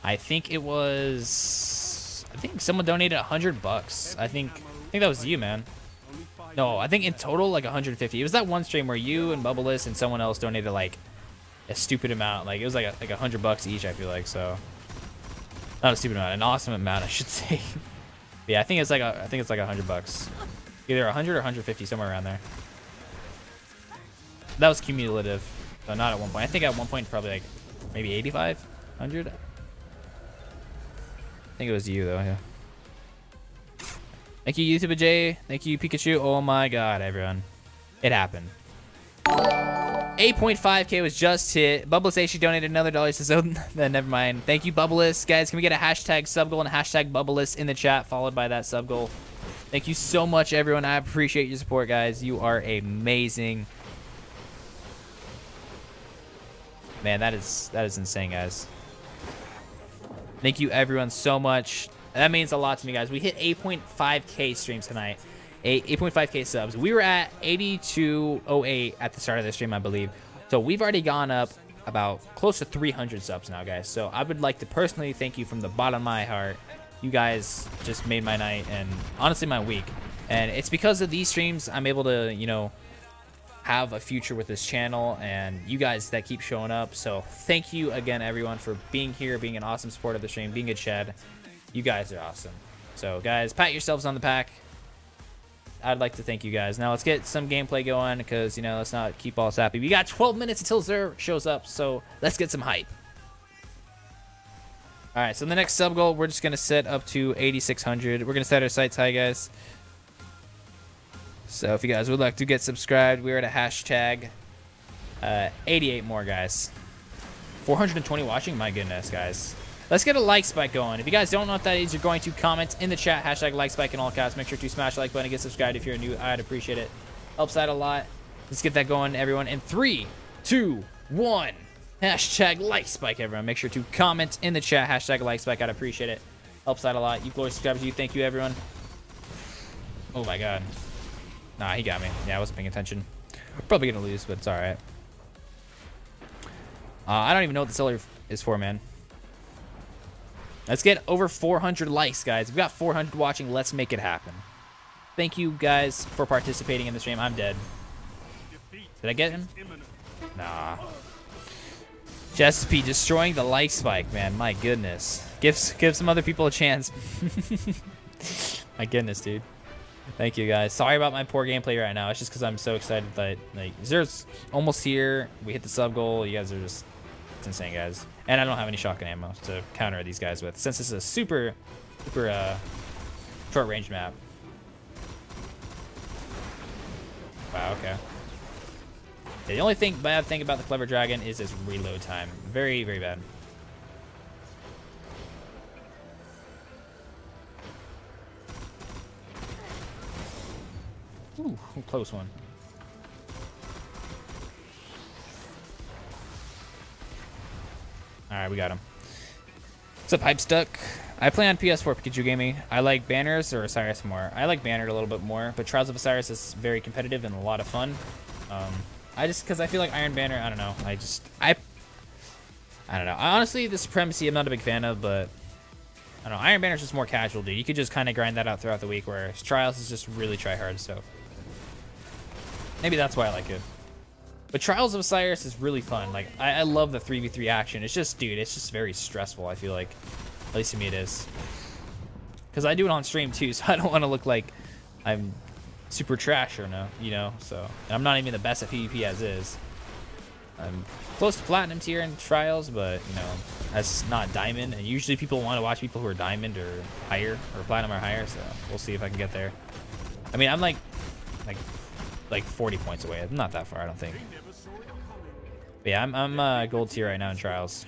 I think someone donated $100. I think that was you, man. No, I think in total like 150. It was that one stream where you and Bubbleless and someone else donated like a stupid amount. Like it was like $100 each. I feel like so. Not a stupid amount, an awesome amount, I should say. Yeah, I think it's like $100. Either 100 or 150, somewhere around there. That was cumulative, so not at one point. I think at one point probably like maybe 85, 100. I think it was you though. Yeah. Thank you, YouTube J. Thank you, Pikachu. Oh my God, everyone, it happened. 8.5K was just hit. Bubbleless actually donated another dollar. So never mind. Thank you, Bubbleless. Guys, can we get a hashtag sub goal and hashtag Bubbleless in the chat, followed by that sub goal? Thank you so much, everyone. I appreciate your support, guys. You are amazing. Man, that is insane, guys. Thank you, everyone, so much. That means a lot to me, guys. We hit 8.5K streams tonight. 8.5K subs. We were at 8208 at the start of the stream, I believe. So we've already gone up about close to 300 subs now, guys. So I would like to personally thank you from the bottom of my heart. You guys just made my night and honestly my week. And it's because of these streams I'm able to, you know, have a future with this channel and you guys that keep showing up. So thank you again, everyone, for being here, being an awesome supporter of the stream, being a Ched. You guys are awesome. So guys, pat yourselves on the back. I'd like to thank you guys. Now let's get some gameplay going because, you know, let's not keep all sappy. We got 12 minutes until Xur shows up, so let's get some hype. All right, so the next sub goal, we're just going to set up to 8,600. We're going to set our sights high, guys. So if you guys would like to get subscribed, we're at a hashtag 88 more, guys. 420 watching? My goodness, guys. Let's get a like spike going. If you guys don't know what that is, you're going to comment in the chat, hashtag like spike in all caps. Make sure to smash the like button and get subscribed if you're new. I'd appreciate it. Helps out a lot. Let's get that going, everyone. In 3, 2, 1, hashtag like spike, everyone. Make sure to comment in the chat, hashtag like spike. I'd appreciate it. Helps out a lot. You glorious subscribers, you. Thank you, everyone. Oh my God. Nah, he got me. Yeah, I wasn't paying attention. We're probably gonna lose, but it's all right. I don't even know what the seller is for, man. Let's get over 400 likes, guys. We've got 400 watching. Let's make it happen. Thank you, guys, for participating in the stream. I'm dead. Did I get him? Nah. Chesapeake destroying the like spike, man. My goodness. Give some other people a chance. My goodness, dude. Thank you, guys. Sorry about my poor gameplay right now. It's just because I'm so excited that, like, Xur's almost here. We hit the sub goal. You guys are just... It's insane, guys. And I don't have any shotgun ammo to counter these guys with, since this is a super, super short range map. Wow, okay. The only bad thing about the Clever Dragon is its reload time. Very, very bad. Ooh, close one. Alright, we got him. What's up, Hypestuck? I play on PS4, Pikachu Gaming. I like Banners or Osiris more. I like Banner a little bit more, but Trials of Osiris is very competitive and a lot of fun. Because I feel like Iron Banner, I don't know. I don't know. Honestly, the Supremacy I'm not a big fan of, but I don't know. Iron Banner's just more casual, dude. You could just kind of grind that out throughout the week, whereas Trials is just really try-hard, so maybe that's why I like it. But Trials of Osiris is really fun. Like, I love the 3v3 action. It's just, dude, it's just very stressful, I feel like. At least to me it is. Because I do it on stream, too, so I don't want to look like I'm super trash or no, you know? So, and I'm not even the best at PvP as is. I'm close to platinum tier in Trials, but, you know, that's not diamond. And usually people want to watch people who are diamond or higher, or platinum or higher, so we'll see if I can get there. I mean, I'm like 40 points away. I'm not that far, I don't think. But yeah, I'm gold tier right now in Trials.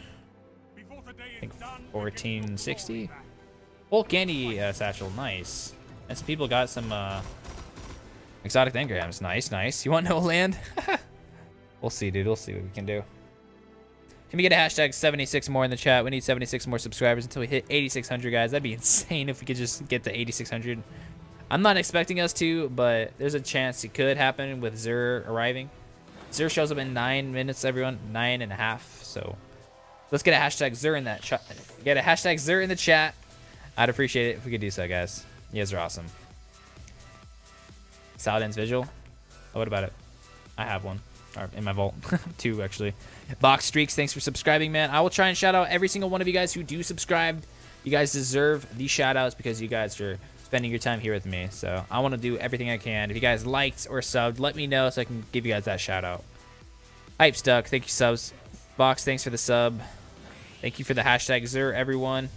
I think 1460. Bulk Andy satchel, nice. And some people got some exotic engrams, nice, nice. You want no land? We'll see, dude. We'll see what we can do. Can we get a hashtag 76 more in the chat? We need 76 more subscribers until we hit 8,600, guys. That'd be insane if we could just get to 8,600. I'm not expecting us to, but there's a chance it could happen with Xur arriving. Xur shows up in 9 minutes, everyone. 9.5. So let's get a hashtag Xur in that chat. Get a hashtag Xur in the chat. I'd appreciate it if we could do so, guys. You guys are awesome. Saladin's Vigil. Oh, what about it? I have one. Or in my vault. 2, actually. Vox Streaks, thanks for subscribing, man. I will try and shout out every single one of you guys who do subscribe. You guys deserve the shout outs because you guys are spending your time here with me. So I want to do everything I can. If you guys liked or subbed, let me know so I can give you guys that shout out. Hypestuck, thank you, subs. Vox, thanks for the sub. Thank you for the hashtag Xur, everyone.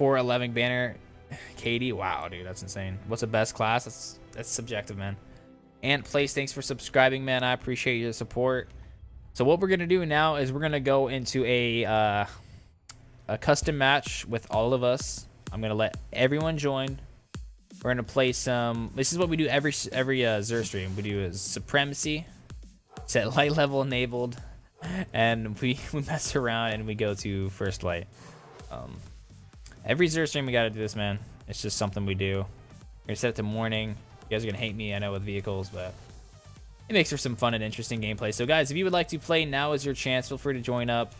.411 banner, Katie. Wow, dude, that's insane. What's the best class? That's subjective, man. Ant Place, thanks for subscribing, man. I appreciate your support. So what we're gonna do now is we're gonna go into a custom match with all of us. I'm gonna let everyone join. We're gonna play some. This is what we do every Xur stream. We do is Supremacy, set light level enabled, and we mess around and we go to first light. Every Xur stream we gotta do this, man. It's just something we do. We're gonna set it to morning. You guys are gonna hate me, I know, with vehicles, but it makes for some fun and interesting gameplay. So guys, if you would like to play, now is your chance. Feel free to join up.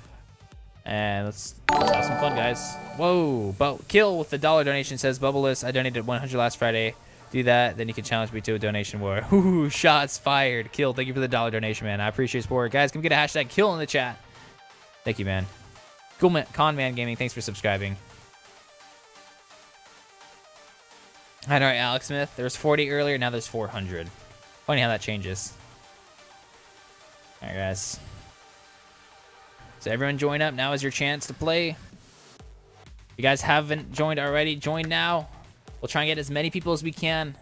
And let's have some fun, guys. Whoa, but Kill with the dollar donation says, Bubbleless, I donated 100 last Friday. Do that, then you can challenge me to a donation war. Ooh, shots fired. Kill, thank you for the dollar donation, man. I appreciate your support. Guys, can we get a hashtag Kill in the chat? Thank you, man. Cool man, Conman Gaming, thanks for subscribing. All right, Alex Smith. There was 40 earlier. Now there's 400. Funny how that changes. All right, guys. So everyone join up. Now is your chance to play. If you guys haven't joined already, join now. We'll try and get as many people as we can.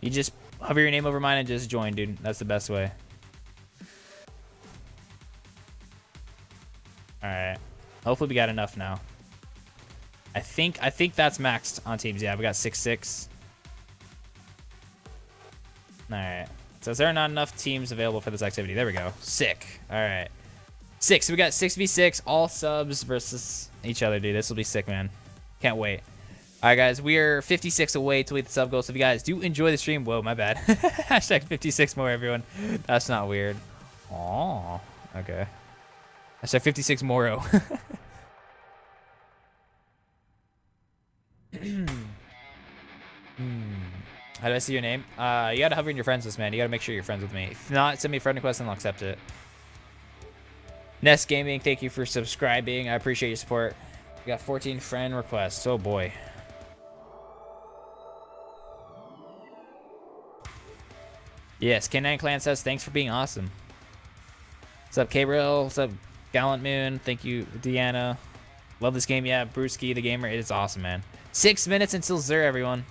You just hover your name over mine and just join, dude. That's the best way. All right. Hopefully we got enough now. I think that's maxed on teams. Yeah, we got 6-6. All right. So there are not enough teams available for this activity. There we go. Sick. All right. 6. So we got 6v6. All subs versus each other, dude. This will be sick, man. Can't wait. All right, guys. We are 56 away to hit the sub goal. So if you guys do enjoy the stream, whoa, my bad. Hashtag 56 more, everyone. That's not weird. Oh. Okay. I said 56 Moro. How do I see your name? You gotta hover in your friends list, man. You gotta make sure you're friends with me. If not, send me a friend request and I'll accept it. Nest Gaming, thank you for subscribing. I appreciate your support. We got 14 friend requests. Oh boy. Yes, K9 Clan says thanks for being awesome. What's up, Gabriel? What's up, Gallant Moon? Thank you, Deanna. Love this game. Yeah, Brewski the Gamer. It is awesome, man. 6 minutes until Xur, everyone.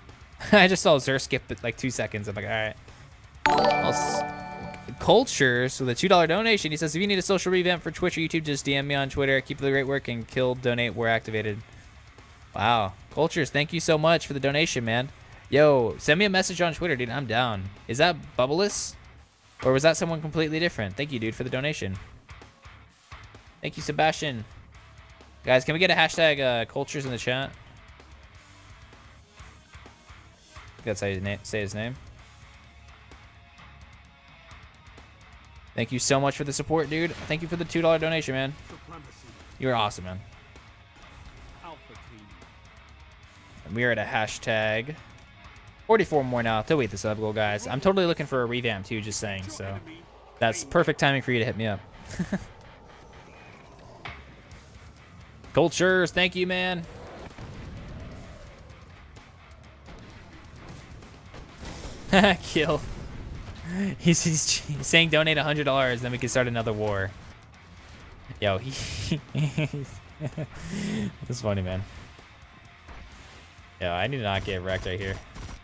I just saw Xur skip it like 2 seconds. I'm like, all right. Cultures with a $2 donation. He says, if you need a social revamp for Twitch or YouTube, just DM me on Twitter. Keep the great work and Kill Donate. We're activated. Wow. Cultures, thank you so much for the donation, man. Yo, send me a message on Twitter, dude. I'm down. Is that Bubbleless? Or was that someone completely different? Thank you, dude, for the donation. Thank you, Sebastian. Guys, can we get a hashtag cultures in the chat? I think that's how you say his name. Thank you so much for the support, dude. Thank you for the $2 donation, man. You are awesome, man. And we are at a hashtag 44 more now till we hit the sub goal, guys. I'm totally looking for a revamp, too, just saying. So that's perfect timing for you to hit me up. Cultures, thank you, man. Kill. He's saying donate $100, then we can start another war. Yo, that's funny, man. Yo, I need to not get wrecked right here.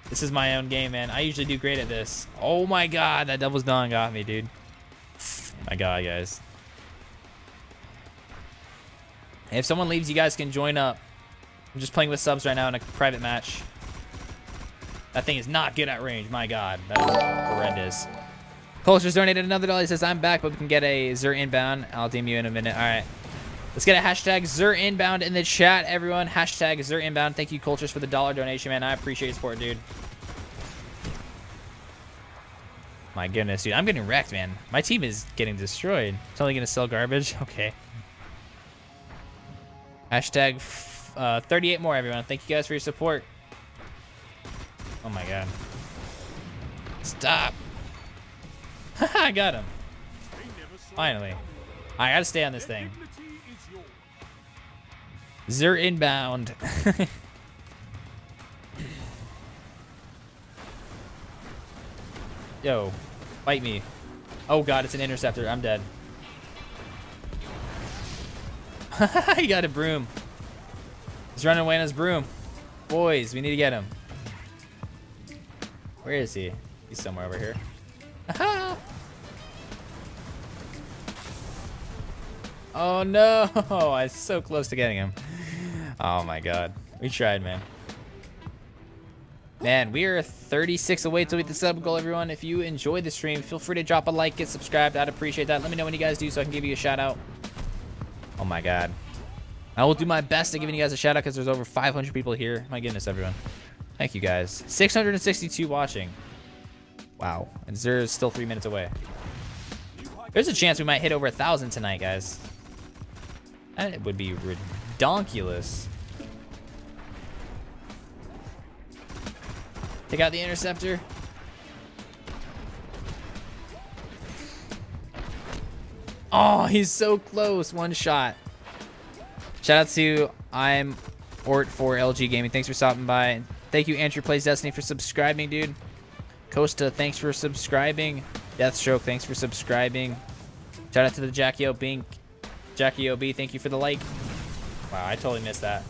This is my own game, man. I usually do great at this. Oh my god, that Devil's Dawn got me, dude. My god, guys. If someone leaves, you guys can join up. I'm just playing with subs right now in a private match. That thing is not good at range. My god, that is horrendous. Cultures donated another dollar. He says, I'm back, but we can get a Xur inbound. I'll DM you in a minute. All right. Let's get a hashtag Xur inbound in the chat, everyone. Hashtag Xur inbound. Thank you, Cultures, for the dollar donation, man. I appreciate your support, dude. My goodness, dude. I'm getting wrecked, man. My team is getting destroyed. It's only going to sell garbage. Okay. Hashtag 38 more, everyone. Thank you guys for your support. Oh my god. Stop. I got him. Finally. I gotta stay on this thing. Xur inbound. Yo, fight me. Oh god, it's an interceptor. I'm dead. He got a broom. He's running away on his broom. Boys, we need to get him. Where is he? He's somewhere over here. Aha! Oh no! I was so close to getting him. Oh my god. We tried, man. Man, we are 36 away till we hit the sub goal, everyone. If you enjoyed the stream, feel free to drop a like, get subscribed. I'd appreciate that. Let me know when you guys do so I can give you a shout out. Oh my god. I will do my best at giving you guys a shout out because there's over 500 people here. My goodness, everyone. Thank you guys. 662 watching. Wow. And Xur is still 3 minutes away. There's a chance we might hit over 1,000 tonight, guys. That would be redonkulous. Take out the interceptor. Oh, he's so close. One shot. Shout out to I'm Ort for LG Gaming. Thanks for stopping by. Thank you, Andrew Plays Destiny, for subscribing, dude. Costa, thanks for subscribing. Deathstroke, thanks for subscribing. Shout out to the Jackie O Bink. Jackie OB, thank you for the like. Wow, I totally missed that.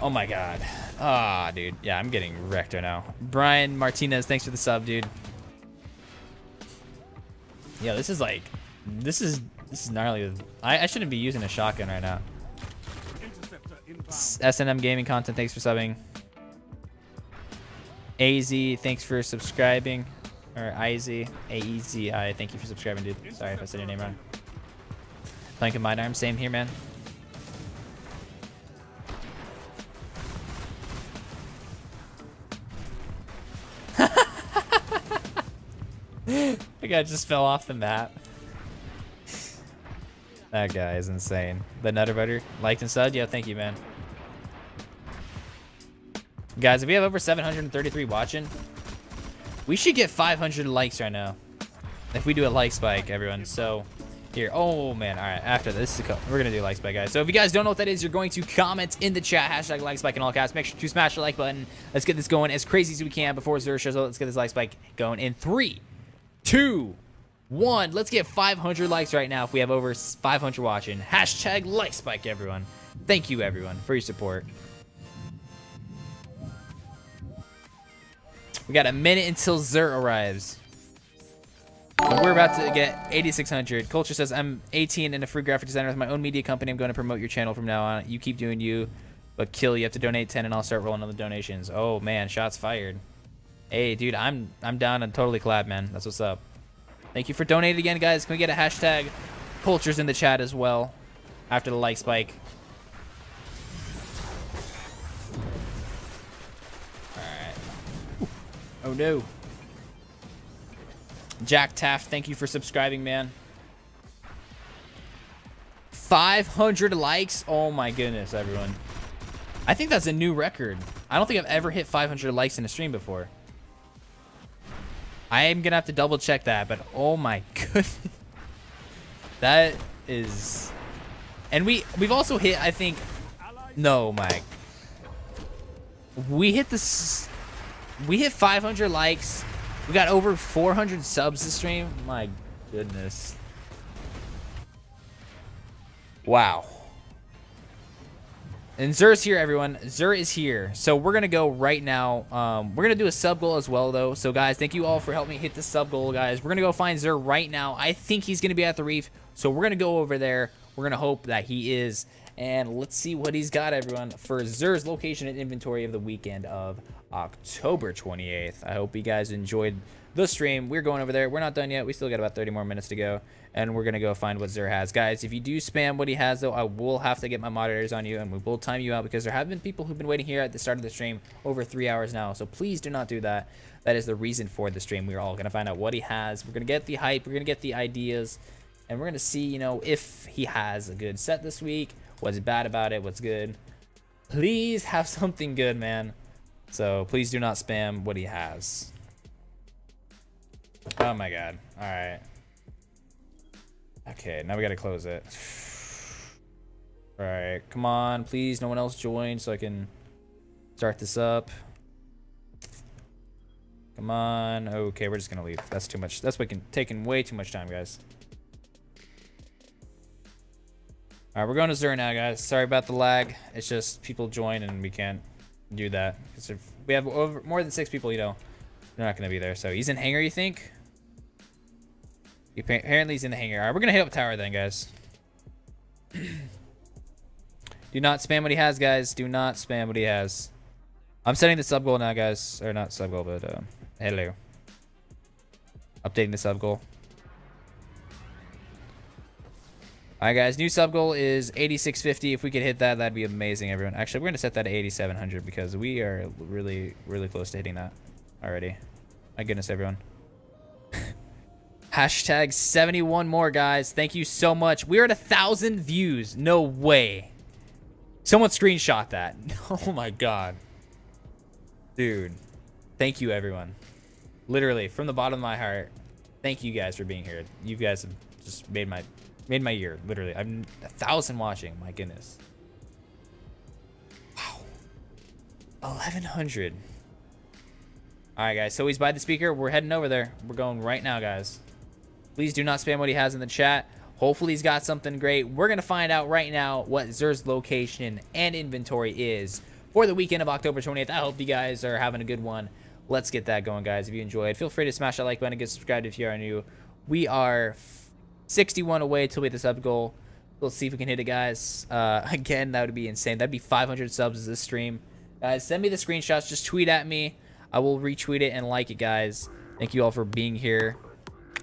Oh my god. Ah, dude. Yeah, I'm getting wrecked right now. Brian Martinez, thanks for the sub, dude. Yeah, this is like, this is gnarly. I shouldn't be using a shotgun right now. S&M Gaming Content, thanks for subbing. AZ, thanks for subscribing. Or IZ, AEZI, thank you for subscribing, dude. Sorry if I said your name wrong. Playing combined arms, same here, man. That guy just fell off the map. That guy is insane. The Nutter Butter liked and subbed? Yeah, thank you, man. Guys, if we have over 733 watching, we should get 500 likes right now. If we do a like spike, everyone. So, here. Oh, man. All right. After this, we're going to do a like spike, guys. So, if you guys don't know what that is, you're going to comment in the chat. Hashtag like spike in all caps. Make sure to smash the like button. Let's get this going as crazy as we can before Xur shows up. Let's get this like spike going in 3, 2, 1. Let's get 500 likes right now if we have over 500 watching. Hashtag like spike, everyone. Thank you, everyone, for your support. We got a minute until Xur arrives. We're about to get 8,600. Culture says, I'm 18 and a free graphic designer with my own media company. I'm going to promote your channel from now on. You keep doing you, but kill. You have to donate 10 and I'll start rolling on the donations. Oh, man, shots fired. Hey, dude, I'm down and totally collab, man. That's what's up. Thank you for donating again, guys. Can we get a hashtag cultures in the chat as well after the like spike? All right. Oh, no. Jack Taft, thank you for subscribing, man. 500 likes. Oh, my goodness, everyone. I think that's a new record. I don't think I've ever hit 500 likes in a stream before. I am gonna have to double check that, but oh my goodness. That is, and we've also hit, I think, no, Mike. We hit 500 likes. We got over 400 subs this stream. My goodness. Wow. And Xur's here, everyone. Xur is here. So we're going to go right now. We're going to do a sub goal as well, though. So, guys, thank you all for helping me hit the sub goal, guys. We're going to go find Xur right now. I think he's going to be at the Reef. So we're going to go over there. We're going to hope that he is. And let's see what he's got, everyone, for Xur's location and inventory of the weekend of October 28th. I hope you guys enjoyed the stream. We're going over there. We're not done yet. We still got about 30 more minutes to go, and we're going to go find what Xur has. Guys, if you do spam what he has, though, I will have to get my moderators on you, and we will time you out because there have been people who've been waiting here at the start of the stream over 3 hours now, so please do not do that. That is the reason for the stream. We're all going to find out what he has. We're going to get the hype. We're going to get the ideas, and we're going to see, you know, if he has a good set this week, what's bad about it, what's good. Please have something good, man. So please do not spam what he has. Oh my god. All right. Okay, now we gotta close it. All right, come on, please, no one else join so I can start this up. Come on. Okay, we're just gonna leave. That's too much. That's taking way too much time, guys. All right, we're going to Xur now, guys. Sorry about the lag. It's just people join and we can't do that. If we have more than 6 people, you know, they're not going to be there. So he's in hangar, you think? Apparently he's in the hangar. All right, we're going to hit up tower then, guys. Do not spam what he has, guys. Do not spam what he has. I'm setting the sub goal now, guys. Or not sub goal, but hello. Updating the sub goal. All right, guys, new sub goal is 8650. If we could hit that, that'd be amazing, everyone. Actually, we're going to set that to 8700 because we are really, really close to hitting that already. My goodness, everyone. Hashtag 71 more, guys. Thank you so much. We're at 1,000 views. No way. Someone screenshot that. Oh, my God. Dude, thank you, everyone. Literally, from the bottom of my heart, thank you guys for being here. You guys have just made my year, literally. I'm 1,000 watching. My goodness. Wow. 1,100. All right, guys. So he's by the speaker. We're heading over there. We're going right now, guys. Please do not spam what he has in the chat. Hopefully, he's got something great. We're going to find out right now what Xur's location and inventory is for the weekend of October 28th. I hope you guys are having a good one. Let's get that going, guys. If you enjoyed, feel free to smash that like button and get subscribed if you are new. We are 61 away till we hit the sub goal. We'll see if we can hit it, guys. Again, that would be insane. That'd be 500 subs this stream. Guys, send me the screenshots. Just tweet at me. I will retweet it and like it, guys. Thank you all for being here.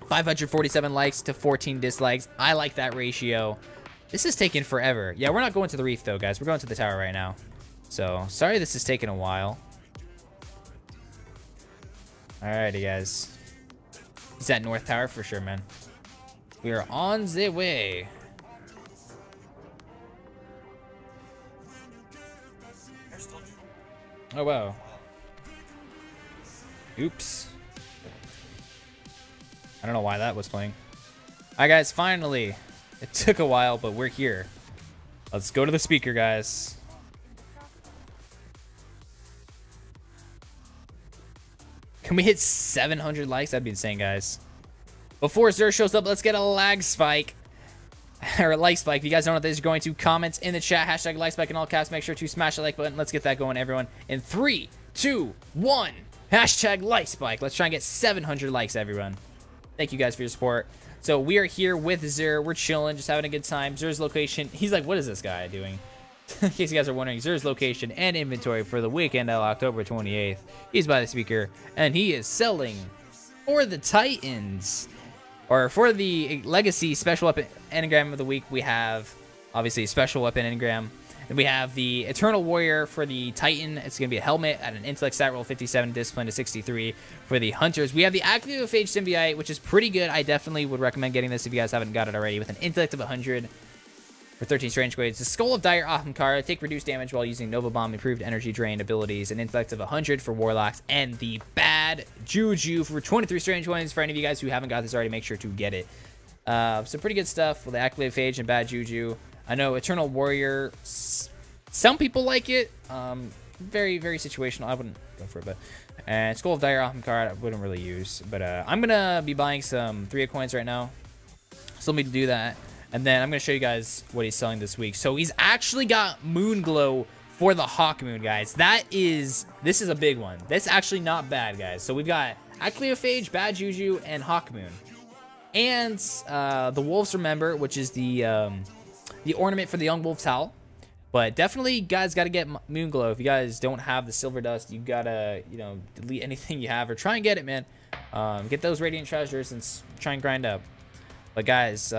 547 likes to 14 dislikes. I like that ratio. This is taking forever. Yeah, we're not going to the Reef, though, guys. We're going to the tower right now. So, sorry this is taking a while. Alrighty, guys. He's at North Tower for sure, man. We are on the way. Oh, wow. Oops. I don't know why that was playing. All right, guys, finally. It took a while, but we're here. Let's go to the speaker, guys. Can we hit 700 likes? That'd be insane, guys. Before Xur shows up, let's get a lag spike. Or a like spike. If you guys don't know what this is, going to comment in the chat. Hashtag like spike in all caps. Make sure to smash the like button. Let's get that going, everyone. In 3, 2, 1. Hashtag like spike. Let's try and get 700 likes, everyone. Thank you guys for your support. So we are here with Xur. We're chilling, just having a good time. Xur's location. He's like, what is this guy doing? In case you guys are wondering, Xur's location and inventory for the weekend of October 28th. He's by the speaker, and he is selling for the Titans. Or for the Legacy Special Weapon Engram of the Week, we have, obviously, Special Weapon Engram. Then we have the Eternal Warrior for the Titan. It's going to be a helmet at an intellect stat roll 57, discipline to 63 for the Hunters. We have the Activophage Symbiote, which is pretty good. I definitely would recommend getting this if you guys haven't got it already, with an intellect of 100 for 13 strange grades. The Skull of Dire Ahamkara, take reduced damage while using Nova Bomb, improved energy drain abilities, an intellect of 100 for Warlocks, and the Bad Juju for 23 strange coins. For any of you guys who haven't got this already, make sure to get it. Some pretty good stuff with the Activophage and Bad Juju. I know Eternal Warrior, some people like it. Very, very situational. I wouldn't go for it, but... And Skull of Dire Ahamkara, I wouldn't really use. But I'm going to be buying some Three of Coins right now. Still need to do that. And then I'm going to show you guys what he's selling this week. So he's actually got Moonglow for the Hawkmoon, guys. That is... This is a big one. That's actually not bad, guys. So we've got Acleophage, Bad Juju, and Hawkmoon. And the Wolves Remember, which is the ornament for the Young Wolf's Howl. But definitely, guys, gotta get Moonglow. If you guys don't have the Silver Dust, you gotta, you know, delete anything you have or try and get it, man. Get those Radiant Treasures and try and grind up. But guys,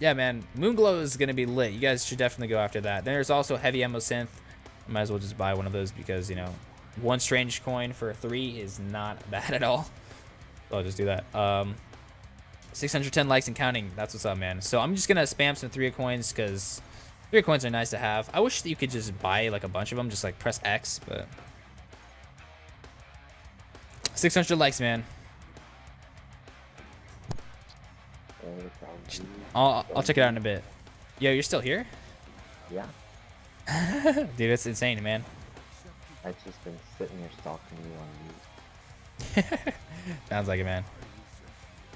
yeah, man, Moonglow is gonna be lit. You guys should definitely go after that. There's also Heavy Ammo Synth. I might as well just buy one of those because, you know, one strange coin for 3 is not bad at all. So I'll just do that. 610 likes and counting. That's what's up, man. So I'm just gonna spam some Three of Coins because Three of Coins are nice to have. I wish that you could just buy like a bunch of them, just like press X. But 600 likes, man. I'll check it out in a bit. Yo, you're still here? Yeah. Dude, that's insane, man. I've just been sitting here stalking you on YouTube. Sounds like it, man.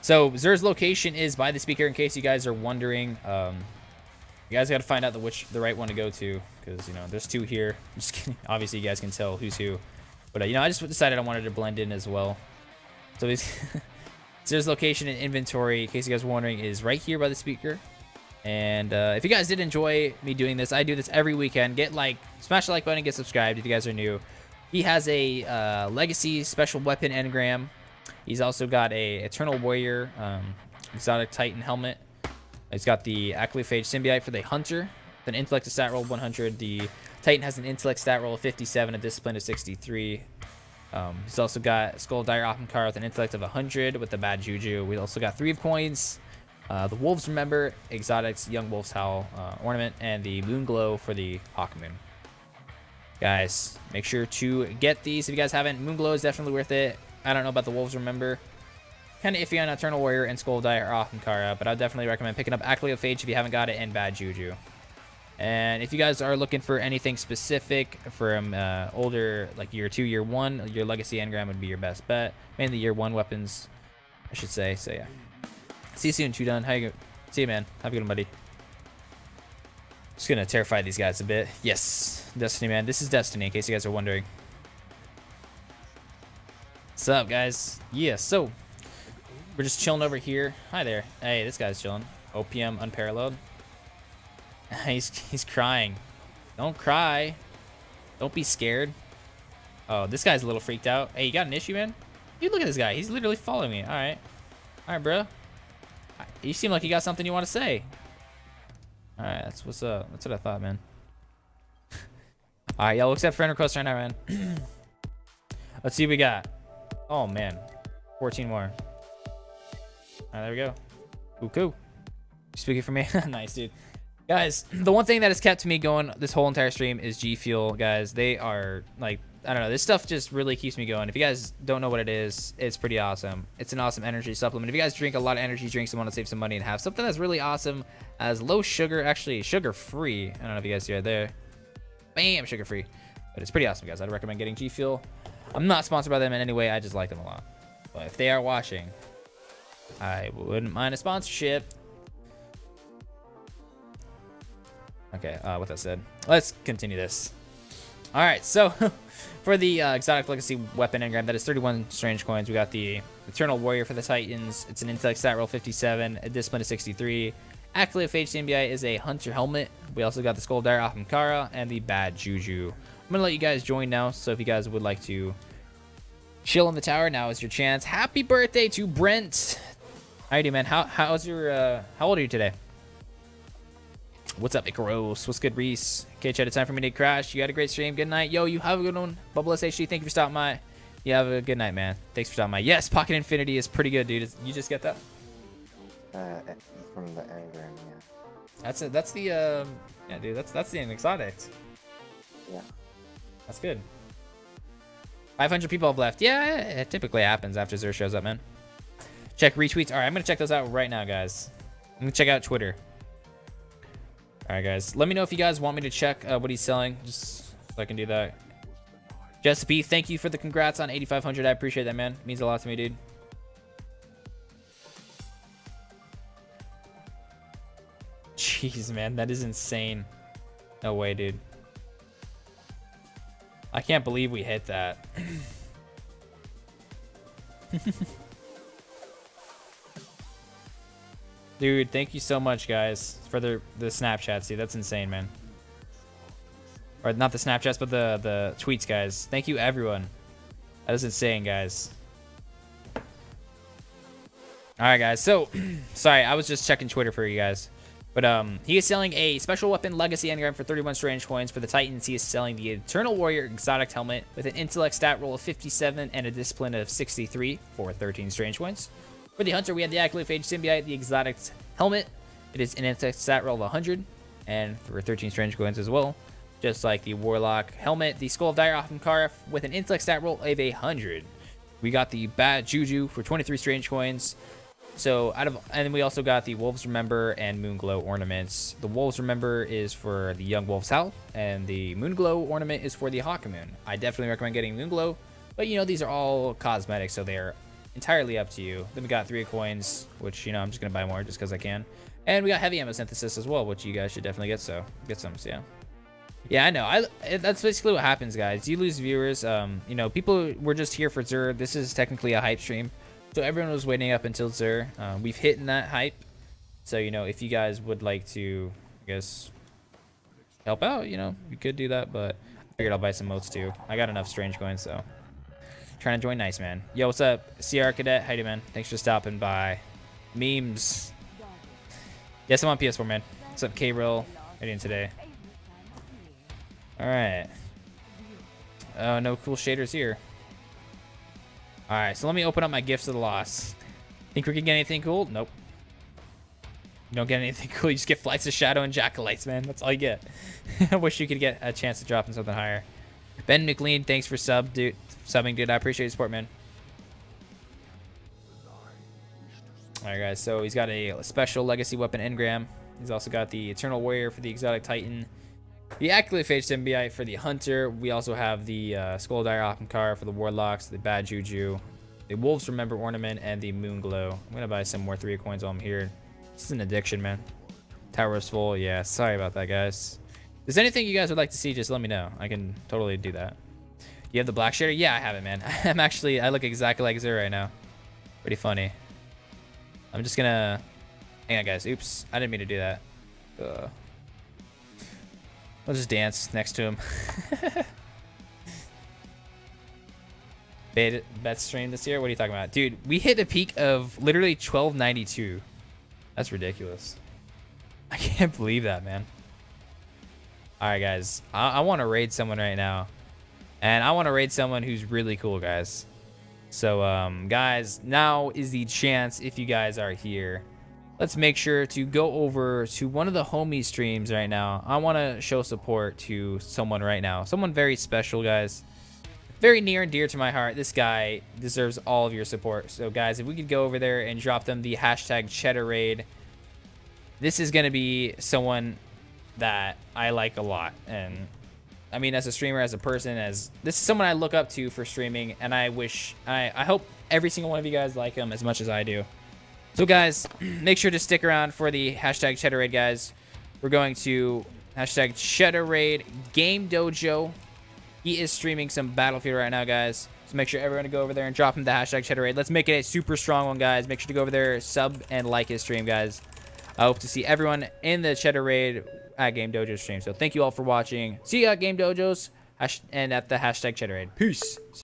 So Xur's location is by the speaker, in case you guys are wondering. You guys got to find out the right one to go to, because, you know, there's two here. I'm just kidding. Obviously, you guys can tell who's who. But, you know, I just decided I wanted to blend in as well. So Xur's location and inventory, in case you guys are wondering, is right here by the speaker. And if you guys did enjoy me doing this, I do this every weekend. Get like, smash the like button, get subscribed if you guys are new. He has a Legacy Special Weapon Engram. He's also got a Eternal Warrior, Exotic Titan helmet. He's got the Acleophage Symbiote for the Hunter. An intellect to stat roll 100. The Titan has an intellect stat roll of 57, a discipline of 63. He's also got Skull of Dire Ahamkara with an intellect of 100 with the Bad Juju. We also got Three of Coins, the Wolves Remember, Exotics, Young Wolf's Howl ornament, and the Moonglow for the Hawkmoon. Guys, make sure to get these if you guys haven't. Moonglow is definitely worth it. I don't know about the Wolves Remember. Kind of iffy on Eternal Warrior and Skull of Dire Ahamkara, but I would definitely recommend picking up Acleophage if you haven't got it, and Bad Juju. And if you guys are looking for anything specific from older, like year 2, year 1, your Legacy Engram would be your best bet. Mainly year 1 weapons, I should say. So yeah. See you soon, Tudan. How you go? See you, man. Have a good one, buddy. Just gonna terrify these guys a bit. Yes, Destiny, man. This is Destiny, in case you guys are wondering. What's up, guys? Yeah, so we're just chilling over here. Hi there. Hey, this guy's chilling. OPM unparalleled. he's crying. Don't cry. Don't be scared. Oh, this guy's a little freaked out. Hey, you got an issue, man? Dude, look at this guy. He's literally following me. All right. All right, bro. You seem like you got something you want to say. All right, that's what's up. That's what I thought, man. All right, y'all, accept friend request right now, man. Let's see what we got. Oh, man. 14 more. All right, there we go. Cuckoo. Speaking for me. Nice, dude. Guys, the one thing that has kept me going this whole entire stream is G Fuel, guys. They are, like, I don't know. This stuff just really keeps me going. If you guys don't know what it is, it's pretty awesome. It's an awesome energy supplement. If you guys drink a lot of energy drinks and want to save some money and have something that's really awesome as low sugar, actually sugar-free. I don't know if you guys see right there. Bam, sugar-free. But it's pretty awesome, guys. I'd recommend getting G Fuel. I'm not sponsored by them in any way. I just like them a lot. But if they are watching, I wouldn't mind a sponsorship. Okay, with that said, let's continue this. Alright, so for the Exotic Legacy Weapon Engram, that is 31 Strange Coins. We got the Eternal Warrior for the Titans. It's an Intellect stat roll 57, a Discipline of 63. Accolade of HDMBI is a Hunter Helmet. We also got the Skull of Dire Ahamkara and the Bad Juju. I'm going to let you guys join now, so if you guys would like to chill in the tower, now is your chance. Happy birthday to Brent. How you doing, man? How's your, how old are you today? What's up, Icaros? What's good, Reese? Okay, Cheddar, time for me to crash. You had a great stream. Good night. Yo, you have a good one. Bubble SHD, thank you for stopping by. You have a good night, man. Thanks for stopping by. Yes, Pocket Infinity is pretty good, dude. You just get that? From the engram, yeah. That's it. That's the, yeah, dude, that's the exotic. Yeah. That's good. 500 people have left. Yeah, it typically happens after Xur shows up, man. Check retweets. All right, I'm going to check those out right now, guys. I'm going to check out Twitter. All right, guys. Let me know if you guys want me to check what he's selling, just so I can do that. Jess B, thank you for the congrats on 8,500. I appreciate that, man. It means a lot to me, dude. Jeez, man. That is insane. No way, dude. I can't believe we hit that. Dude, thank you so much, guys, for the Snapchats. Dude, that's insane, man. Or not the Snapchats, but the tweets, guys. Thank you, everyone. That is insane, guys. All right, guys. So, sorry, I was just checking Twitter for you guys. But he is selling a Special Weapon Legacy Engram for 31 Strange Coins. For the Titans, he is selling the Eternal Warrior Exotic Helmet with an Intellect stat roll of 57 and a Discipline of 63 for 13 Strange Coins. For the Hunter, we have the Acrophage Symbiote, the Exotic Helmet. It is an Intellect stat roll of 100, and for 13 Strange Coins as well. Just like the Warlock Helmet, the Skull of Dire Ahamkara with an Intellect stat roll of 100. We got the Bad Juju for 23 Strange Coins. So and then we also got the Wolves Remember and Moonglow ornaments. The Wolves Remember is for the Young Wolf's Howl, and the Moonglow ornament is for the Hawkmoon. I definitely recommend getting Moonglow, but you know, these are all cosmetics, so they are entirely up to you. Then we got 3 coins, which, you know, I'm just gonna buy more just because I can. And we got heavy ammo synthesis as well, which you guys should definitely get. So get some. So yeah, I know. That's basically what happens, guys. You lose viewers. You know, people were just here for Xur. This is technically a hype stream, so everyone was waiting up until Xur. We've hit in that hype. So you know, if you guys would like to, I guess, help out, you know, you could do that. But I figured I'll buy some motes too. I got enough strange coins, so. Trying to join, nice, man. Yo, what's up, CR Cadet? How you doing, man? Thanks for stopping by. Memes. Yes, I'm on PS4, man. What's up, K-Roll? How you doing today? All right. Oh, no cool shaders here. All right, so let me open up my Gifts of the Lost. Think we can get anything cool? Nope. You don't get anything cool. You just get Flights of Shadow and Jackalites, man. That's all you get. I wish you could get a chance at dropping something higher. Ben McLean, thanks for subbing, dude. I appreciate your support, man. All right, guys. So he's got a Special Legacy Weapon Engram. He's also got the Eternal Warrior for the Exotic Titan, the Acrophage Symbiote for the Hunter. We also have the Skull of Dire Ahamkara for the Warlocks, the Bad Juju, the Wolves Remember ornament, and the Moonglow. I'm gonna buy some more 3 coins while I'm here. This is an addiction, man. Tower is full. Yeah, sorry about that, guys. If there's anything you guys would like to see, just let me know. I can totally do that. You have the black shader? Yeah, I have it, man. I'm actually, I look exactly like Xur right now. Pretty funny. I'm just gonna, hang on, guys. Oops, I didn't mean to do that. I'll just dance next to him. Bet stream this year? What are you talking about? Dude, we hit a peak of literally 1292. That's ridiculous. I can't believe that, man. All right, guys, I want to raid someone right now, and I want to raid someone who's really cool, guys. So, guys, now is the chance if you guys are here. Let's make sure to go over to one of the homie streams right now. I want to show support to someone right now. Someone very special, guys. Very near and dear to my heart. This guy deserves all of your support. So, guys, if we could go over there and drop them the hashtag Cheddar Raid. This is going to be someone that I like a lot, and I mean, as a streamer, as a person, as this is someone I look up to for streaming, and I wish, I hope every single one of you guys like him as much as I do. So guys, make sure to stick around for the hashtag Cheddar Raid, guys. We're going to hashtag Cheddar Raid Game Dojo He is streaming some Battlefield right now, guys. So make sure everyone to go over there and drop him the hashtag CheddarRaid. Let's make it a super strong one, guys. Make sure to go over there, sub, and like his stream, guys. I hope to see everyone in the CheddarRaid at Game Dojo stream. So thank you all for watching. See you at Game Dojos and at the hashtag CheddarRaid. Peace.